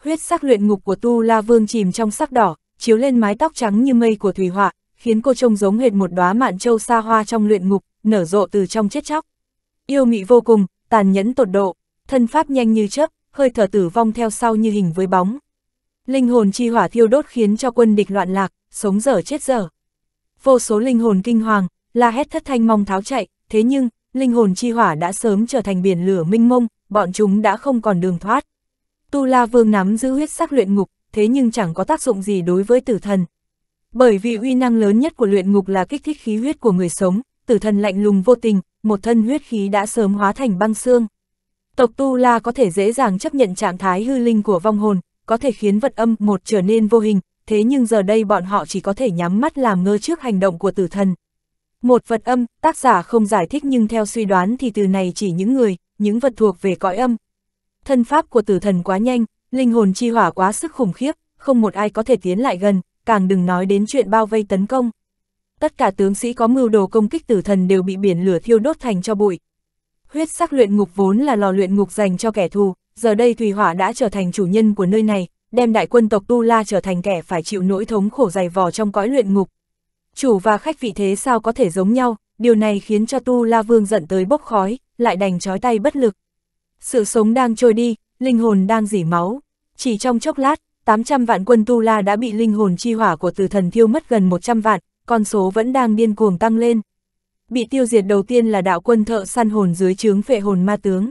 Huyết sắc luyện ngục của Tu La Vương chìm trong sắc đỏ, chiếu lên mái tóc trắng như mây của Thùy Hỏa, khiến cô trông giống hệt một đóa mạn châu xa hoa trong luyện ngục, nở rộ từ trong chết chóc. Yêu mị vô cùng, tàn nhẫn tột độ, thân pháp nhanh như chớp, hơi thở tử vong theo sau như hình với bóng. Linh hồn chi hỏa thiêu đốt khiến cho quân địch loạn lạc, sống dở chết dở. Vô số linh hồn kinh hoàng, la hét thất thanh mong tháo chạy, thế nhưng, linh hồn chi hỏa đã sớm trở thành biển lửa minh mông, bọn chúng đã không còn đường thoát. Tu La Vương nắm giữ huyết sắc luyện ngục, thế nhưng chẳng có tác dụng gì đối với tử thần. Bởi vì uy năng lớn nhất của luyện ngục là kích thích khí huyết của người sống, tử thần lạnh lùng vô tình, một thân huyết khí đã sớm hóa thành băng xương. Tộc Tu La có thể dễ dàng chấp nhận trạng thái hư linh của vong hồn, có thể khiến vật âm một trở nên vô hình, thế nhưng giờ đây bọn họ chỉ có thể nhắm mắt làm ngơ trước hành động của tử thần. Một vật âm, tác giả không giải thích nhưng theo suy đoán thì từ này chỉ những người, những vật thuộc về cõi âm. Thân pháp của tử thần quá nhanh, linh hồn chi hỏa quá sức khủng khiếp, không một ai có thể tiến lại gần, càng đừng nói đến chuyện bao vây tấn công. Tất cả tướng sĩ có mưu đồ công kích tử thần đều bị biển lửa thiêu đốt thành cho bụi. Huyết sắc luyện ngục vốn là lò luyện ngục dành cho kẻ thù, giờ đây Thùy Hỏa đã trở thành chủ nhân của nơi này, đem đại quân tộc Tu La trở thành kẻ phải chịu nỗi thống khổ dày vò trong cõi luyện ngục. Chủ và khách vị thế sao có thể giống nhau, điều này khiến cho Tu La Vương giận tới bốc khói, lại đành chói tay bất lực. Sự sống đang trôi đi, linh hồn đang rỉ máu. Chỉ trong chốc lát, 800 vạn quân Tu La đã bị linh hồn chi hỏa của tử thần thiêu mất gần 100 vạn, con số vẫn đang điên cuồng tăng lên. Bị tiêu diệt đầu tiên là đạo quân thợ săn hồn dưới trướng Phệ Hồn Ma Tướng.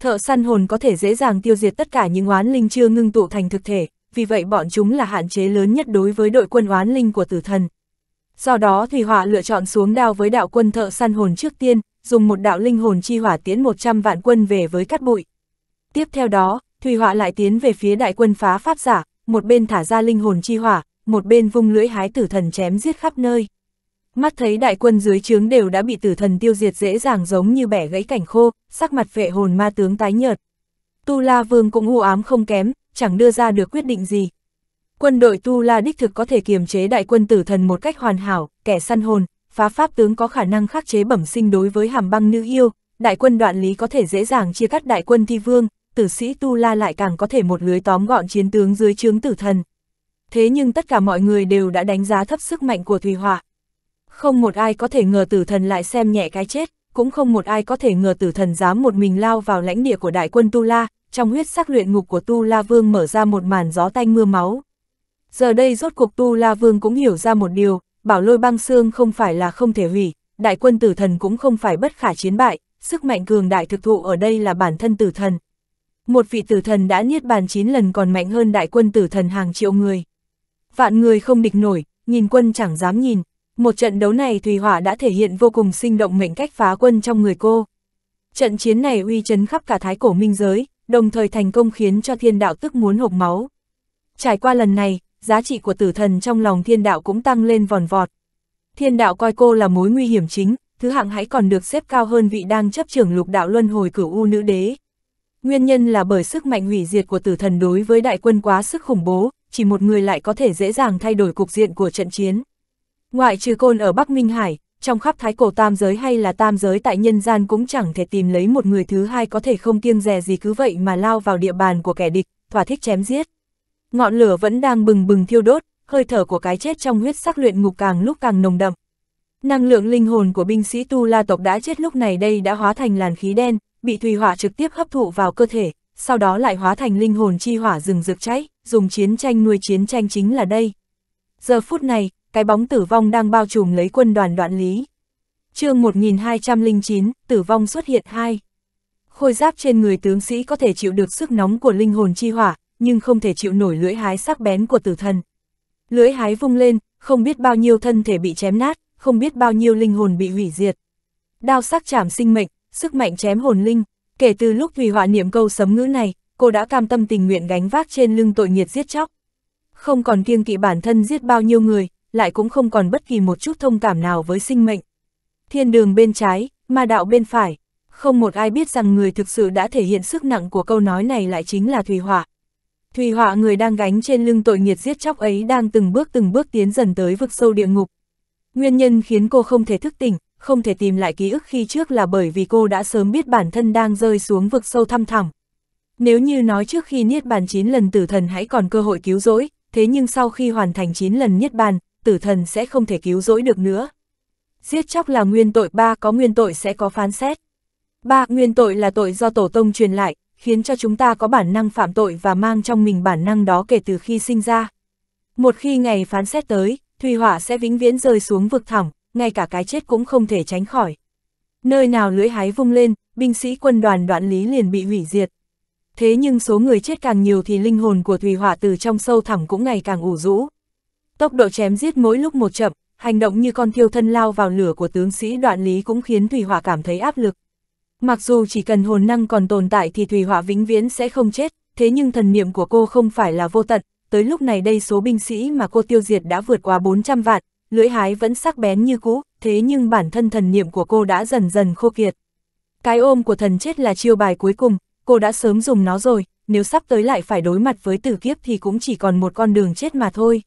Thợ săn hồn có thể dễ dàng tiêu diệt tất cả những oán linh chưa ngưng tụ thành thực thể, vì vậy bọn chúng là hạn chế lớn nhất đối với đội quân oán linh của tử thần. Do đó Thùy Hỏa lựa chọn xuống đao với đạo quân thợ săn hồn trước tiên, dùng một đạo linh hồn chi hỏa tiến 100 vạn quân về với cát bụi. Tiếp theo đó, Thùy Hỏa lại tiến về phía đại quân phá pháp giả, một bên thả ra linh hồn chi hỏa, một bên vung lưỡi hái tử thần chém giết khắp nơi. Mắt thấy đại quân dưới trướng đều đã bị tử thần tiêu diệt dễ dàng giống như bẻ gãy cành khô, sắc mặt Phệ Hồn Ma Tướng tái nhợt. Tu La Vương cũng u ám không kém, chẳng đưa ra được quyết định gì. Quân đội Tu La đích thực có thể kiềm chế đại quân tử thần một cách hoàn hảo, kẻ săn hồn, phá pháp tướng có khả năng khắc chế bẩm sinh đối với hàm băng nữ yêu, đại quân đoạn lý có thể dễ dàng chia cắt đại quân thi vương, tử sĩ Tu La lại càng có thể một lưới tóm gọn chiến tướng dưới trướng tử thần. Thế nhưng tất cả mọi người đều đã đánh giá thấp sức mạnh của Thùy Hỏa. Không một ai có thể ngờ tử thần lại xem nhẹ cái chết, cũng không một ai có thể ngờ tử thần dám một mình lao vào lãnh địa của đại quân Tu La, trong huyết sắc luyện ngục của Tu La Vương mở ra một màn gió tanh mưa máu. Giờ đây rốt cuộc Tu La Vương cũng hiểu ra một điều, bảo lôi băng xương không phải là không thể hủy, đại quân tử thần cũng không phải bất khả chiến bại, sức mạnh cường đại thực thụ ở đây là bản thân tử thần. Một vị tử thần đã niết bàn 9 lần còn mạnh hơn đại quân tử thần hàng triệu người. Vạn người không địch nổi, nhìn quân chẳng dám nhìn. Một trận đấu này Thùy Hỏa đã thể hiện vô cùng sinh động mệnh cách phá quân trong người cô. Trận chiến này uy chấn khắp cả Thái Cổ Minh giới, đồng thời thành công khiến cho thiên đạo tức muốn hộc máu. Trải qua lần này, giá trị của tử thần trong lòng thiên đạo cũng tăng lên vòn vọt. Thiên đạo coi cô là mối nguy hiểm chính, thứ hạng hãy còn được xếp cao hơn vị đang chấp trưởng lục đạo luân hồi Cửu U Nữ Đế. Nguyên nhân là bởi sức mạnh hủy diệt của tử thần đối với đại quân quá sức khủng bố, chỉ một người lại có thể dễ dàng thay đổi cục diện của trận chiến. Ngoại trừ Côn ở Bắc Minh Hải, trong khắp Thái Cổ Tam Giới hay là Tam Giới tại nhân gian cũng chẳng thể tìm lấy một người thứ hai có thể không kiêng dè gì cứ vậy mà lao vào địa bàn của kẻ địch, thỏa thích chém giết. Ngọn lửa vẫn đang bừng bừng thiêu đốt, hơi thở của cái chết trong huyết sắc luyện ngục càng lúc càng nồng đậm. Năng lượng linh hồn của binh sĩ Tu La tộc đã chết lúc này đây đã hóa thành làn khí đen, bị Thùy Hỏa trực tiếp hấp thụ vào cơ thể, sau đó lại hóa thành linh hồn chi hỏa rừng rực cháy, dùng chiến tranh nuôi chiến tranh chính là đây. Giờ phút này, cái bóng tử vong đang bao trùm lấy quân đoàn Đoạn Lý. Chương 1209, Tử vong xuất hiện 2. Khôi giáp trên người tướng sĩ có thể chịu được sức nóng của linh hồn chi hỏa, nhưng không thể chịu nổi lưỡi hái sắc bén của tử thần. Lưỡi hái vung lên, không biết bao nhiêu thân thể bị chém nát, không biết bao nhiêu linh hồn bị hủy diệt. Đao sắc chảm sinh mệnh, sức mạnh chém hồn linh. Kể từ lúc Thùy Hỏa niệm câu sấm ngữ này, cô đã cam tâm tình nguyện gánh vác trên lưng tội nghiệt giết chóc. Không còn kiêng kỵ bản thân giết bao nhiêu người, lại cũng không còn bất kỳ một chút thông cảm nào với sinh mệnh. Thiên đường bên trái, ma đạo bên phải. Không một ai biết rằng người thực sự đã thể hiện sức nặng của câu nói này lại chính là Thùy Hỏa. Thùy Hỏa người đang gánh trên lưng tội nghiệt giết chóc ấy đang từng bước tiến dần tới vực sâu địa ngục. Nguyên nhân khiến cô không thể thức tỉnh, không thể tìm lại ký ức khi trước là bởi vì cô đã sớm biết bản thân đang rơi xuống vực sâu thăm thẳm. Nếu như nói trước khi niết bàn 9 lần tử thần hãy còn cơ hội cứu rỗi, thế nhưng sau khi hoàn thành 9 lần niết bàn, tử thần sẽ không thể cứu rỗi được nữa. Giết chóc là nguyên tội, có nguyên tội sẽ có phán xét. Nguyên tội là tội do tổ tông truyền lại, khiến cho chúng ta có bản năng phạm tội và mang trong mình bản năng đó kể từ khi sinh ra. Một khi ngày phán xét tới, Thùy Hỏa sẽ vĩnh viễn rơi xuống vực thẳm, ngay cả cái chết cũng không thể tránh khỏi. Nơi nào lưỡi hái vung lên, binh sĩ quân đoàn Đoạn Lý liền bị hủy diệt. Thế nhưng số người chết càng nhiều thì linh hồn của Thùy Hỏa từ trong sâu thẳm cũng ngày càng ủ rũ. Tốc độ chém giết mỗi lúc một chậm, hành động như con thiêu thân lao vào lửa của tướng sĩ Đoạn Lý cũng khiến Thùy Hỏa cảm thấy áp lực. Mặc dù chỉ cần hồn năng còn tồn tại thì Thùy Hỏa vĩnh viễn sẽ không chết, thế nhưng thần niệm của cô không phải là vô tận, tới lúc này đây số binh sĩ mà cô tiêu diệt đã vượt qua 400 vạn, lưỡi hái vẫn sắc bén như cũ, thế nhưng bản thân thần niệm của cô đã dần dần khô kiệt. Cái ôm của thần chết là chiêu bài cuối cùng, cô đã sớm dùng nó rồi, nếu sắp tới lại phải đối mặt với tử kiếp thì cũng chỉ còn một con đường chết mà thôi.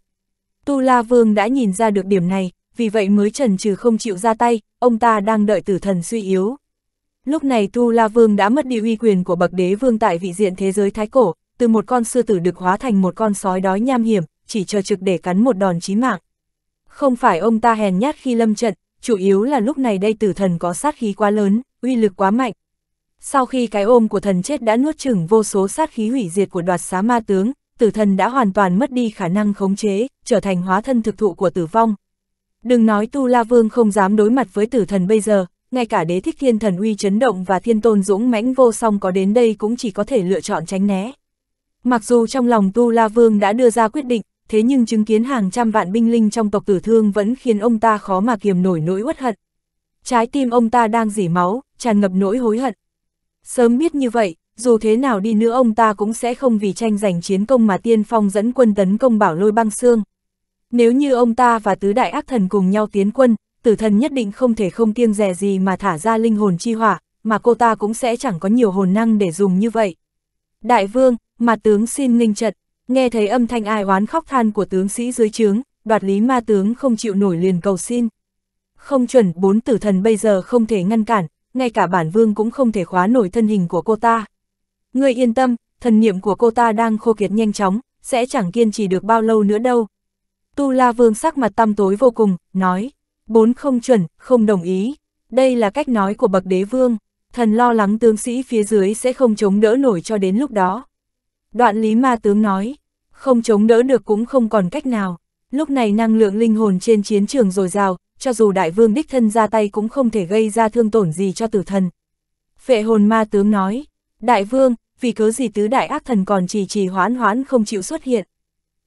Tu La Vương đã nhìn ra được điểm này, vì vậy mới chần chừ không chịu ra tay, ông ta đang đợi tử thần suy yếu. Lúc này Tu La Vương đã mất đi uy quyền của bậc đế vương tại vị diện thế giới Thái Cổ, từ một con sư tử được hóa thành một con sói đói nham hiểm, chỉ chờ trực để cắn một đòn chí mạng. Không phải ông ta hèn nhát khi lâm trận, chủ yếu là lúc này đây tử thần có sát khí quá lớn, uy lực quá mạnh. Sau khi cái ôm của thần chết đã nuốt chửng vô số sát khí hủy diệt của Đoạt Xá Ma Tướng, tử thần đã hoàn toàn mất đi khả năng khống chế, trở thành hóa thân thực thụ của tử vong. Đừng nói Tu La Vương không dám đối mặt với tử thần bây giờ, ngay cả Đế Thích Thiên thần uy chấn động và Thiên Tôn dũng mãnh vô song có đến đây cũng chỉ có thể lựa chọn tránh né. Mặc dù trong lòng Tu La Vương đã đưa ra quyết định, thế nhưng chứng kiến hàng trăm vạn binh linh trong tộc tử thương vẫn khiến ông ta khó mà kiềm nổi nỗi uất hận. Trái tim ông ta đang rỉ máu, tràn ngập nỗi hối hận. Sớm biết như vậy, dù thế nào đi nữa ông ta cũng sẽ không vì tranh giành chiến công mà tiên phong dẫn quân tấn công Bảo Lôi Băng Xương. Nếu như ông ta và Tứ Đại Ác Thần cùng nhau tiến quân, tử thần nhất định không thể không kiêng dè gì mà thả ra linh hồn chi hỏa, mà cô ta cũng sẽ chẳng có nhiều hồn năng để dùng như vậy. Đại vương, ma tướng xin nghênh trận. Nghe thấy âm thanh ai oán khóc than của tướng sĩ dưới trướng, Đoạt Lý Ma Tướng không chịu nổi liền cầu xin. Không chuẩn, 4 tử thần bây giờ không thể ngăn cản, ngay cả bản vương cũng không thể khóa nổi thân hình của cô ta. Ngươi yên tâm, thần niệm của cô ta đang khô kiệt nhanh chóng, sẽ chẳng kiên trì được bao lâu nữa đâu. Tu La Vương sắc mặt tăm tối vô cùng, nói. 4 không chuẩn, không đồng ý. Đây là cách nói của bậc đế vương. Thần lo lắng tướng sĩ phía dưới sẽ không chống đỡ nổi cho đến lúc đó. Đoạn Lý Ma Tướng nói. Không chống đỡ được cũng không còn cách nào. Lúc này năng lượng linh hồn trên chiến trường dồi dào, cho dù đại vương đích thân ra tay cũng không thể gây ra thương tổn gì cho tử thần. Phệ Hồn Ma Tướng nói. Đại vương, vì cớ gì tứ đại ác thần còn trì hoãn không chịu xuất hiện?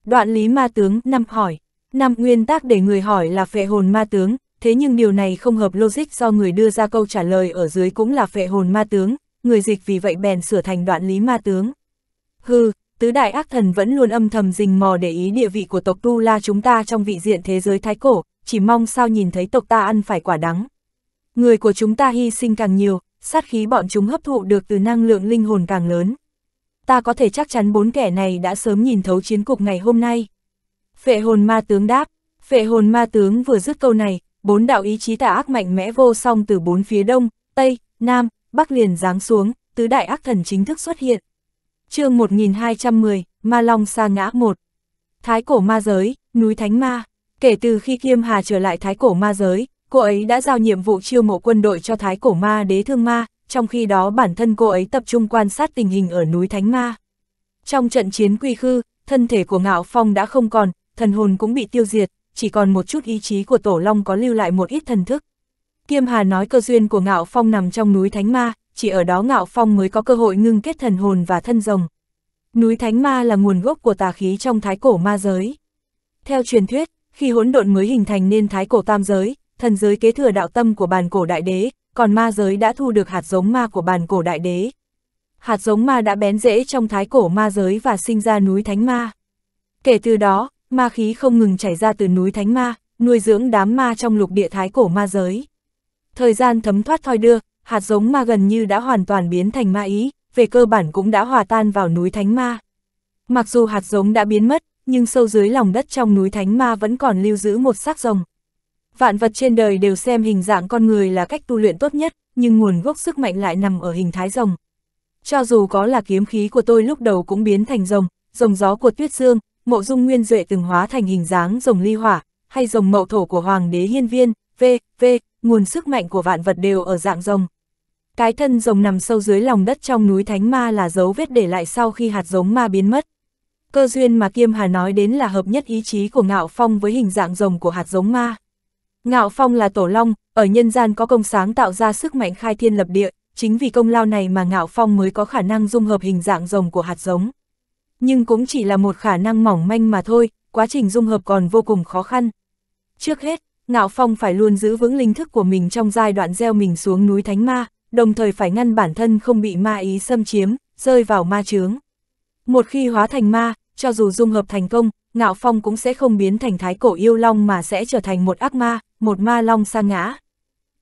Đoạn lý ma tướng năm hỏi. Năm nguyên tắc để người hỏi là phệ hồn ma tướng, thế nhưng điều này không hợp logic do người đưa ra câu trả lời ở dưới cũng là phệ hồn ma tướng, người dịch vì vậy bèn sửa thành đoạn lý ma tướng. Hừ, tứ đại ác thần vẫn luôn âm thầm rình mò để ý địa vị của tộc Tu La chúng ta trong vị diện thế giới thái cổ, chỉ mong sao nhìn thấy tộc ta ăn phải quả đắng. Người của chúng ta hy sinh càng nhiều, sát khí bọn chúng hấp thụ được từ năng lượng linh hồn càng lớn. Ta có thể chắc chắn bốn kẻ này đã sớm nhìn thấu chiến cục ngày hôm nay. Phệ hồn ma tướng đáp. Phệ hồn ma tướng vừa dứt câu này, bốn đạo ý chí tà ác mạnh mẽ vô song từ bốn phía đông, tây, nam, bắc liền giáng xuống, tứ đại ác thần chính thức xuất hiện. Chương 1210, Ma Long Sa Ngã 1. Thái cổ ma giới, núi Thánh Ma. Kể từ khi Kiêm Hà trở lại thái cổ ma giới, cô ấy đã giao nhiệm vụ chiêu mộ quân đội cho thái cổ ma đế Thương Ma, trong khi đó bản thân cô ấy tập trung quan sát tình hình ở núi Thánh Ma. Trong trận chiến quy khư, thân thể của Ngao Phong đã không còn, thần hồn cũng bị tiêu diệt, chỉ còn một chút ý chí của Tổ Long có lưu lại một ít thần thức. Kiêm Hà nói cơ duyên của Ngao Phong nằm trong núi Thánh Ma, chỉ ở đó Ngao Phong mới có cơ hội ngưng kết thần hồn và thân rồng. Núi Thánh Ma là nguồn gốc của tà khí trong thái cổ ma giới. Theo truyền thuyết, khi hỗn độn mới hình thành nên thái cổ tam giới, thần giới kế thừa đạo tâm của bàn cổ đại đế, còn ma giới đã thu được hạt giống ma của bàn cổ đại đế. Hạt giống ma đã bén rễ trong thái cổ ma giới và sinh ra núi Thánh Ma. Kể từ đó, ma khí không ngừng chảy ra từ núi Thánh Ma, nuôi dưỡng đám ma trong lục địa thái cổ ma giới. Thời gian thấm thoát thoi đưa, hạt giống ma gần như đã hoàn toàn biến thành ma ý, về cơ bản cũng đã hòa tan vào núi Thánh Ma. Mặc dù hạt giống đã biến mất, nhưng sâu dưới lòng đất trong núi Thánh Ma vẫn còn lưu giữ một xác rồng. Vạn vật trên đời đều xem hình dạng con người là cách tu luyện tốt nhất, nhưng nguồn gốc sức mạnh lại nằm ở hình thái rồng. Cho dù có là kiếm khí của tôi lúc đầu cũng biến thành rồng, rồng gió của Tuyết Dương, Mộ Dung Nguyên Duệ từng hóa thành hình dáng rồng ly hỏa, hay rồng mậu thổ của Hoàng đế Hiên Viên, nguồn sức mạnh của vạn vật đều ở dạng rồng. Cái thân rồng nằm sâu dưới lòng đất trong núi Thánh Ma là dấu vết để lại sau khi hạt giống ma biến mất. Cơ duyên mà Kiêm Hà nói đến là hợp nhất ý chí của Ngao Phong với hình dạng rồng của hạt giống ma. Ngao Phong là Tổ Long, ở nhân gian có công sáng tạo ra sức mạnh khai thiên lập địa, chính vì công lao này mà Ngao Phong mới có khả năng dung hợp hình dạng rồng của hạt giống. Nhưng cũng chỉ là một khả năng mỏng manh mà thôi, quá trình dung hợp còn vô cùng khó khăn. Trước hết, Ngao Phong phải luôn giữ vững linh thức của mình trong giai đoạn gieo mình xuống núi Thánh Ma, đồng thời phải ngăn bản thân không bị ma ý xâm chiếm, rơi vào ma chướng. Một khi hóa thành ma, cho dù dung hợp thành công, Ngao Phong cũng sẽ không biến thành thái cổ yêu long mà sẽ trở thành một ác ma, một ma long sa ngã.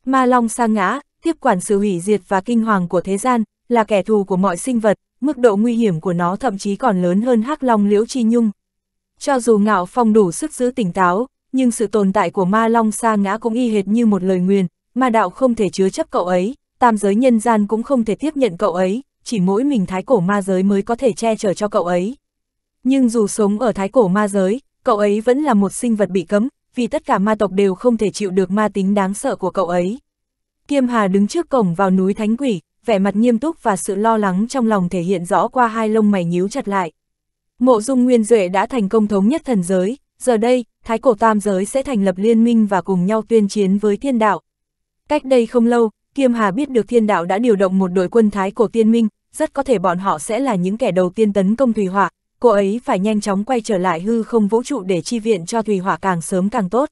Ma long sa ngã, tiếp quản sự hủy diệt và kinh hoàng của thế gian, là kẻ thù của mọi sinh vật, mức độ nguy hiểm của nó thậm chí còn lớn hơn hắc long Liễu Chi Nhung. Cho dù Ngao Phong đủ sức giữ tỉnh táo, nhưng sự tồn tại của ma long sa ngã cũng y hệt như một lời nguyền, ma đạo không thể chứa chấp cậu ấy, tam giới nhân gian cũng không thể tiếp nhận cậu ấy, chỉ mỗi mình thái cổ ma giới mới có thể che chở cho cậu ấy. Nhưng dù sống ở thái cổ ma giới, cậu ấy vẫn là một sinh vật bị cấm, vì tất cả ma tộc đều không thể chịu được ma tính đáng sợ của cậu ấy. Kiêm Hà đứng trước cổng vào núi Thánh Quỷ, vẻ mặt nghiêm túc và sự lo lắng trong lòng thể hiện rõ qua hai lông mày nhíu chặt lại. Mộ Dung Nguyên Duệ đã thành công thống nhất thần giới, giờ đây, thái cổ tam giới sẽ thành lập liên minh và cùng nhau tuyên chiến với thiên đạo. Cách đây không lâu, Kiêm Hà biết được thiên đạo đã điều động một đội quân thái cổ tiên minh, rất có thể bọn họ sẽ là những kẻ đầu tiên tấn công Thùy Hỏa. Cô ấy phải nhanh chóng quay trở lại hư không vũ trụ để chi viện cho Thùy Hỏa càng sớm càng tốt.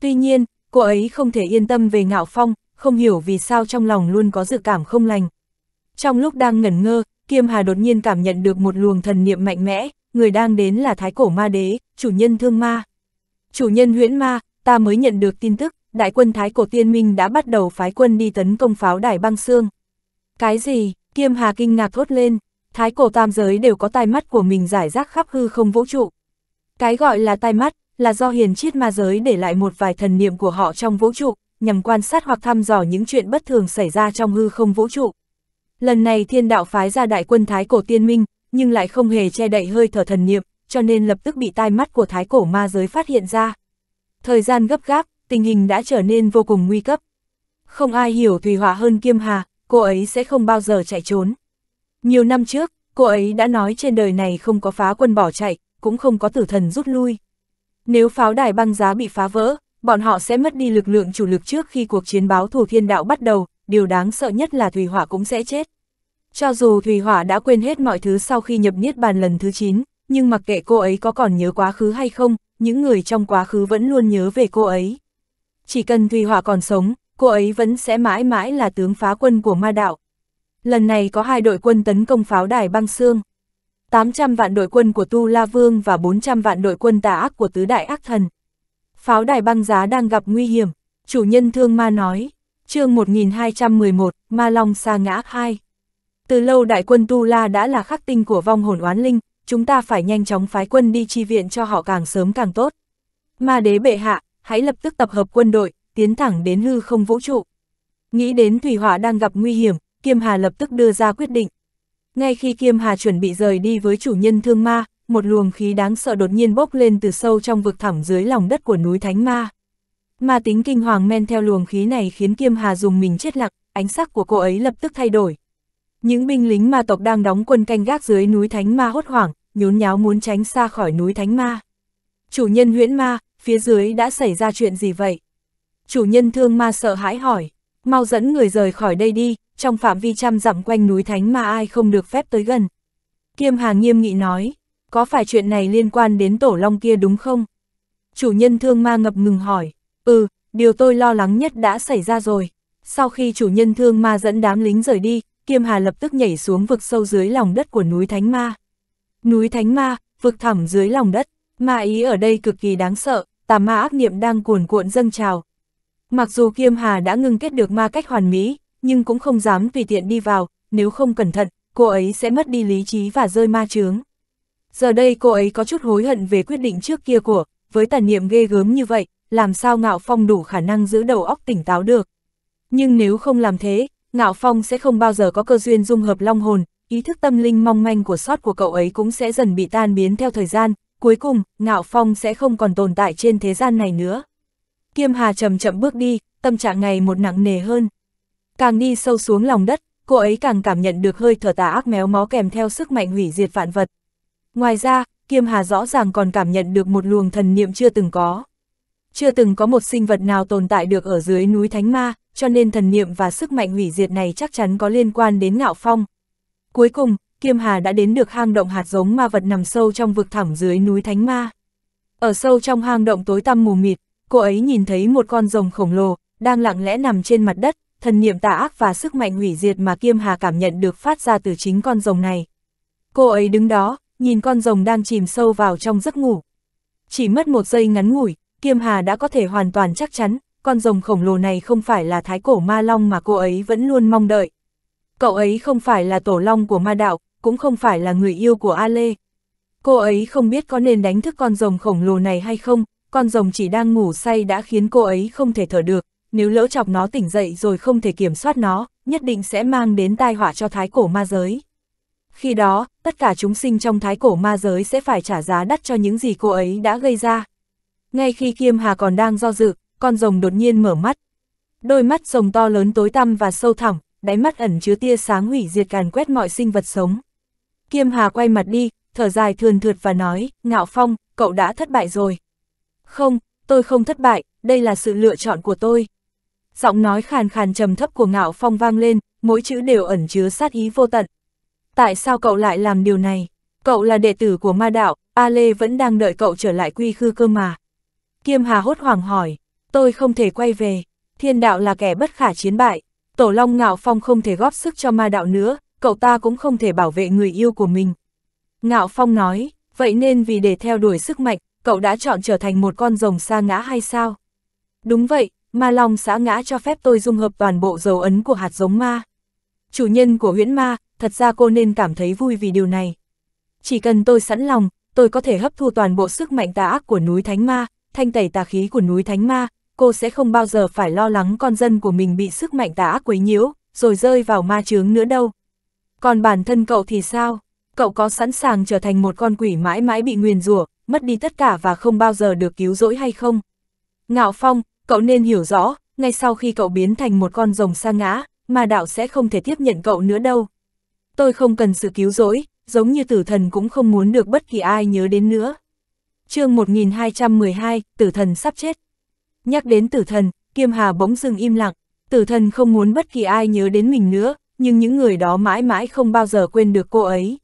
Tuy nhiên, cô ấy không thể yên tâm về Ngao Phong, không hiểu vì sao trong lòng luôn có dự cảm không lành. Trong lúc đang ngẩn ngơ, Kiêm Hà đột nhiên cảm nhận được một luồng thần niệm mạnh mẽ, người đang đến là thái cổ ma đế, chủ nhân Thương Ma. Chủ nhân Huyễn Ma, ta mới nhận được tin tức, đại quân thái cổ tiên minh đã bắt đầu phái quân đi tấn công pháo đài băng xương. Cái gì? Kiêm Hà kinh ngạc thốt lên. Thái cổ tam giới đều có tai mắt của mình rải rác khắp hư không vũ trụ. Cái gọi là tai mắt là do hiền triết ma giới để lại một vài thần niệm của họ trong vũ trụ, nhằm quan sát hoặc thăm dò những chuyện bất thường xảy ra trong hư không vũ trụ. Lần này thiên đạo phái ra đại quân thái cổ tiên minh, nhưng lại không hề che đậy hơi thở thần niệm, cho nên lập tức bị tai mắt của thái cổ ma giới phát hiện ra. Thời gian gấp gáp, tình hình đã trở nên vô cùng nguy cấp. Không ai hiểu Thùy Hỏa hơn Kiêm Hà, cô ấy sẽ không bao giờ chạy trốn. Nhiều năm trước, cô ấy đã nói trên đời này không có phá quân bỏ chạy, cũng không có tử thần rút lui. Nếu pháo đài băng giá bị phá vỡ, bọn họ sẽ mất đi lực lượng chủ lực trước khi cuộc chiến báo thù thiên đạo bắt đầu, điều đáng sợ nhất là Thùy Hỏa cũng sẽ chết. Cho dù Thùy Hỏa đã quên hết mọi thứ sau khi nhập Niết Bàn lần thứ 9, nhưng mặc kệ cô ấy có còn nhớ quá khứ hay không, những người trong quá khứ vẫn luôn nhớ về cô ấy. Chỉ cần Thùy Hỏa còn sống, cô ấy vẫn sẽ mãi mãi là tướng phá quân của ma đạo. Lần này có 2 đội quân tấn công pháo đài băng xương. 800 vạn đội quân của Tu La Vương và 400 vạn đội quân tà ác của Tứ Đại Ác Thần. Pháo đài băng giá đang gặp nguy hiểm, chủ nhân Thương Ma nói. Chương 1211, Ma Long Sa Ngã 2. Từ lâu đại quân Tu La đã là khắc tinh của vong hồn oán linh, chúng ta phải nhanh chóng phái quân đi chi viện cho họ càng sớm càng tốt. Ma đế bệ hạ, hãy lập tức tập hợp quân đội, tiến thẳng đến hư không vũ trụ. Nghĩ đến Thùy Hỏa đang gặp nguy hiểm, Kiêm Hà lập tức đưa ra quyết định. Ngay khi Kiêm Hà chuẩn bị rời đi với chủ nhân Thương Ma, một luồng khí đáng sợ đột nhiên bốc lên từ sâu trong vực thẳm dưới lòng đất của núi Thánh Ma. Ma tính kinh hoàng men theo luồng khí này khiến Kiêm Hà dùng mình chết lặng, ánh sắc của cô ấy lập tức thay đổi. Những binh lính ma tộc đang đóng quân canh gác dưới núi Thánh Ma hốt hoảng, nhốn nháo muốn tránh xa khỏi núi Thánh Ma. Chủ nhân Huyễn Ma, phía dưới đã xảy ra chuyện gì vậy? Chủ nhân Thương Ma sợ hãi hỏi, mau dẫn người rời khỏi đây đi, trong phạm vi trăm dặm quanh núi Thánh Ma ai không được phép tới gần. Kiêm Hà nghiêm nghị nói, có phải chuyện này liên quan đến tổ long kia đúng không? Chủ nhân Thương Ma ngập ngừng hỏi, ừ, điều tôi lo lắng nhất đã xảy ra rồi. Sau khi chủ nhân Thương Ma dẫn đám lính rời đi, Kiêm Hà lập tức nhảy xuống vực sâu dưới lòng đất của núi Thánh Ma. Núi Thánh Ma, vực thẳm dưới lòng đất, ma ý ở đây cực kỳ đáng sợ, tà ma ác niệm đang cuồn cuộn dâng trào. Mặc dù Kiêm Hà đã ngưng kết được ma cách hoàn mỹ, nhưng cũng không dám tùy tiện đi vào, nếu không cẩn thận, cô ấy sẽ mất đi lý trí và rơi ma chướng. Giờ đây cô ấy có chút hối hận về quyết định trước kia của, với tà niệm ghê gớm như vậy, làm sao Ngạo Phong đủ khả năng giữ đầu óc tỉnh táo được. Nhưng nếu không làm thế, Ngạo Phong sẽ không bao giờ có cơ duyên dung hợp long hồn, ý thức tâm linh mong manh của sót của cậu ấy cũng sẽ dần bị tan biến theo thời gian, cuối cùng, Ngạo Phong sẽ không còn tồn tại trên thế gian này nữa. Kiêm Hà chậm chậm bước đi, tâm trạng ngày một nặng nề hơn. Càng đi sâu xuống lòng đất, cô ấy càng cảm nhận được hơi thở tà ác méo mó kèm theo sức mạnh hủy diệt vạn vật. Ngoài ra, Kiêm Hà rõ ràng còn cảm nhận được một luồng thần niệm chưa từng có. Chưa từng có một sinh vật nào tồn tại được ở dưới núi Thánh Ma, cho nên thần niệm và sức mạnh hủy diệt này chắc chắn có liên quan đến Ngạo Phong. Cuối cùng, Kiêm Hà đã đến được hang động hạt giống ma vật nằm sâu trong vực thẳm dưới núi Thánh Ma. Ở sâu trong hang động tối tăm mù mịt, cô ấy nhìn thấy một con rồng khổng lồ, đang lặng lẽ nằm trên mặt đất, thần niệm tà ác và sức mạnh hủy diệt mà Kiêm Hà cảm nhận được phát ra từ chính con rồng này. Cô ấy đứng đó, nhìn con rồng đang chìm sâu vào trong giấc ngủ. Chỉ mất một giây ngắn ngủi, Kiêm Hà đã có thể hoàn toàn chắc chắn, con rồng khổng lồ này không phải là thái cổ ma long mà cô ấy vẫn luôn mong đợi. Cậu ấy không phải là tổ long của ma đạo, cũng không phải là người yêu của A Lê. Cô ấy không biết có nên đánh thức con rồng khổng lồ này hay không, con rồng chỉ đang ngủ say đã khiến cô ấy không thể thở được, nếu lỡ chọc nó tỉnh dậy rồi không thể kiểm soát nó, nhất định sẽ mang đến tai họa cho thái cổ ma giới. Khi đó, tất cả chúng sinh trong thái cổ ma giới sẽ phải trả giá đắt cho những gì cô ấy đã gây ra. Ngay khi Kiêm Hà còn đang do dự, con rồng đột nhiên mở mắt. Đôi mắt rồng to lớn tối tăm và sâu thẳm, đáy mắt ẩn chứa tia sáng hủy diệt càn quét mọi sinh vật sống. Kiêm Hà quay mặt đi, thở dài thườn thượt và nói, Ngạo Phong, cậu đã thất bại rồi. Không, tôi không thất bại, đây là sự lựa chọn của tôi. Giọng nói khàn khàn trầm thấp của Ngạo Phong vang lên, mỗi chữ đều ẩn chứa sát ý vô tận. Tại sao cậu lại làm điều này? Cậu là đệ tử của ma đạo, A Lê vẫn đang đợi cậu trở lại quy khư cơ mà. Kiêm Hà hốt hoảng hỏi, tôi không thể quay về, thiên đạo là kẻ bất khả chiến bại, tổ long Ngạo Phong không thể góp sức cho ma đạo nữa, cậu ta cũng không thể bảo vệ người yêu của mình. Ngạo Phong nói, vậy nên vì để theo đuổi sức mạnh, cậu đã chọn trở thành một con rồng sa ngã hay sao? Đúng vậy, ma long sa ngã cho phép tôi dung hợp toàn bộ dấu ấn của hạt giống ma. Chủ nhân của huyễn ma, thật ra cô nên cảm thấy vui vì điều này. Chỉ cần tôi sẵn lòng, tôi có thể hấp thu toàn bộ sức mạnh tà ác của núi Thánh Ma, thanh tẩy tà khí của núi Thánh Ma, cô sẽ không bao giờ phải lo lắng con dân của mình bị sức mạnh tà ác quấy nhiễu, rồi rơi vào ma chướng nữa đâu. Còn bản thân cậu thì sao? Cậu có sẵn sàng trở thành một con quỷ mãi mãi bị nguyền rủa, mất đi tất cả và không bao giờ được cứu rỗi hay không? Ngạo Phong, cậu nên hiểu rõ, ngay sau khi cậu biến thành một con rồng sa ngã, ma đạo sẽ không thể tiếp nhận cậu nữa đâu. Tôi không cần sự cứu rỗi, giống như tử thần cũng không muốn được bất kỳ ai nhớ đến nữa. Chương 1212, tử thần sắp chết. Nhắc đến tử thần, Kiêm Hà bỗng dưng im lặng, tử thần không muốn bất kỳ ai nhớ đến mình nữa, nhưng những người đó mãi mãi không bao giờ quên được cô ấy.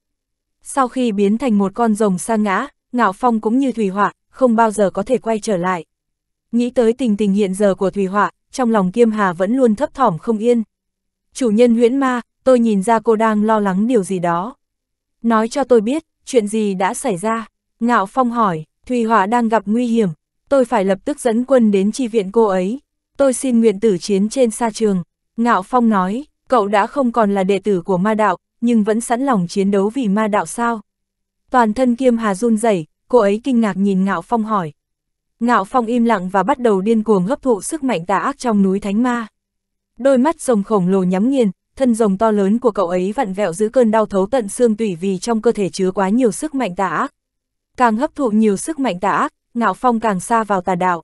Sau khi biến thành một con rồng sa ngã, Ngao Phong cũng như Thùy Hỏa, không bao giờ có thể quay trở lại. Nghĩ tới tình tình hiện giờ của Thùy Hỏa, trong lòng Kiêm Hà vẫn luôn thấp thỏm không yên. Chủ nhân huyễn ma, tôi nhìn ra cô đang lo lắng điều gì đó. Nói cho tôi biết, chuyện gì đã xảy ra? Ngao Phong hỏi. Thùy Hỏa đang gặp nguy hiểm, tôi phải lập tức dẫn quân đến chi viện cô ấy. Tôi xin nguyện tử chiến trên sa trường. Ngao Phong nói, cậu đã không còn là đệ tử của ma đạo, nhưng vẫn sẵn lòng chiến đấu vì ma đạo sao? Toàn thân Kiêm Hà run rẩy, cô ấy kinh ngạc nhìn Ngao Phong hỏi. Ngao Phong im lặng và bắt đầu điên cuồng hấp thụ sức mạnh tà ác trong núi Thánh Ma. Đôi mắt rồng khổng lồ nhắm nghiền, thân rồng to lớn của cậu ấy vặn vẹo giữ cơn đau thấu tận xương tủy vì trong cơ thể chứa quá nhiều sức mạnh tà ác. Càng hấp thụ nhiều sức mạnh tà ác, Ngao Phong càng xa vào tà đạo.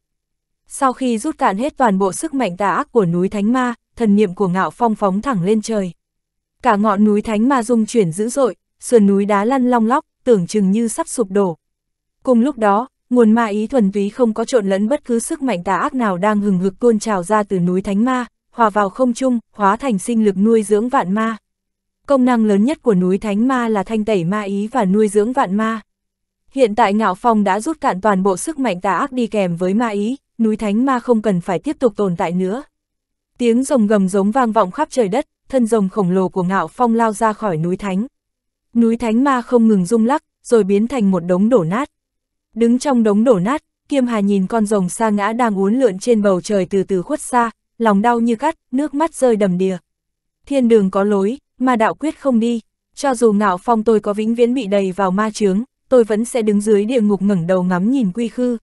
Sau khi rút cạn hết toàn bộ sức mạnh tà ác của núi Thánh Ma, thần niệm của Ngao Phong phóng thẳng lên trời. Cả ngọn núi Thánh Ma rung chuyển dữ dội, sườn núi đá lăn long lóc, tưởng chừng như sắp sụp đổ. Cùng lúc đó, nguồn ma ý thuần túy không có trộn lẫn bất cứ sức mạnh tà ác nào đang hừng hực tuôn trào ra từ núi Thánh Ma, hòa vào không trung, hóa thành sinh lực nuôi dưỡng vạn ma. Công năng lớn nhất của núi Thánh Ma là thanh tẩy ma ý và nuôi dưỡng vạn ma. Hiện tại Ngao Phong đã rút cạn toàn bộ sức mạnh tà ác đi kèm với ma ý, núi Thánh Ma không cần phải tiếp tục tồn tại nữa. Tiếng rồng gầm giống vang vọng khắp trời đất, thân rồng khổng lồ của Ngao Phong lao ra khỏi núi Thánh. Núi Thánh Ma không ngừng rung lắc, rồi biến thành một đống đổ nát. Đứng trong đống đổ nát, Kiêm Hà nhìn con rồng sa ngã đang uốn lượn trên bầu trời từ từ khuất xa, lòng đau như cắt, nước mắt rơi đầm đìa. Thiên đường có lối, ma đạo quyết không đi, cho dù Ngao Phong tôi có vĩnh viễn bị đầy vào ma chướng, tôi vẫn sẽ đứng dưới địa ngục ngẩng đầu ngắm nhìn quy khư.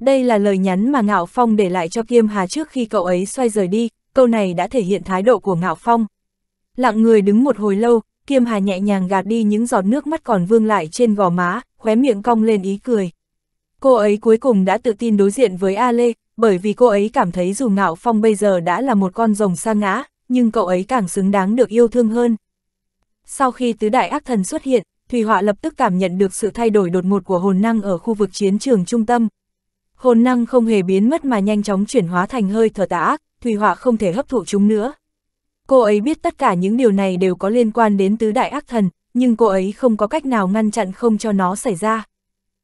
Đây là lời nhắn mà Ngao Phong để lại cho Kiêm Hà trước khi cậu ấy xoay rời đi, câu này đã thể hiện thái độ của Ngao Phong. Lặng người đứng một hồi lâu, Kiêm Hà nhẹ nhàng gạt đi những giọt nước mắt còn vương lại trên gò má, khóe miệng cong lên ý cười. Cô ấy cuối cùng đã tự tin đối diện với A Lê, bởi vì cô ấy cảm thấy dù Ngao Phong bây giờ đã là một con rồng sa ngã, nhưng cậu ấy càng xứng đáng được yêu thương hơn. Sau khi tứ đại ác thần xuất hiện, Thùy Hỏa lập tức cảm nhận được sự thay đổi đột ngột của hồn năng ở khu vực chiến trường trung tâm. Hồn năng không hề biến mất mà nhanh chóng chuyển hóa thành hơi thở tà ác, Thùy Hỏa không thể hấp thụ chúng nữa. Cô ấy biết tất cả những điều này đều có liên quan đến tứ đại ác thần, nhưng cô ấy không có cách nào ngăn chặn không cho nó xảy ra.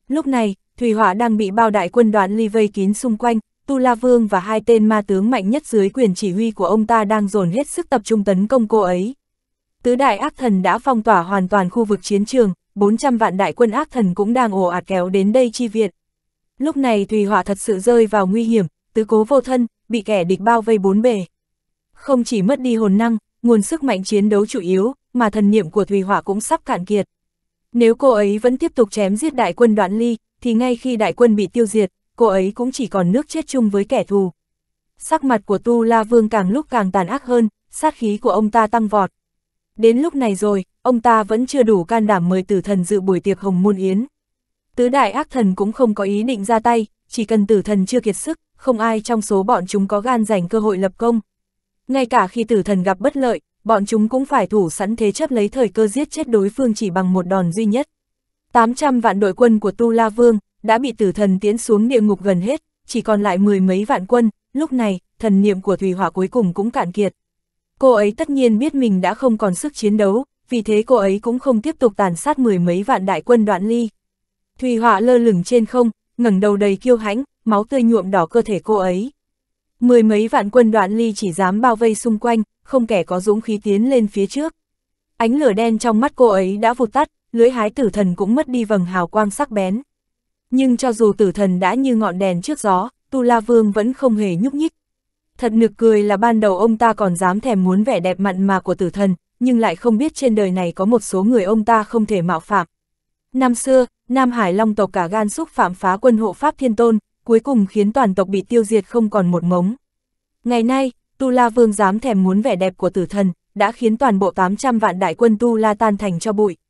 Lúc này, Thùy Hỏa đang bị bao đại quân Đoạn Ly vây kín xung quanh, Tu La Vương và hai tên ma tướng mạnh nhất dưới quyền chỉ huy của ông ta đang dồn hết sức tập trung tấn công cô ấy. Tứ đại ác thần đã phong tỏa hoàn toàn khu vực chiến trường, 400 vạn đại quân ác thần cũng đang ồ ạt kéo đến đây chi viện. Lúc này Thùy Hỏa thật sự rơi vào nguy hiểm, tứ cố vô thân, bị kẻ địch bao vây bốn bề. Không chỉ mất đi hồn năng, nguồn sức mạnh chiến đấu chủ yếu, mà thần niệm của Thùy Hỏa cũng sắp cạn kiệt. Nếu cô ấy vẫn tiếp tục chém giết đại quân Đoạn Ly, thì ngay khi đại quân bị tiêu diệt, cô ấy cũng chỉ còn nước chết chung với kẻ thù. Sắc mặt của Tu La Vương càng lúc càng tàn ác hơn, sát khí của ông ta tăng vọt. Đến lúc này rồi, ông ta vẫn chưa đủ can đảm mời tử thần dự buổi tiệc Hồng Môn Yến. Tứ đại ác thần cũng không có ý định ra tay, chỉ cần tử thần chưa kiệt sức, không ai trong số bọn chúng có gan giành cơ hội lập công. Ngay cả khi tử thần gặp bất lợi, bọn chúng cũng phải thủ sẵn thế chấp lấy thời cơ giết chết đối phương chỉ bằng một đòn duy nhất. 800 vạn đội quân của Tu La Vương đã bị tử thần tiến xuống địa ngục gần hết, chỉ còn lại mười mấy vạn quân, lúc này, thần niệm của Thùy Hỏa cuối cùng cũng cạn kiệt. Cô ấy tất nhiên biết mình đã không còn sức chiến đấu, vì thế cô ấy cũng không tiếp tục tàn sát mười mấy vạn đại quân Đoạn Ly. Thùy Hỏa lơ lửng trên không, ngẩng đầu đầy kiêu hãnh, máu tươi nhuộm đỏ cơ thể cô ấy. Mười mấy vạn quân Đoạn Ly chỉ dám bao vây xung quanh, không kẻ có dũng khí tiến lên phía trước. Ánh lửa đen trong mắt cô ấy đã vụt tắt, lưỡi hái tử thần cũng mất đi vầng hào quang sắc bén. Nhưng cho dù tử thần đã như ngọn đèn trước gió, Tu La Vương vẫn không hề nhúc nhích. Thật nực cười là ban đầu ông ta còn dám thèm muốn vẻ đẹp mặn mà của tử thần, nhưng lại không biết trên đời này có một số người ông ta không thể mạo phạm. Năm xưa, Nam Hải Long tộc cả gan xúc phạm phá quân hộ pháp Thiên Tôn, cuối cùng khiến toàn tộc bị tiêu diệt không còn một mống. Ngày nay, Tu La Vương dám thèm muốn vẻ đẹp của tử thần, đã khiến toàn bộ 800 vạn đại quân Tu La tan thành tro bụi.